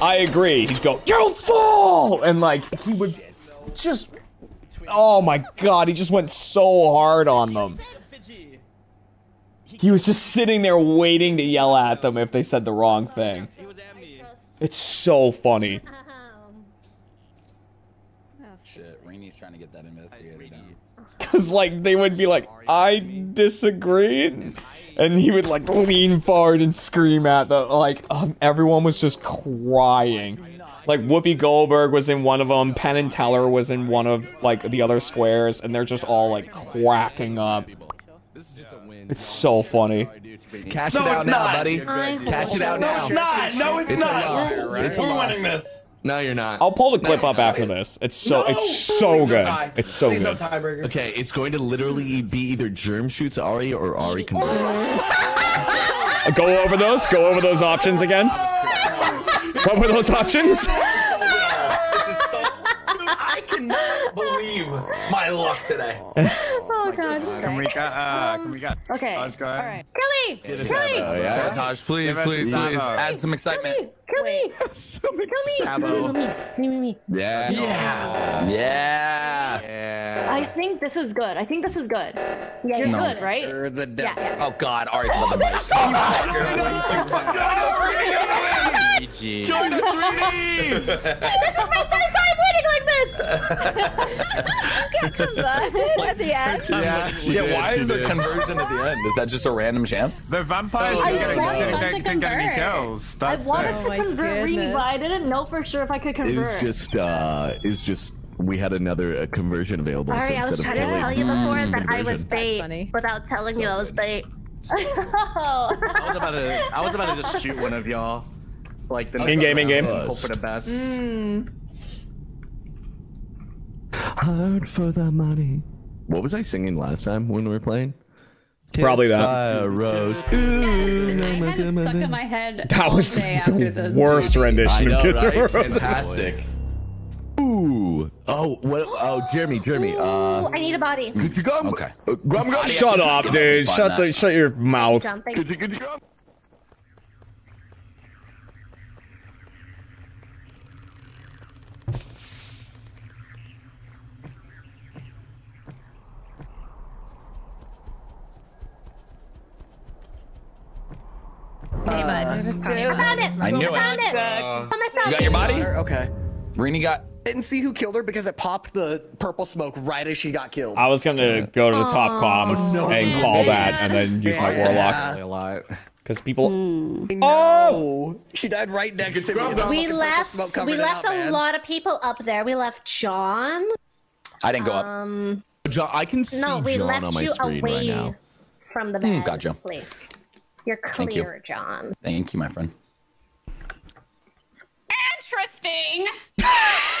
I agree, he'd go, "You fool!" And like, he would just, oh my god, he just went so hard on them. He was just sitting there waiting to yell at them if they said the wrong thing. It's so funny. Shit, Rini's trying to get that investigated down. Because, like, they would be like, I disagree. And he would, like, lean forward and scream at them. Like, everyone was just crying. Like, Whoopi Goldberg was in one of them. Penn and Teller was in one of, like, the other squares. And they're just all, like, cracking up. It's so funny. Cash it out now, buddy. Cash it out now. No, it's not. We're winning this. No, you're not. I'll pull the clip up after this. It's so good. It's so good. Okay, it's going to literally be either Germ shoots Ari or Ari can go over those. Go over those options again. What were those options? I cannot believe my luck today. Oh god! Okay. All right. Kelly. Sabotage, please. Add some excitement. Kelly. Yeah. I think this is good. Yeah, you're good, right? Yeah. Oh god, Ari's another one. This is my third time winning like this. You get converted at the end. Yeah, why is there conversion at the end? Is that just a random chance? The vampires didn't get any kills. That's I wanted to convert Rini, but I didn't know for sure if I could convert. It's just we had another conversion available. Ari, I was trying to tell you before that I was bait without telling you I was bait. I was about to just shoot one of y'all. Like the in game. Hope for the best. Hard for the money. What was I singing last time when we were playing? Kissed probably that. By a rose. Ooh, no, I had it stuck in my head. That was the worst rendition of Kiss a Rose. Fantastic. Ooh. Oh, what? Oh, Jeremy. I need a body. Could you gum? Okay. Shut up, dude. Shut your mouth. Could you gum? Hey, bud. I found it. I knew it. You got your body? Okay. Rini got. Didn't see who killed her because it popped the purple smoke right as she got killed. I was gonna go to the top comms and call that, and then use my warlock. Because people. Mm. Oh, she died right next to me. We left a lot of people up there. We left John. I didn't go up. John, I can see John on my screen right now. From the bed, gotcha. Please. You're clear, John. Thank you, my friend. Interesting.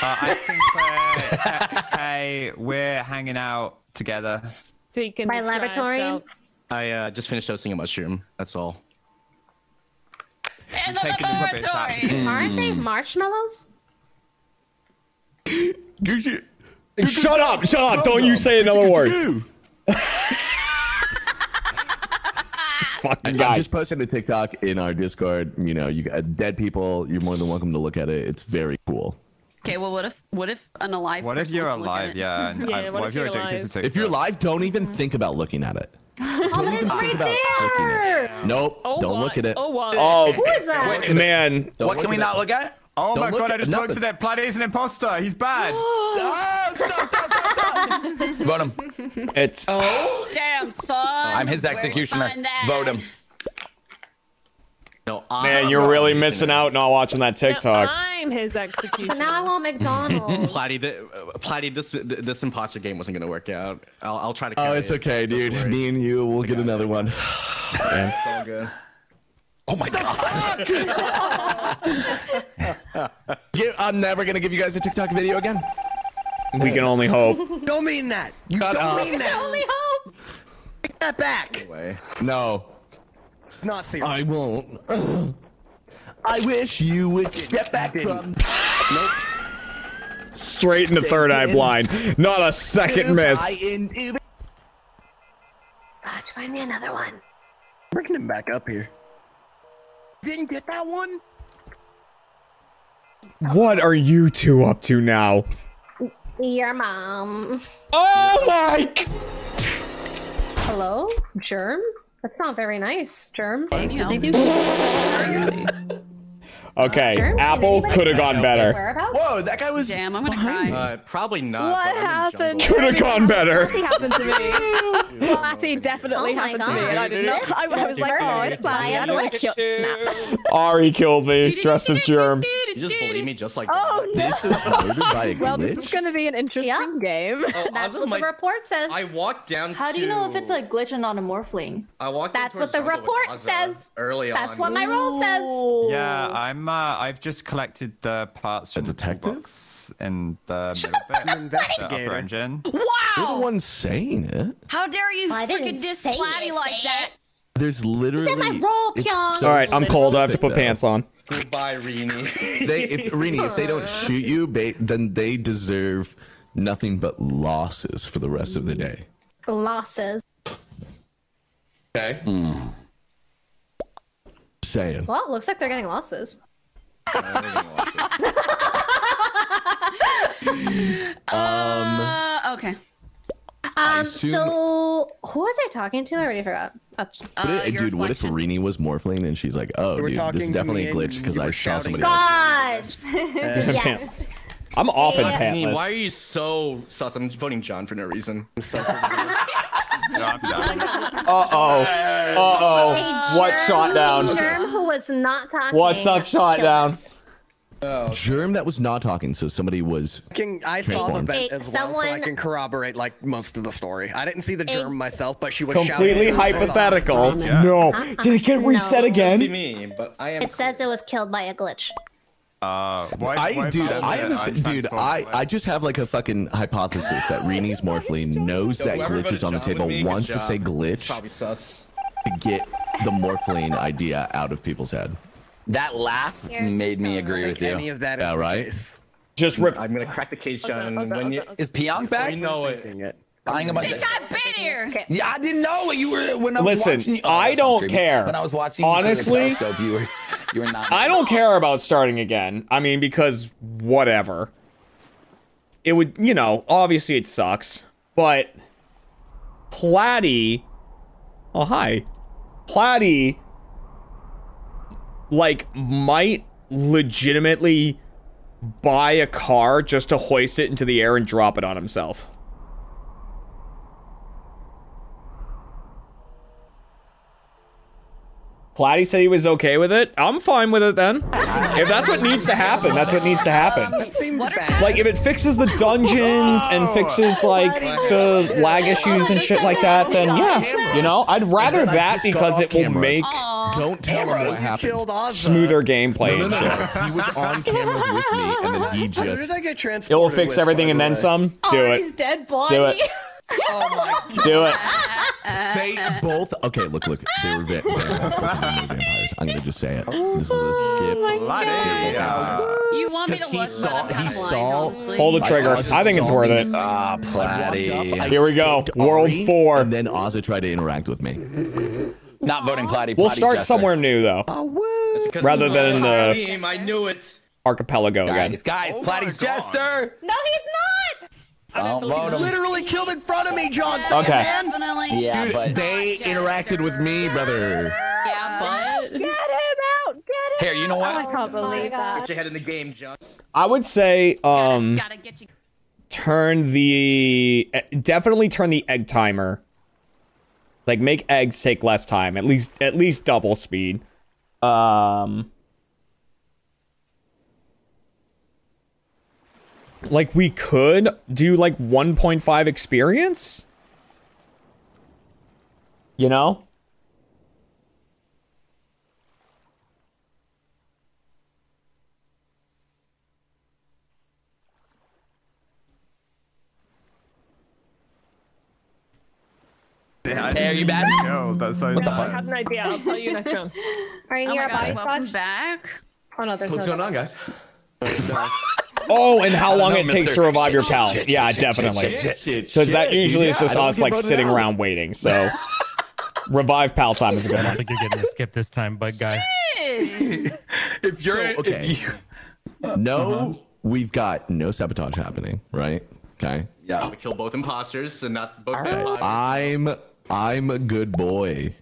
I think we're hanging out together. So you can. My laboratory. I just finished hosting a mushroom. That's all. And the laboratory. Aren't they marshmallows? Shut up! Shut up! Don't you say another word. I just posted a TikTok in our Discord. You know, you got dead people. You're more than welcome to look at it. It's very cool. Okay, well, what if an alive? What if you're alive? Yeah. What if you're addicted to TikTok? If you're live, don't even think about looking at it. Oh, it's right there. Nope. Don't look at it. Oh, who is that? Wait, man, what can we not look at? Oh my god! I just looked at that. Platy is an imposter. He's bad. Oh, stop! Vote him. It's damn son. I'm his executioner. Vote him. No, man, you're really missing out not watching that TikTok. No, I'm his executioner. So now I want McDonald's. Platy, this imposter game wasn't gonna work out. I'll try to. Carry it's okay, dude. Me and you will get another one. It's all good. Oh my god! I'm never gonna give you guys a TikTok video again. We can only hope. Don't mean that. You don't mean that. Only hope. Take that back. Anyway. No. Not serious. I won't. I wish you would step back from. Nope. Straight into Third Eye Blind. Not a second miss. Scotch, find me another one. Bringing him back up here. Didn't get that one. What are you two up to now? Your mom. Oh my! Hello, Germ. That's not very nice, Germ. Okay, Germ? Apple could have gone better. Whoa, that guy was. Damn, I'm gonna cry. Probably not. What happened? Could have gone better. Platy happened to me. Platy definitely happened to me, and I did not. I was like, oh, it's Platy. I don't want to kill. Snap. Ari killed me, dressed as Germ. You just believe me, just like. Oh no! This is well, this is gonna be an interesting game. That's what the report says. I walked down. How do you know if it's a glitch and not a morphling? I walked. That's what the report says. Early on. That's what my role says. Yeah, I'm. I've just collected the parts from the detectives and the engine. Wow! You're the one saying it. How dare you freaking diss Platy like that? There's literally. Is that my role, Pionk? All right, I'm cold. I have to put pants on. Goodbye, Rini. Rini, if they don't shoot you, then they deserve nothing but losses for the rest of the day. Losses. Okay. Mm. Saying. Well, it looks like they're getting losses. Okay. So who was I talking to? I already forgot. Dude, what if Rini was morphling and she's like, "Oh, dude, this is definitely a glitch because I saw somebody." Yes. I'm off in pantless. Why are you so sus? I'm voting John for no reason. I'm so no, I'm done. Hey, what shot down? Germ who was not talking. What's up, shot down? Oh. Germ that was not talking, so somebody was. I saw the vent as well, so I can corroborate like most of the story. I didn't see the Germ myself, but she was completely hypothetical. No, did it get reset again? It says it was killed by a glitch. I just have like a fucking hypothesis that Rini's Morphling knows that Glitch is on the table, wants to say Glitch to get the Morphling idea out of people's head. That laugh made me agree with you. Any of that is right. Just rip. I'm gonna crack the cage down. Is Pionk back? We know it. Buying a bunch of... I've been here. Yeah, I didn't know what you were when I was watching. Listen, I don't care. When I was watching, honestly, you were not. I don't care about starting again. I mean, because whatever. It would, you know, obviously it sucks, but Platy. Oh hi, Platy. Like, might legitimately buy a car just to hoist it into the air and drop it on himself. Platy said he was okay with it. I'm fine with it then. If that's what needs to happen, that's what needs to happen. Like, if it fixes the dungeons and fixes like the lag issues and shit like that, then yeah, you know, I'd rather that because it will make smoother gameplay. He was on cameras with me, and then he just. It will fix everything and then some. Do it. He's dead, boy. Do it. Oh my God. Do it. They both. Okay, look. They were vampires. I'm gonna just say it. This is a skip. You want me to look? He saw. Hold the trigger. I think it's worth it. Ah, Platy. Here we go. World 4. And then Ozza tried to interact with me. Not voting Platy. We'll start Jester. Somewhere new though, rather than in the team, I knew it. Archipelago again. Guys, Platy's Jester. No, he's not. He literally killed in front of me, John. Okay. Man. Yeah, dude, but they interacted with me, brother. Yeah, but get him out. Get him. Here, you know what? I can't believe that. Put your head in the game, John. I would say, gotta get you. Definitely turn the egg timer. Like, make eggs take less time, at least double speed. Like, we could do like 1.5 experience. You know? Hey, are you bad? No, that's so I have an idea. I'll tell you next round. Are you near body Scotch? Back. Oh no, there's What's going on, guys? Oh, and how long it takes to revive your pals. Yeah, definitely. Because that usually is just us like sitting around waiting. So revive pal time is a good one. I don't think you're getting a skip this time, bug guy. If you're okay. No, we've got no sabotage happening, right? Okay. Yeah, we kill both imposters and not both vampires. I'm a good boy.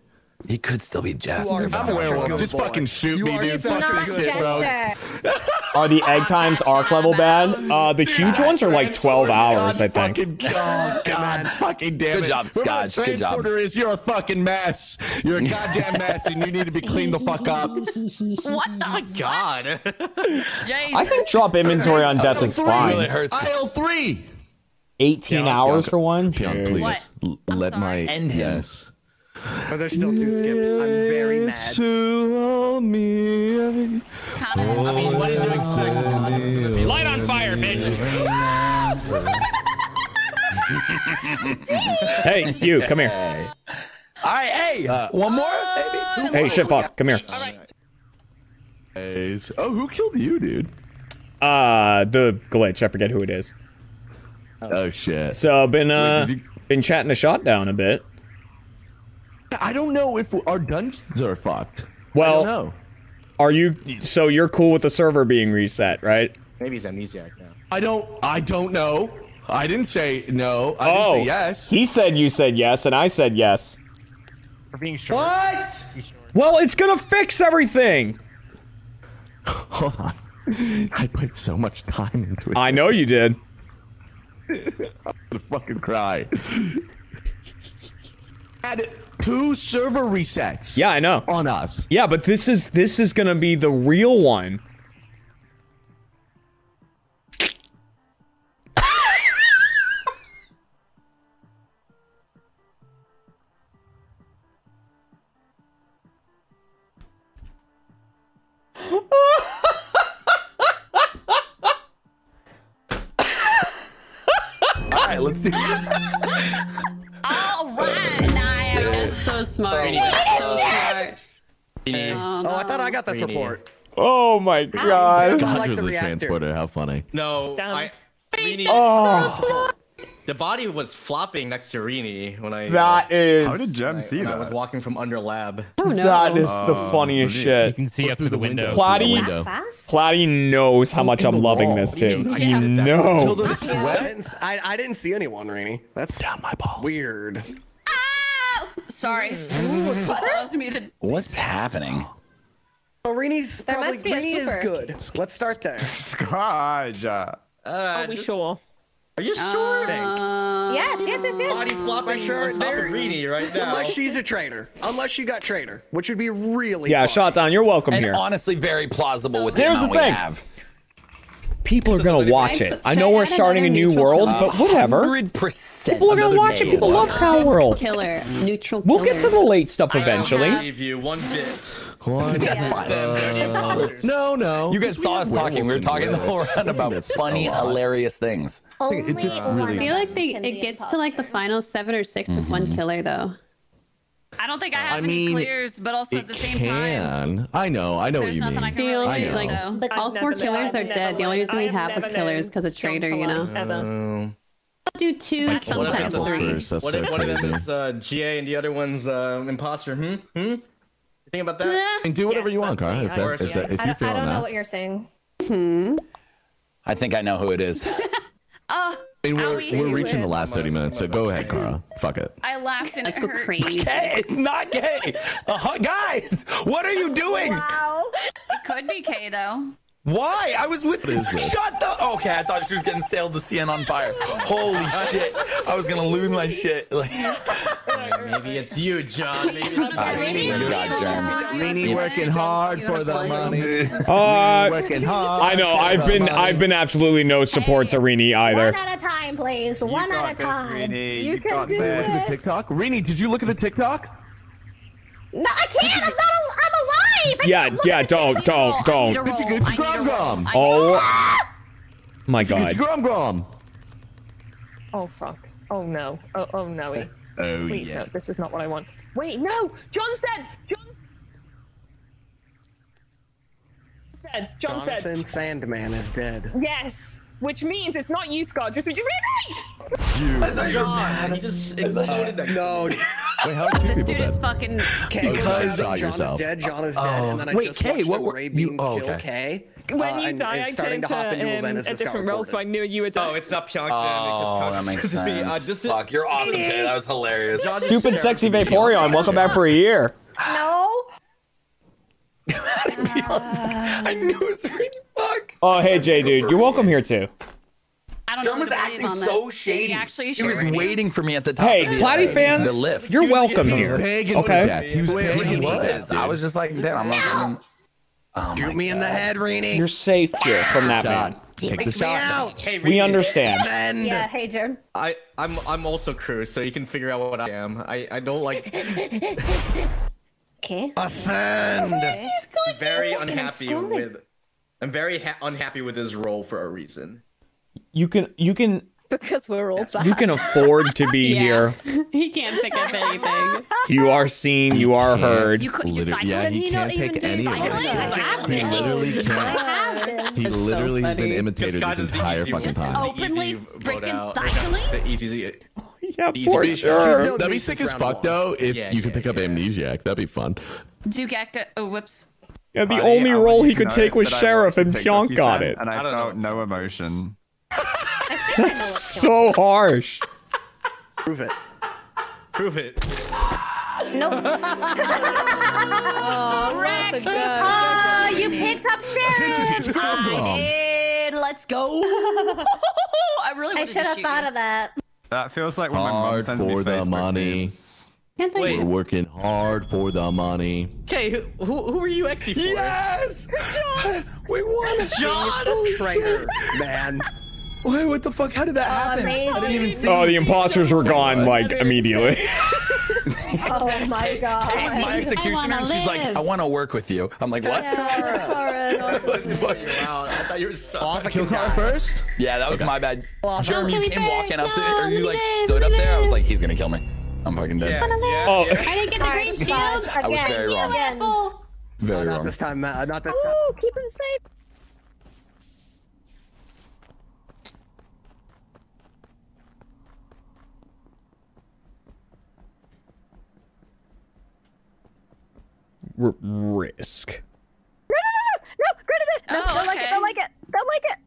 He could still be Jester. Just fucking shoot me, dude. Are the egg times arc level bad? The huge ones are like 12 hours, I think. Oh, God fucking damn it. Good job, Skadj. Good job. Transporter is, you're a fucking mess. You're a goddamn mess, and you need to be cleaned the fuck up. What the God? I think drop inventory on death is fine. Aisle 3! 18 hours for one? Please, let my... End him. But there's still two skips. I'm very mad. I mean, what are you doing? Light on fire, bitch! Hey, you, come here. All right, hey, one more, maybe two more. Hey, shit, fuck, come here. Right. Oh, who killed you, dude? The glitch. I forget who it is. Oh shit. So I've been chatting a shot down a bit. I don't know if our dungeons are fucked. Well, I don't know. Are you? So you're cool with the server being reset, right? Maybe it's Amnesiac now. I don't know. I didn't say no. I didn't say yes. He said you said yes, and I said yes. For being short. What? Well, it's gonna fix everything. Hold on. I put so much time into it. I know you did. I'm gonna fucking cry. Two server resets. Yeah, I know. On us. Yeah, but this is gonna be the real one. Alright, let's see. Alright! Nah, that's so smart. That's so smart. Oh, I thought I got the support. Oh my god. Skadj was a transporter, how funny. No, Rini. Oh. The body was flopping next to Rini when I. That is. How did Jem see that? I was walking from under lab. Oh, no. That is the funniest shit. You can see up through the window. Platy knows how much I'm loving this too. He knows. I didn't see anyone, Rini. That's down my balls. Weird. Ah! Sorry. What's happening? Oh, Rini's probably is good. Let's start there. Skadj. Are we sure? Are you sure? Yes, yes, yes, yes. Body flopping on top of Rini right now. Unless she's a traitor. Unless she got traitor, which would be really funny. Shot down. You're welcome here. Honestly, very plausible with the amount we have. People are going to watch it. I know we're starting a new world, but whatever. 100%. People are going to watch it. People love Palworld. Killer. Neutral killer. We'll get to the late stuff eventually. I don't believe you one bit. No. You guys saw us talking. We were talking the whole round about funny, hilarious things. I feel like it gets to like the final 7 or 6 with one killer though. I don't think I have any clears, but also at the same time. I know what you mean. Like all 4 killers are dead. The only reason we have a killer is because of traitor, you know. Do 2, sometimes 3. One of them is GA and the other one's imposter. Think about that. And do whatever you want, Kara. If you feel I don't know what you're saying. I think I know who it is. We're reaching the last 30 minutes, so go ahead, Kara. Fuck it. I laughed and it hurt. Let's go crazy. Kay, it's not Kay. Guys, what are you doing? Wow. It could be Kay, though. Why? I was with you. Shut the... Okay, I thought she was getting sailed to CN on fire. Holy shit. I was going to lose my shit. Maybe it's you, John. Maybe it's Jeremy. Rini working hard for the money. Working hard. I know. I've been absolutely no support to Rini either. One at a time, please. One at a time. You got this. Look at the TikTok. Rini, did you look at the TikTok? No, I can't. I'm not alive. Don't. It's a good grom. Oh my god. It's grom. Oh fuck. Oh no. Oh no. Please, no, this is not what I want. Wait, no! John said. Jonathan Sandman is dead. Yes, which means it's not you, Scott. Just you, Rini. I thought you were mad. He just exploded. No. Wait, how are this dude is fucking. Because John is dead. And then I just watched the Ray Beam kill Kay. When you die, I turned to a different role, so I knew you were dead. Oh, it's not Pionk. Oh, that makes sense. Fuck, you're awesome, Kay. That was hilarious. Stupid, sexy Vaporeon. Welcome back for a year. No. I knew it was Rini. Fuck. Oh, hey, Jay, dude. You're welcome here, too. John was acting so shady. He was waiting for me at the top. Hey, Platy fans, you're welcome here. Okay. He was big and was. I was just like, damn, I'm not. Oh Shoot me in the head, Rini. You're safe here from that man. Take the shot. Hey, we understand. Yeah, hey, Jim. I'm also Crew, so you can figure out what I am. I don't like. Okay. Ascend. I'm very unhappy with. I'm very unhappy with his role for a reason. You can. Because we're all bad. You can afford to be here. He can't pick up anything. You are seen. You are heard. He can't pick anything. He literally has been imitated this entire fucking time. Openly freaking cycling? The easy. Yeah, for sure. That'd be sick as fuck, though, if you could pick up Amnesiac. That'd be fun. Dugaka. Oh, whoops. Yeah, the only role he could take was Sheriff, and Pionk got it. And I felt no emotion. That's so harsh. Prove it. Nope. You picked up Sheriff. I did. Let's go. I should have thought of that. That feels like when my mom sends me Facebook memes. We're working hard for the money. Kay, who are you exing for? Yes, John. We won. John, traitor, man. Wait, what the fuck? How did that happen? Amazing. I didn't even see. Oh, the imposters were gone like immediately. Oh my god. Kay's my executioner. She's like, I want to work with you. I'm like, what? Yeah, I thought you were so kill call first? Yeah, that was my bad. Jeremy, you came walking up there, or you like stood up there. I was like, he's gonna kill me. I'm fucking dead. Oh, I didn't get the green shield. I was very wrong. Very wrong. Not this time, Matt. Not this time. Oh, keep him safe. Risk. No, no, no, no, no, no, no, no, don't like it, don't like it, don't like it.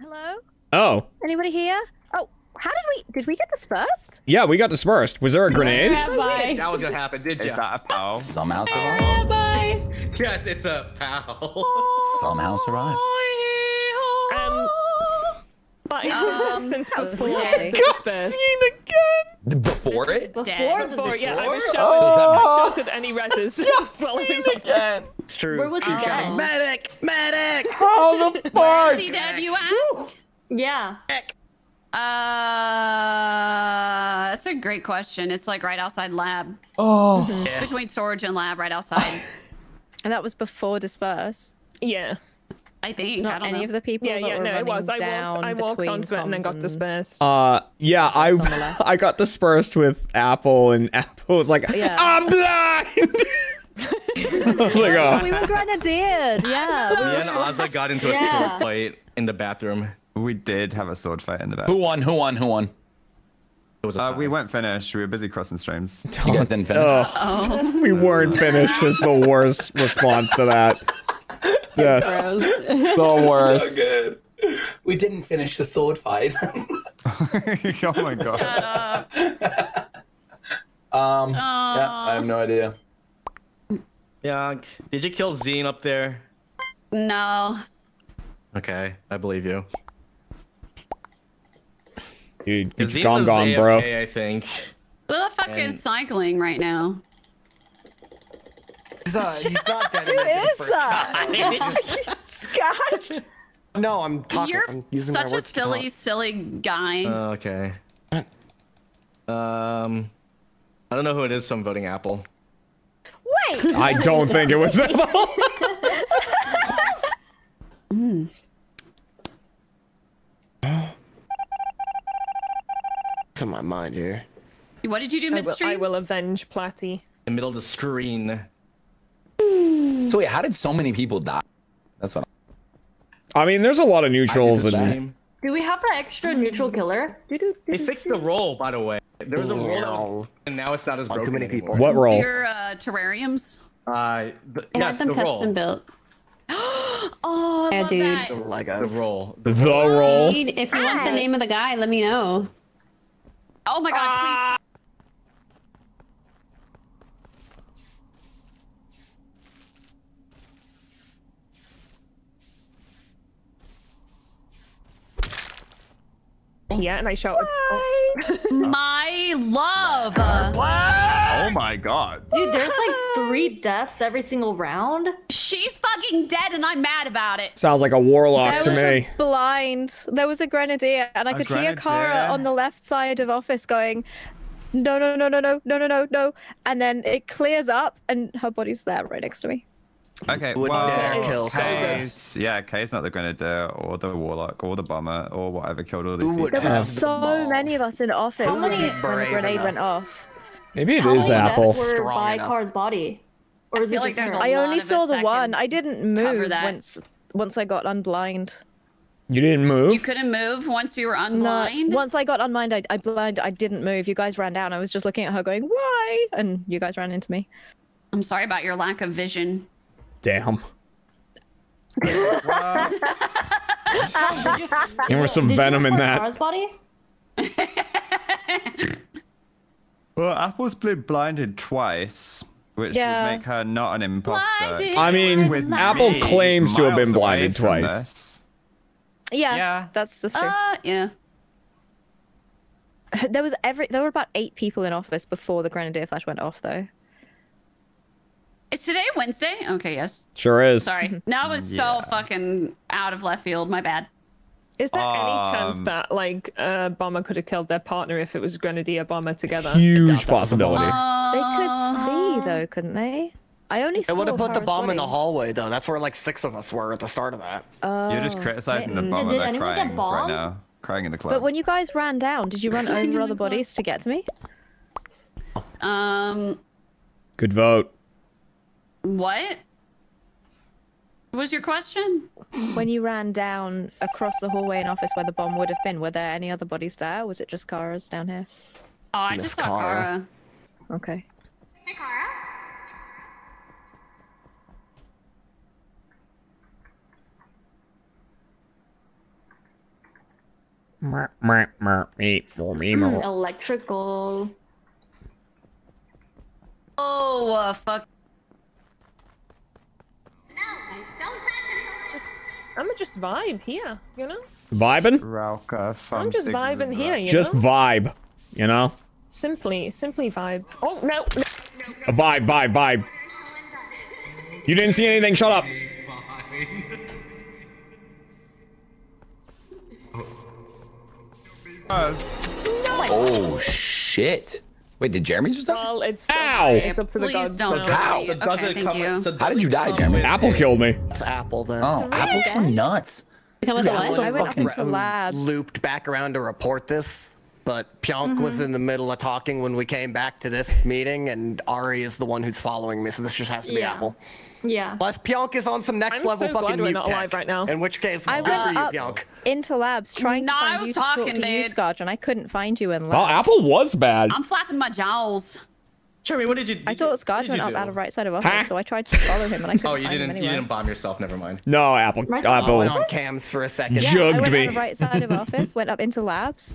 Hello? Oh. Anybody here? Oh, how did we get dispersed? Yeah, we got dispersed. Was there a grenade? Rabbi. That was gonna happen, did you? It's a pow. Somehow survived. Rabbi. Yes, it's a pow. Somehow survived. But since before I got seen again. Before it? Before, yeah, I was shouted at any reses. Seen again. It's true. Where was he dead? Medic! Medic! How the fuck? Where was he dead, you ask? Yeah. That's a great question. It's like right outside lab. Oh. Mm-hmm. Yeah. Between storage and lab, right outside. And that was before disperse. Yeah. I think it's not any of the people. Yeah, yeah, no, it was. I walked onto it and then got dispersed. Yeah, I got dispersed with Apple, and Apple was like, I'm blind. I was like, oh. We were grenadiered. Yeah. Me and Ozza got into a sword fight in the bathroom. We did have a sword fight in the bathroom. Who won? Who won? Who won? It was we weren't finished. We were busy crossing streams. You guys didn't finish. Oh. We weren't finished is the worst response to that. Yes, the worst. So good. We didn't finish the sword fight. Oh my god. Shut up. Yeah, I have no idea. Yeah, did you kill Zine up there? No. Okay, I believe you. Dude, it's gone, bro. I think. Who the fuck is cycling right now? He's not dead. Who is that? Scotch. No, I'm talking. You're I'm using such my words a silly, silly guy. Okay. I don't know who it is. So I'm voting Apple. Wait. I don't think it was Apple. It's in my mind here. What did you do midstream? I will avenge Platy. In the middle of the screen. So wait, how did so many people die? That's what I mean, there's a lot of neutrals and... Do we have the extra neutral killer? They fixed the role, by the way. There was a role, and now it's not as broken anymore. What role? Your terrariums? Yes, the role. Custom built. Oh, I love that. The role. The role. If you want the name of the guy, let me know. Oh my god, please. Yeah, and I shouted. Oh. My love. Oh my god. Dude, there's like 3 deaths every single round. She's fucking dead, and I'm mad about it. Sounds like a warlock to me. Blind. There was a grenadier, and I could hear Kara on the left side of office going, "No, no, no, no, no, no, no, no, no," and then it clears up, and her body's there right next to me. Okay, well, Kay's not the Grenadier or the Warlock or the Bomber or whatever killed all these people. There were so many of us in office when the grenade went off. Maybe it is Apple. By Car's body, or is it just her? I only saw the one. I didn't move once I got unblind. You didn't move? You couldn't move once you were unblind? No, once I got unblind, I didn't move. You guys ran down. I was just looking at her going, why? And you guys ran into me. I'm sorry about your lack of vision. Damn. There was some venom in that. Well, Apple's been blinded twice, which would make her not an imposter. Blinded. I mean, Apple claims to have been blinded twice. Yeah, that's true. Yeah. There were about 8 people in office before the Grenadier flash went off, though. Is today Wednesday? Okay, yes. Sure is. Sorry. That was so fucking out of left field. My bad. Is there any chance that, like, Bomber could have killed their partner if it was Grenadier Bomber together? Huge possibility. They could see, though, couldn't they? I only saw it would have put the bomb in the hallway, though. That's where like 6 of us were at the start of that. You're just criticizing the bomber that crying right now. Crying in the club. But when you guys ran down, did you run over other bodies to get to me? Good vote. What? What was your question? When you ran down across the hallway and office where the bomb would have been, were there any other bodies there? Or was it just Kara's down here? Oh, I just got Kara. Okay. Hey, Kara. Electrical. Oh, fuck. No, don't touch it. I'm gonna just vibe here, you know? Vibing? I'm just vibing here, you know? Just vibe, you know? Simply vibe. Oh, no. Vibe. You didn't see anything, shut up. Oh shit! Wait, did Jeremy just die? Well, it's Ow! Up to the gods. How? So okay, how did you die, Jeremy? Apple killed me. It's Apple then. Oh, Apple's going nuts. I went up into labs. Looped back around to report this, but Pionk was in the middle of talking when we came back to this meeting, and Ari is the one who's following me, so this just has to be Apple. Yeah. Plus, Pionk is on some next level fucking mute tech, right now. In which case, I went up into labs trying to find you to talk to you, Skadj, and I couldn't find you in labs. Well, Apple was bad. I'm flapping my jowls. Jeremy, what did you do? I thought Skadj went up out of right side of office, so I tried to follow him, and I couldn't find him anyway. You didn't bomb yourself, never mind. No, Apple. Apple went on cams for a second. Yeah, I went out of right side of office, went up into labs,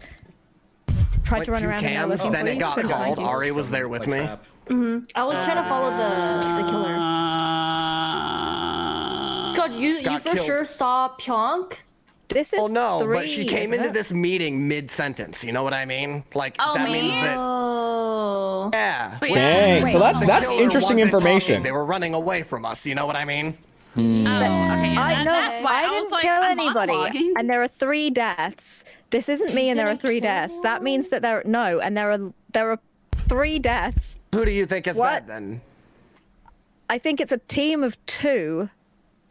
tried to run around cams, then it got called. Ari was there with me. I was trying to follow the killer. Scott, you for sure saw Pionk? This is but she came into this meeting mid-sentence. You know what I mean? Like that means that. Yeah. Dang. So that's interesting information. They were running away from us. You know what I mean? Hmm. I know. That's why I didn't kill anybody. And there are 3 deaths. This isn't me, and there are 3 deaths. That means that there are 3 deaths. Who do you think is bad then? I think it's a team of 2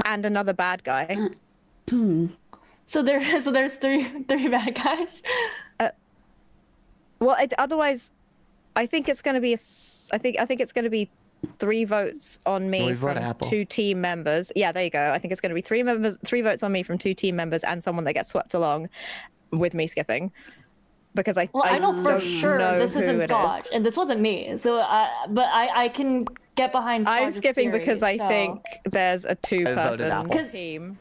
and another bad guy. So there's 3 bad guys. Well, otherwise, I think it's going to be I think it's going to be 3 votes on me from 2 team members. Yeah, there you go. I think it's going to be 3 votes on me from 2 team members and someone that gets swept along with me skipping. Because I know for sure this isn't Skadj, and this wasn't me. So, but I can get behind. I'm skipping theory, because I think there's a 2-person team.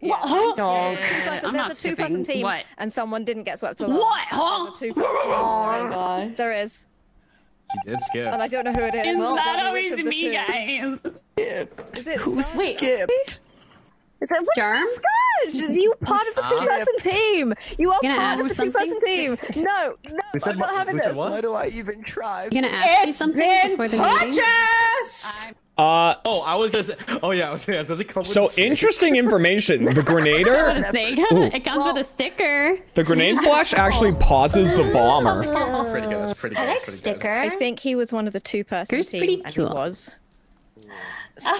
Yeah. What? No. There's a 2-person team, and someone didn't get swept along. What? Huh? Oh my god! There is. She did skip. And I don't know who it is. It's not always me, guys. Who skipped? Is that Skadj? You part of the 2-person team. You are part of the 2-person team. No. What happened is. Why do I even try? You're gonna ask me something before the meeting? I was just. Oh yeah. Does it come with a stick? Interesting information. The Grenadier. It comes with a sticker. The grenade flash actually pauses the bomber. That's pretty good. I like sticker. I think he was one of the 2-person team. He was. So...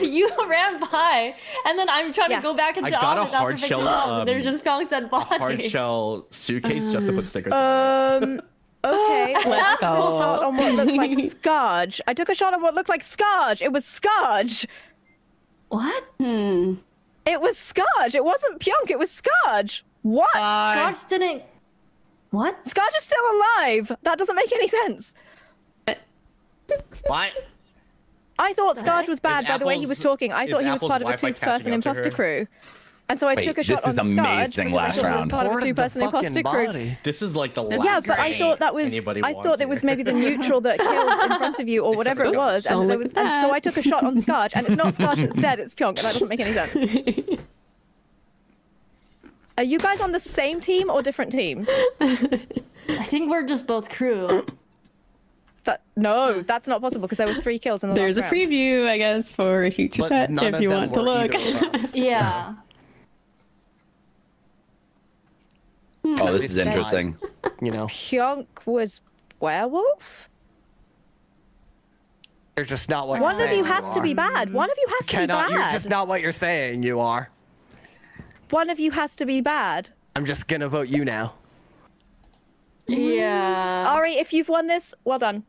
you ran by, and then I'm trying to go back into office after picking up. There's just Pionk said body. A hard shell suitcase just to put stickers on. Okay, let's go. I took a shot on what looked like Scarge. It was Scarge. What? It was Scarge. It wasn't Pionk. It was Scarge. What? Scarge didn't. What? Scarge is still alive. That doesn't make any sense. What? I thought Skadj was bad by the way he was talking. I thought he was part of a 2-person imposter crew. And so I took a shot on Skadj. This is amazing last round. Part of a 2-person imposter crew. This is like the last but I thought that was it was maybe the neutral that killed in front of you or whatever it was. And so I took a shot on Skadj, and it's not Skadj that's dead, it's Pionk, and that doesn't make any sense. Are you guys on the same team or different teams? I think we're just both crew. No, that's not possible because there were 3 kills in the last round. There's a preview, I guess, for a future chat if you want to look. Yeah. Oh, this is interesting. You know, Pionk was werewolf. You're just not what you're saying. One of you has to be bad. One of you has to be bad. You're just not what you're saying you are. One of you has to be bad. I'm just gonna vote you now. Yeah. Ari, if you've won this, well done.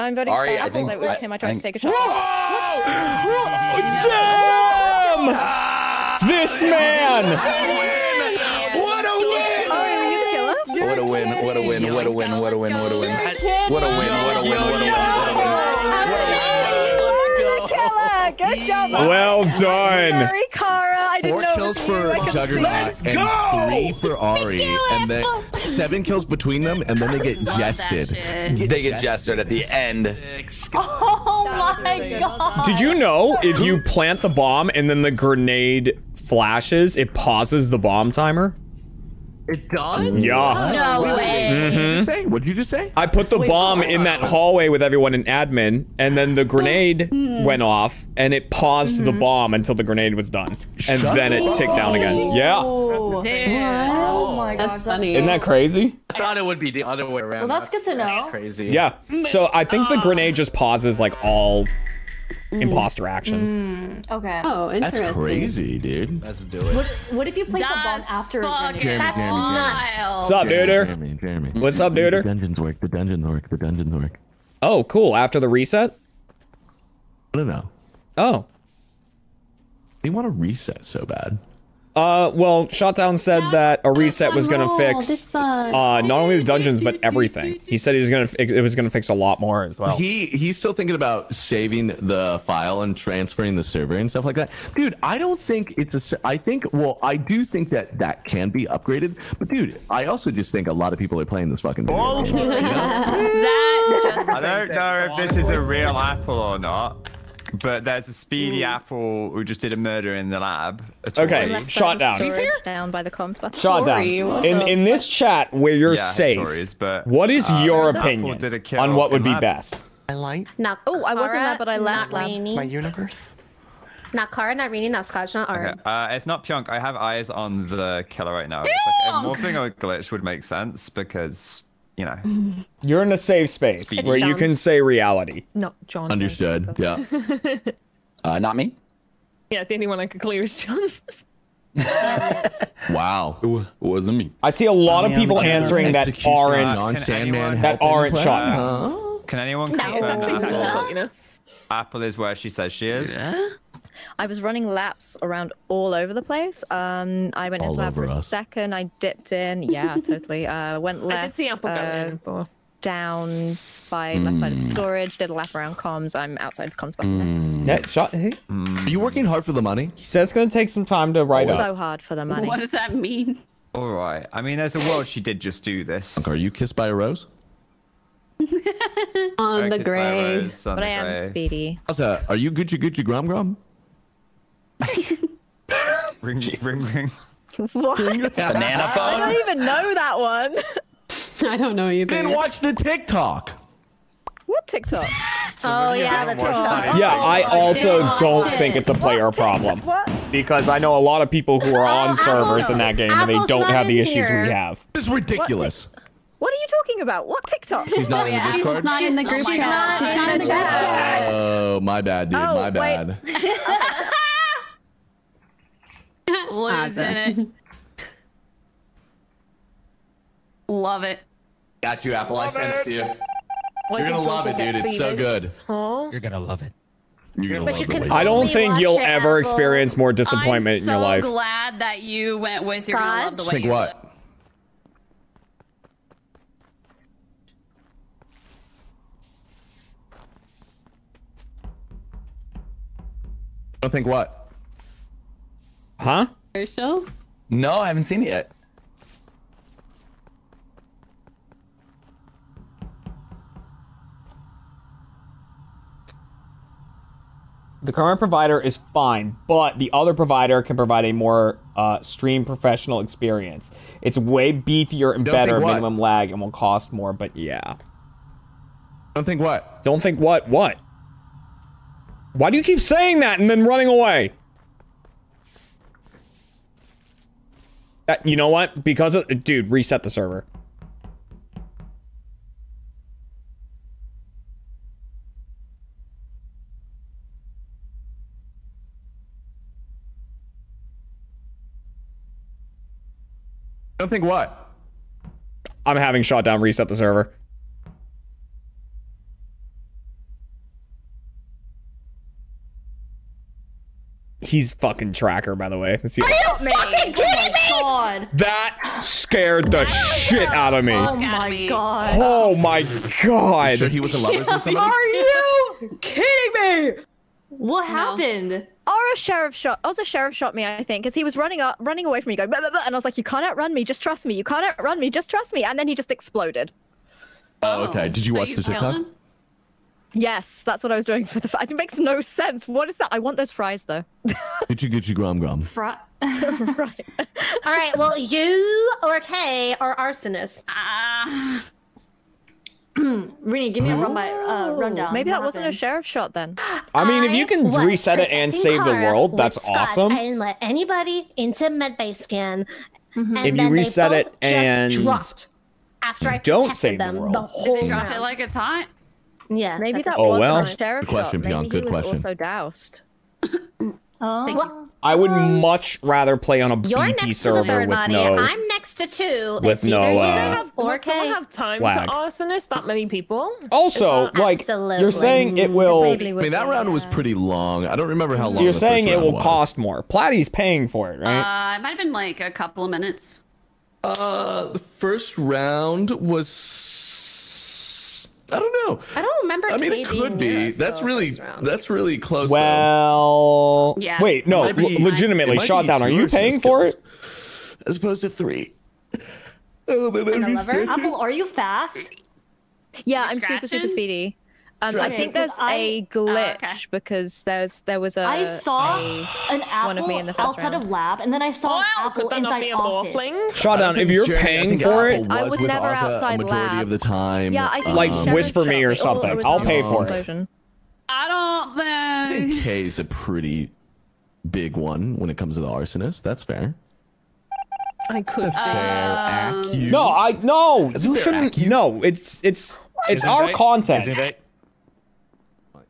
I'm voting for Apple. I wish him. I tried to take a shot. Whoa! Damn! This man! What a win, what a win, what a win, what a win, what a win. What a win, what a win, what a win. Let's go. Good job. Well done. Sorry, Kara. I didn't know. 4 kills for Juggernaut and 3 for Ari. And then 7 kills between them, and then they get jested. They get jested at the end. Oh my god. Did you know if you plant the bomb and then the grenade flashes, it pauses the bomb timer? It does? Yeah. No way. Mm-hmm. What did you just say? I put the bomb in that hallway with everyone in admin, and then the grenade went off, and it paused the bomb until the grenade was done. And then it ticked down again. Yeah. Damn. Oh my gosh. That's funny. Isn't that crazy? I thought it would be the other way around. Well, that's good to know. That's crazy. Yeah. So I think the grenade just pauses like all imposter actions. Okay. Oh, interesting. That's crazy, dude. Let's do it. What if you place a bomb after a grenade? That's nuts. What's up, duder? Jeremy. What's up, duder? The dungeons work. The dungeons work. The dungeons work. Oh, cool. After the reset? I don't know. Oh. They want to reset so bad. Well, Shotdown said that a reset was gonna fix not only the dungeons but everything. He said he was gonna it was gonna fix a lot more as well. He's still thinking about saving the file and transferring the server and stuff like that. Dude, I don't think it's a. I do think that that can be upgraded. But dude, I also just think a lot of people are playing this fucking video game. You know? I don't know if this is a real Apple or not. But there's a speedy Apple who just did a murder in the lab. Okay, shot down. He's here? Down by the comms button. Shot down. In this chat where you're safe, what is your opinion on what would be best? I like. Oh, I wasn't there, but I left lab. My universe. Not Kara, not Rini, not Skadj, not Ari. Okay. It's not Pionk. I have eyes on the killer right now. Morphling or Glitch would make sense because, you know. You're in a safe space where you can say reality. No, John. Understood. Yeah. Not me? Yeah, the only one I could clear is John. Wow. It wasn't me. I see a lot of people answering that aren't shot. Can anyone confirm that? You know? Apple is where she says she is. Yeah. I was running laps around all over the place. I went into lab for a second. I dipped in. Yeah, totally. Went left. I did see Apple go in. Down by left side of storage. Did a lap around comms. I'm outside comms back now. Yeah, Are you working hard for the money? He said it's going to take some time to write up. So hard for the money. What does that mean? All right. I mean, there's a world she did just do this. Are you kissed by a rose? On the grave. But I am speedy. Also, are you Gucci Grom Grom? Ring, ring, ring. What? Banana phone? I don't even know that one. I don't know either. Then watch the TikTok. What TikTok? Oh, yeah, the TikTok. Yeah, I also don't think it's a player problem. What? Because I know a lot of people who are on servers in that game and they don't have the issues we have. This is ridiculous. What are you talking about? What TikTok? She's not in the Discord. She's not in the group chat. She's not in the chat. Oh, my bad, dude. My bad. Losing it. Love it. Got you, Apple. I sent it to you. You're gonna love it, dude. It's so good. You're gonna love it. I don't think you'll ever experience more disappointment in your life. I'm so glad that you went with your love the way you did. I don't think what? Huh? No, I haven't seen it yet. The current provider is fine, but the other provider can provide a more stream professional experience. It's way beefier and better, minimum lag, and will cost more, but yeah. Don't think what? Don't think what? What? Why do you keep saying that and then running away? You know what? Because of dude, reset the server. Don't think what? I'm having Shotdown reset the server. He's fucking tracker, by the way. Let's see. Are you fucking kidding me? God. That scared the shit out of me. Oh my god. Oh my god. You sure he was in love with somebody? Are you kidding me? What happened? Ozza Sheriff shot me, I think, because he was running away from me, going blah, blah, blah, and I was like, "You can't outrun me. Just trust me. You can't outrun me. Just trust me." And then he just exploded. Oh, okay. Did you watch the TikTok? Yes, that's what I was doing for the. It makes no sense. What is that? I want those fries though. Get you, Grom. Fry. Right. All right. Well, you or Kay are arsonists. Rini, give me a rundown. Maybe that wasn't a sheriff shot then. I mean, if you can reset it and save the world, that's awesome. I didn't let anybody into medbay scan. Mm-hmm. If you reset it and dropped after I don't save them, the world, they drop it like it's hot. Yeah. Maybe that was a sheriff shot. Maybe he was also doused. I would much rather play on a BT server with no. I'm next to two. With no, I don't have time to arsonist that many people. Also, like you're saying, it will. I mean, that round was pretty long. I don't remember how long. You're saying it will cost more. Platy's paying for it, right? It might have been like a couple of minutes. The first round was. I don't know. I don't remember. I mean, it could be. That's really close. Well, yeah. Wait, no, legitimately, Shotdown, are you paying for it? As opposed to three. Apple, are you fast? Yeah, I'm super speedy. I think there's a glitch because there was a. I saw an apple outside of lab, and then I saw an apple inside office. Shotdown, if you're paying for it, I was never outside lab of the time. Yeah, I think like whisper me or something. I'll pay for it. I don't think. I think K is a pretty big one when it comes to the arsonist. That's fair. I could. No, no. You shouldn't. No, it's our content. No.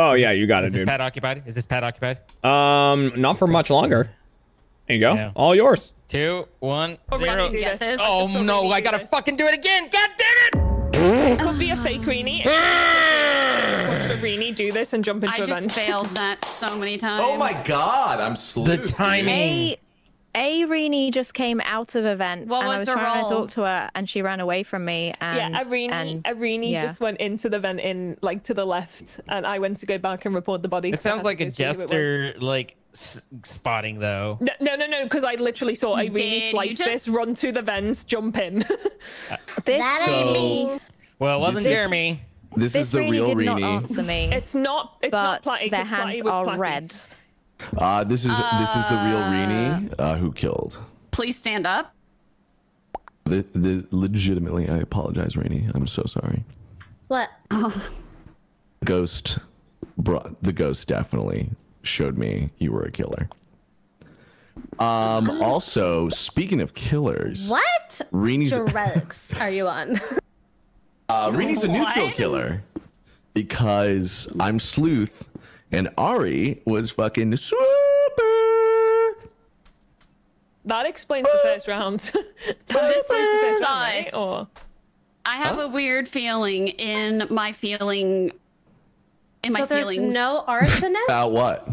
Oh yeah, you got it, dude. Is this pad occupied? Not for much longer. There you go. Yeah. All yours. 2, 1, 0. Oh no, I gotta fucking do it again. God damn it! Could be a fake Rini. Watch the Rini do this and jump into a bench. I just failed that so many times. Oh my god, I'm slewed. The timing. A Rini just came out of event, and I was trying to talk to her, and she ran away from me. And, a Rini just went into the vent to the left, and I went to go back and report the body. It sounds like a Jester, like, spotting, though. No, because I literally saw a Rini slice this, run to the vent, jump in. Well, it wasn't Jeremy. This is the Rini real Rini. Not answer me, it's not Platy, their hands are Platy. Red. This is the real Rini who killed. Please stand up. Legitimately, I apologize, Rini. I'm so sorry. What? Oh. The ghost definitely showed me you were a killer. Also, speaking of killers, what Rini's drugs are you on? Rini's a neutral killer because I'm Sleuth. And Ari was fucking Swooper. That explains the first round. I have a weird feeling in my feelings. So there's no arsonist? About what?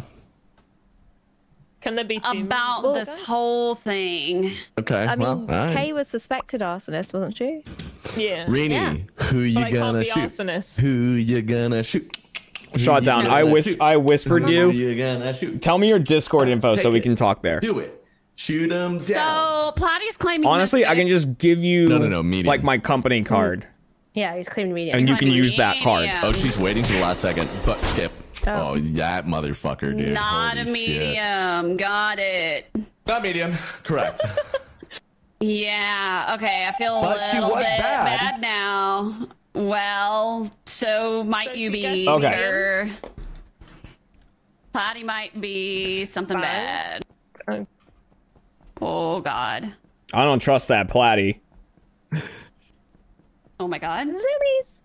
Can there be about this whole thing? Okay. I mean, Kay was suspected arsonist, wasn't she? Yeah. Rini, who you gonna shoot? Who you gonna shoot? Shotdown, I whispered you. Tell me your Discord info so we can talk there. Do it. Shoot him down. So Platy's claiming. Honestly, I can just give you like my company card. Yeah, he's claiming medium. And you can use that card. Oh, she's waiting to the last second. But skip. Oh, that motherfucker, dude. Not a medium. Got it. Not medium. Correct. Yeah, okay, I feel but a little bit bad now. Well, so might you be, sir. Platy might be something bad. Okay. Oh, God. I don't trust that Platy. Oh, my God. Zoomies!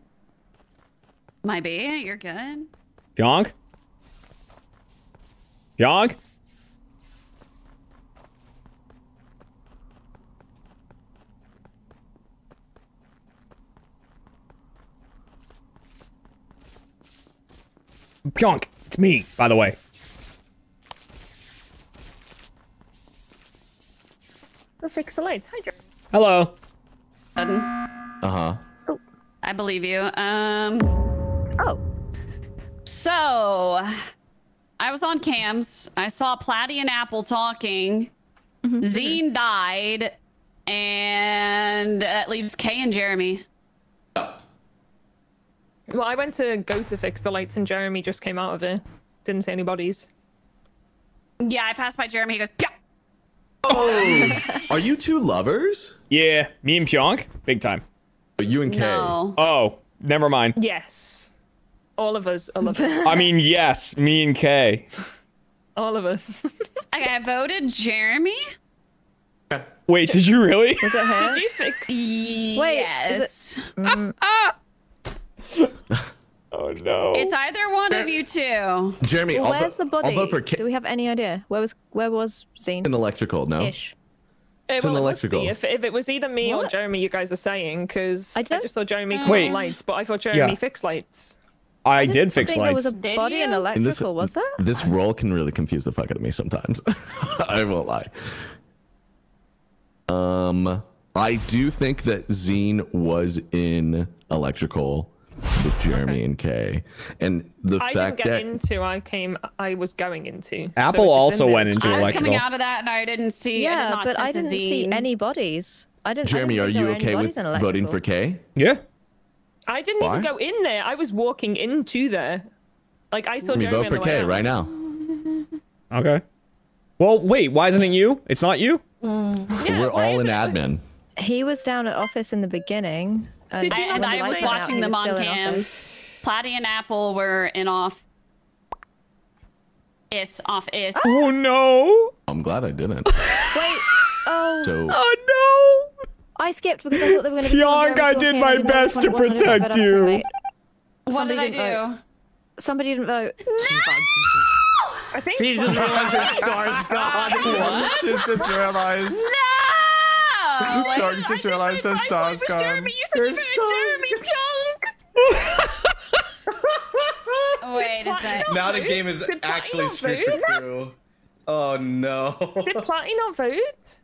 Might be, you're good. Pyong? Pyong? Pionk, it's me, by the way. Perfect lights. Hi, Jeremy. Hello. Uh-huh. Oh. I believe you. Oh. So, I was on cams. I saw Platy and Apple talking. Mm-hmm. Zine died. And that leaves Kay and Jeremy. Well, I went to go to fix the lights and Jeremy just came out of it. Didn't see any bodies. Yeah, I passed by Jeremy. He goes, Pyong! Oh! Are you two lovers? Yeah, me and Pyong. Big time. You and Kay. No. Oh, never mind. Yes. All of us are lovers. I mean, yes, me and Kay. All of us. Okay, I voted Jeremy. Wait, did you really? Was it her? Did you fix? Yes. Wait, oh no! It's either one of you two. Jeremy, where's the body? Do we have any idea? Where was Zine? An electrical, no. Ish. It's an electrical. If it was either me or Jeremy, you guys are saying, because I just saw Jeremy call lights, but I thought Jeremy fixed lights. I did fix lights. There was a body and electrical, was there? This role can really confuse the fuck out of me sometimes. I won't lie. I do think that Zine was in electrical with Jeremy and Kay, and the fact that I was going into Apple also went into electrical. I was coming out of that and I didn't see. Yeah, I didn't see any bodies. Jeremy, are you okay with voting for Kay? Yeah. I didn't even go in there. I was walking into there. Like I saw. Jeremy vote for Kay right now. Okay. Well, wait. Why isn't it you? It's not you. Yeah, we're all in admin. He was down at office in the beginning. And I was watching them on cam. Platy and Apple were in off. Oh no! I'm glad I didn't. Wait. Oh. Oh no! I skipped because I thought they were going to. Pionk, I did my best to protect you. What did I do? Somebody didn't vote. No! I think she just realized her Scar's gone. What? She just realized. No! Jordan just realized that Star's gone. You're Jeremy, Pyong! Wait a second. Now the game is actually strict for Crew. Oh no. Did Platy not vote?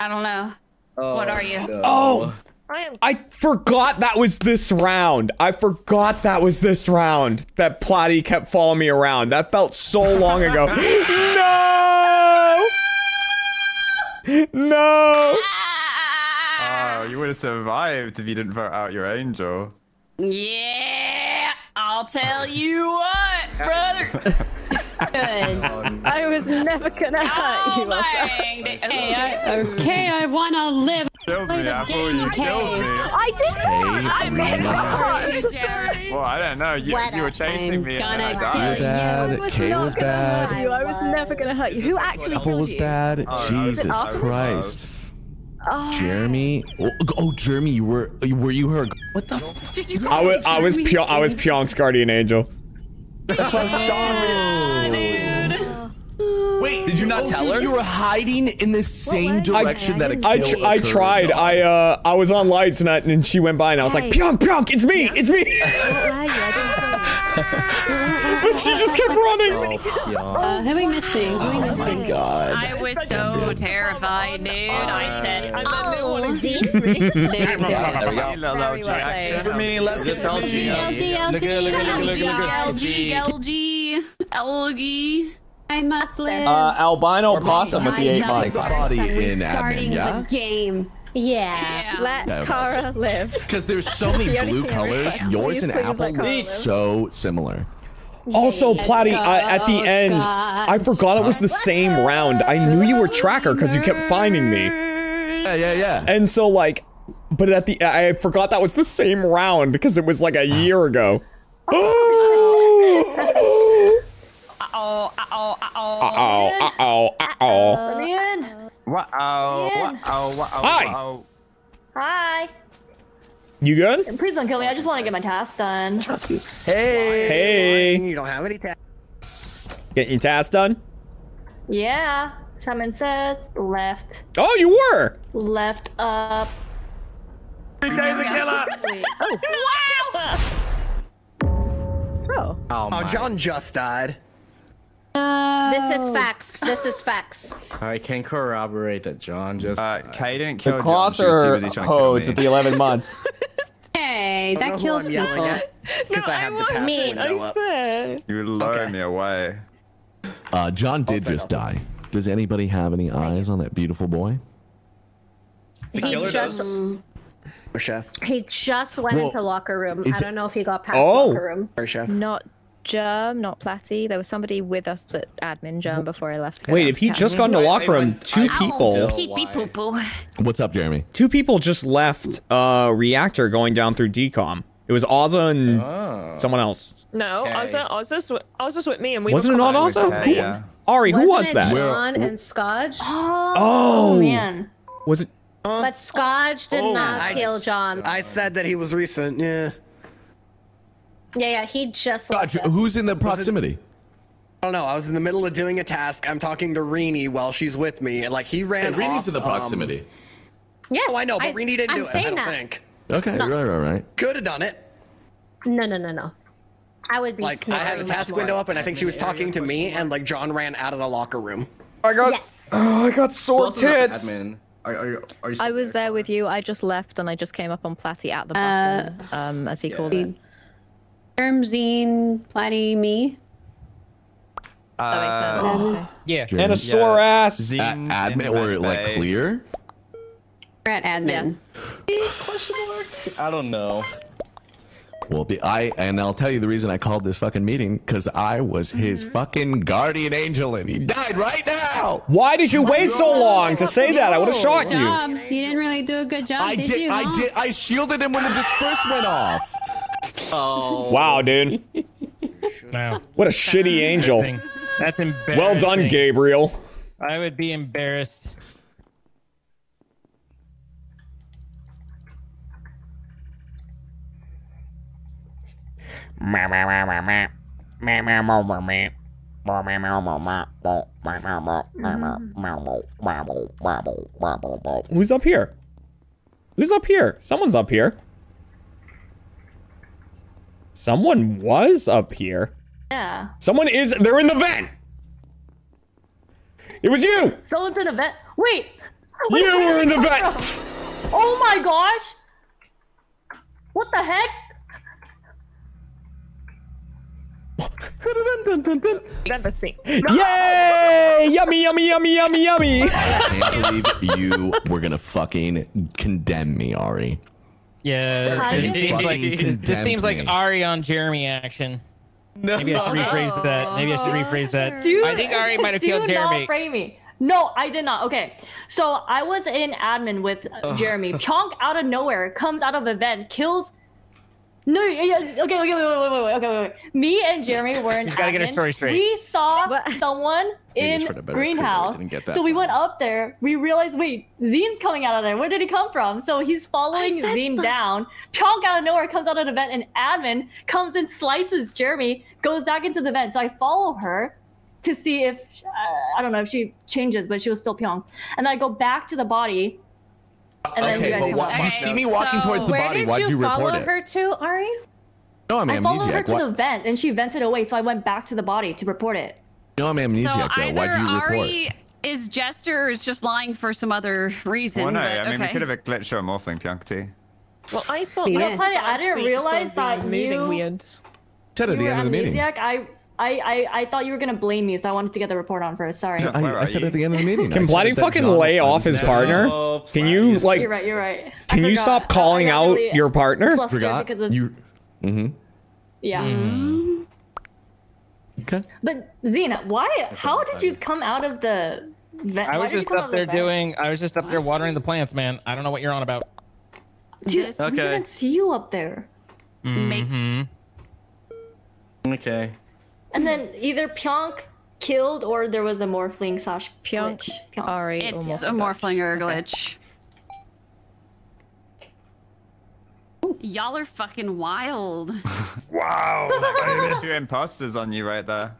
I don't know. Oh, what are you? No. Oh! I forgot that was this round. I forgot that was this round. That Platy kept following me around. That felt so long ago. No! No! Oh, you would have survived if you didn't vote out your angel. Yeah! I'll tell you what, brother! Good. I was never gonna hurt you, Ozza. Okay, I wanna live. You killed me, Apple. You killed me. I did not! I did not! Well, I don't know. You were chasing me and I died. You were bad. Kay was bad. I was never gonna hurt you. Who actually killed you? Apple was bad. Jesus Christ. Jeremy. Oh, Jeremy, were you her? What the fuck? I was Pionk's guardian angel. Wait, did you not tell her? You were hiding in the same direction that it killed. I tried. I was on lights and she went by and I was like, Pyong, Pyong, it's me, it's me. But she just kept running. Who are we missing? Oh my God. I was so terrified, dude. I said, oh, There we go. I must live. Albino possum at the 8 months. Body in starting the game. Yeah. Let Kara live. Because there's so many blue colors. Yours and Apple look so similar. Also, Platy, at the end, I forgot it was the same round. I knew you were tracker because you kept finding me. Yeah. And so like, but at the, I forgot that was the same round because it was like a year ago. Hi. You good? Please don't kill me. I just want to get my task done. Hey. You don't have any tasks. Getting your task done? Yeah. Someone says left. Oh, you were. Left up. Killer. Oh. Wow. Oh. Oh, John just died. No. This is facts. This is facts. I can corroborate that John just. Kay didn't kill the John. The claws are hoes with the 11 months. Hey, that kills people. Because no, I have the mean. I said. You lured me away. John did just die. Does anybody have any eyes on that beautiful boy? The killer does. Chef. He just went into locker room. I don't know if he got past locker room. Chef. Not Germ, not Platy. There was somebody with us at admin Germ before I left. Wait, if he just got into locker room, two people. What's up, Jeremy? Two people just left reactor going down through decom. It was Ozza and someone else. No, Ozza's with me, and we wasn't it not Ozza? Ari, who was that? John and Skadj. Oh man, was it? But Skadj did not kill John. I said that he was recent. Yeah. Yeah, he just left. Who's in the proximity? I don't know. I was in the middle of doing a task. I'm talking to Rini while she's with me, and like he ran. Hey, Rini's in the proximity. Yes. Oh, I know, but Rini didn't do it. I don't think. Okay, no. right. Could have done it. No. I would be like, I had the task window up, and I think she was talking to me, and like John ran out of the locker room. I got. Yes. Oh, I got sore tits. I was there with you. I just left, and I just came up on Platy at the bottom, as he called it. Zine, Platy, me. That makes sense. Yeah. And a sore ass. Zine, admin, or like clear? We're at admin. I don't know. Well, I'll tell you the reason I called this fucking meeting, because I was his fucking guardian angel, and he died right now. Why did you wait so long to say that? I would have shot you. You didn't really do a good job. I did. I shielded him when the disperse went off. Oh wow, dude! Wow, what a shitty angel. That's embarrassing. Well done, Gabriel. I would be embarrassed. Who's up here? Who's up here? Someone's up here. Someone was up here. Yeah. Someone is. They're in the vent. It was you. Someone's in the vent. Wait. You were in the vent. Oh my gosh. What the heck? Yay! Yummy. I can't believe you were gonna fucking condemn me, Ari. Yeah, it seems like Ari on Jeremy action. No. Maybe I should rephrase that. Dude, I think Ari might have killed Jeremy. No, I did not. Okay, so I was in admin with Jeremy. Pionk out of nowhere comes out of the vent, kills. Okay, wait. Me and Jeremy were in admin. Get a story straight. We saw someone in greenhouse, so we went up there. We realized, wait, Zine's coming out of there. Where did he come from? So he's following Zine down. Pionk out of nowhere comes out of the vent, and admin comes and slices Jeremy, goes back into the vent. So I follow her to see if, I don't know if she changes, but she was still Pionk. And I go back to the body. Okay, you see me walking towards the body. Why'd you report it? Where did you follow her to, Ari? No, I'm amnesiac. I followed her to the vent, and she vented away, so I went back to the body to report it. No, I'm amnesiac, though. Why'd you report? Ari is Jester or is just lying for some other reason. Well, no, but, I mean, we could have a glitch or a morphling, Pionk. Well, I thought... Yeah. I didn't realize that you... Weird. Said at the end of the meeting. I thought you were gonna blame me, so I wanted to get the report on first. Sorry. I said at the end of the meeting. Can Platy fucking lay off his partner? Can you like? You're right. You're right. Can you stop calling out your partner? Forgot you. Mm-hmm. Yeah. Mm-hmm. Okay. But Zina, why? How did you come out of the I was just up there watering the plants, man. I don't know what you're on about. Dude, okay. I didn't see you up there. Mm-hmm. Okay. And then either Pionk killed or there was a Morphling / Pionk. Ari. It's a Morphling or a Glitch. Y'all are fucking wild. Wow. Maybe two imposters on you right there.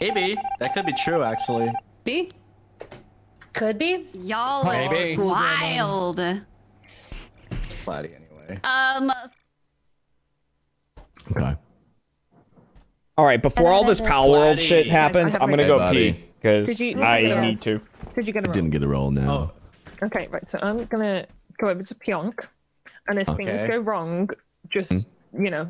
Maybe. That could be true, actually. B? Could be. Y'all are wild. Platy, anyway. Okay. All right, before all this Palworld shit happens, I'm gonna go pee, because I need to. Could you get a roll? I didn't get a roll, no. Oh. Okay, right, so I'm gonna go over to Pionk, and if things go wrong, just, you know...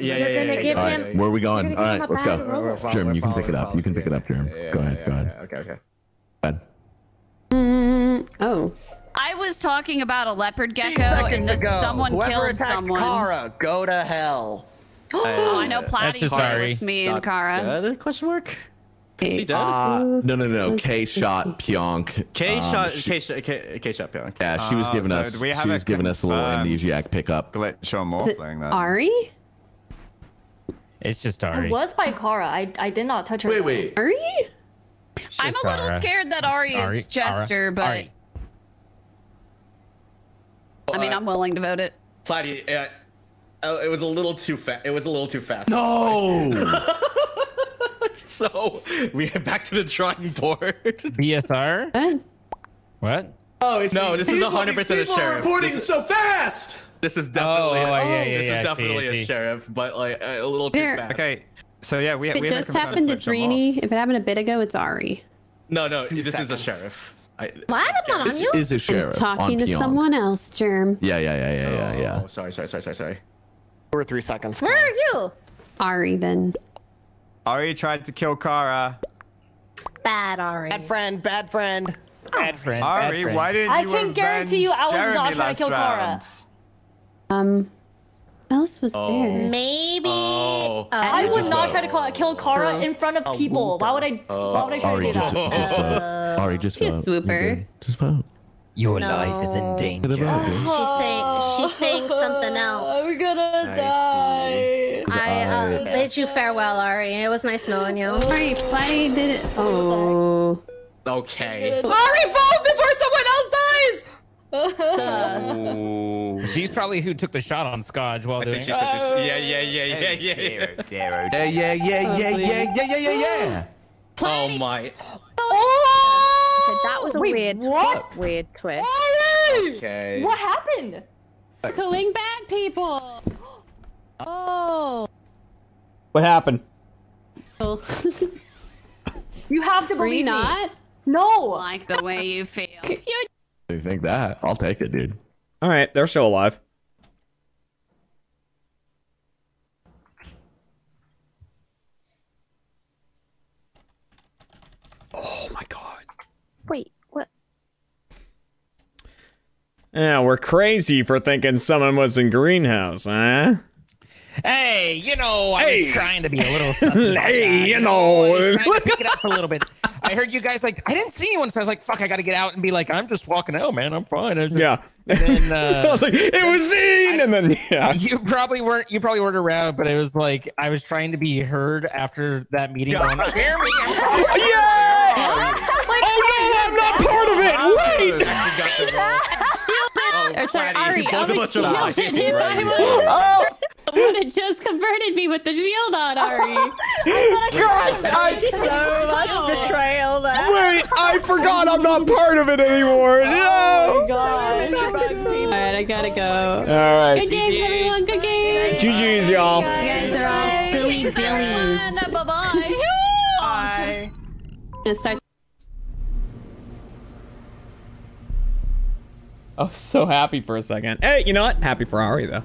Give him... Where are we going? All right, let's go. Jeremy, you can pick it up. You can pick it up, Jeremy. Go ahead, go ahead. Okay. Go ahead. Oh. I was talking about a leopard gecko, and someone killed someone. Kara, go to hell. Oh, I know Platy shot me and Kara. Dead? Question mark? Is he dead? No. Kay shot Pionk. Kay shot Pionk. Yeah, she was giving us. She was giving us a little amnesiac pickup. Show more playing that. Ari? It's just Ari. It was by Kara. I did not touch her. Wait. Ari? I'm a little scared that Ari is Jester, but I mean, I'm willing to vote it. Platy. Oh, it was a little too fast. It was a little too fast. No. So we are back to the drawing board. BSR. What? Oh, it's no. This is 100% a sheriff. Reporting so fast. This is definitely. This is definitely a sheriff, but like a little too fast. Okay. So yeah, we. If it just happened, it's Rini. If it happened a bit ago, it's Ari. No. This is a sheriff. This is a sheriff. I'm talking to someone else, Jerm. Yeah. Oh, sorry. 4 or 3 seconds. Where are you? Ari, then. Ari tried to kill Kara. Bad Ari. Bad friend. Ari, why didn't you avenge Jeremy last round? I can guarantee you I was not trying to kill Kara. What else was there? Maybe. I would not try to kill Kara in front of people. Why would I? Why would I try to do that? Ari, just vote. Swooper. Just vote. Your life is in danger. She's saying something else. I'm gonna die. I bid you farewell, Ari. It was nice knowing you. Ari, Platy did it. Oh. Okay. Ari, vote before someone else dies. She's probably who took the shot on Skadj while doing it. Yeah. Oh my. Oh! That was a weird twist. Okay. What happened? Pulling back people. Oh. What happened? You have to believe me. Not? No. Like the way you feel. You think that? I'll take it, dude. All right, they're still alive. Oh my god. Wait, what? Yeah, we're crazy for thinking someone was in greenhouse, huh? Hey, you know, I was trying to be a little suspicious. Trying to pick it up a little bit. I heard you guys I didn't see anyone, so I was like, fuck, I gotta get out and be like, I'm just walking out, man, I'm fine. And then, I was like, it was Zine, and then, yeah. You probably weren't around, but it was like, I was trying to be heard after that meeting. Yeah! Going, Jeremy, I'm not part of it! Wait! Sorry, Ari, I'm shielded by someone had just converted me with the shield on, Ari. God, I'm so much betrayal there. Wait, I forgot I'm not part of it anymore. No. Oh my gosh. All right, I gotta go. All right. Good games, everyone. Good games. GGs, y'all. You guys are all silly billies. Bye-bye. Bye. Just start. I was so happy for a second. Hey, you know what? Happy for Ari, though.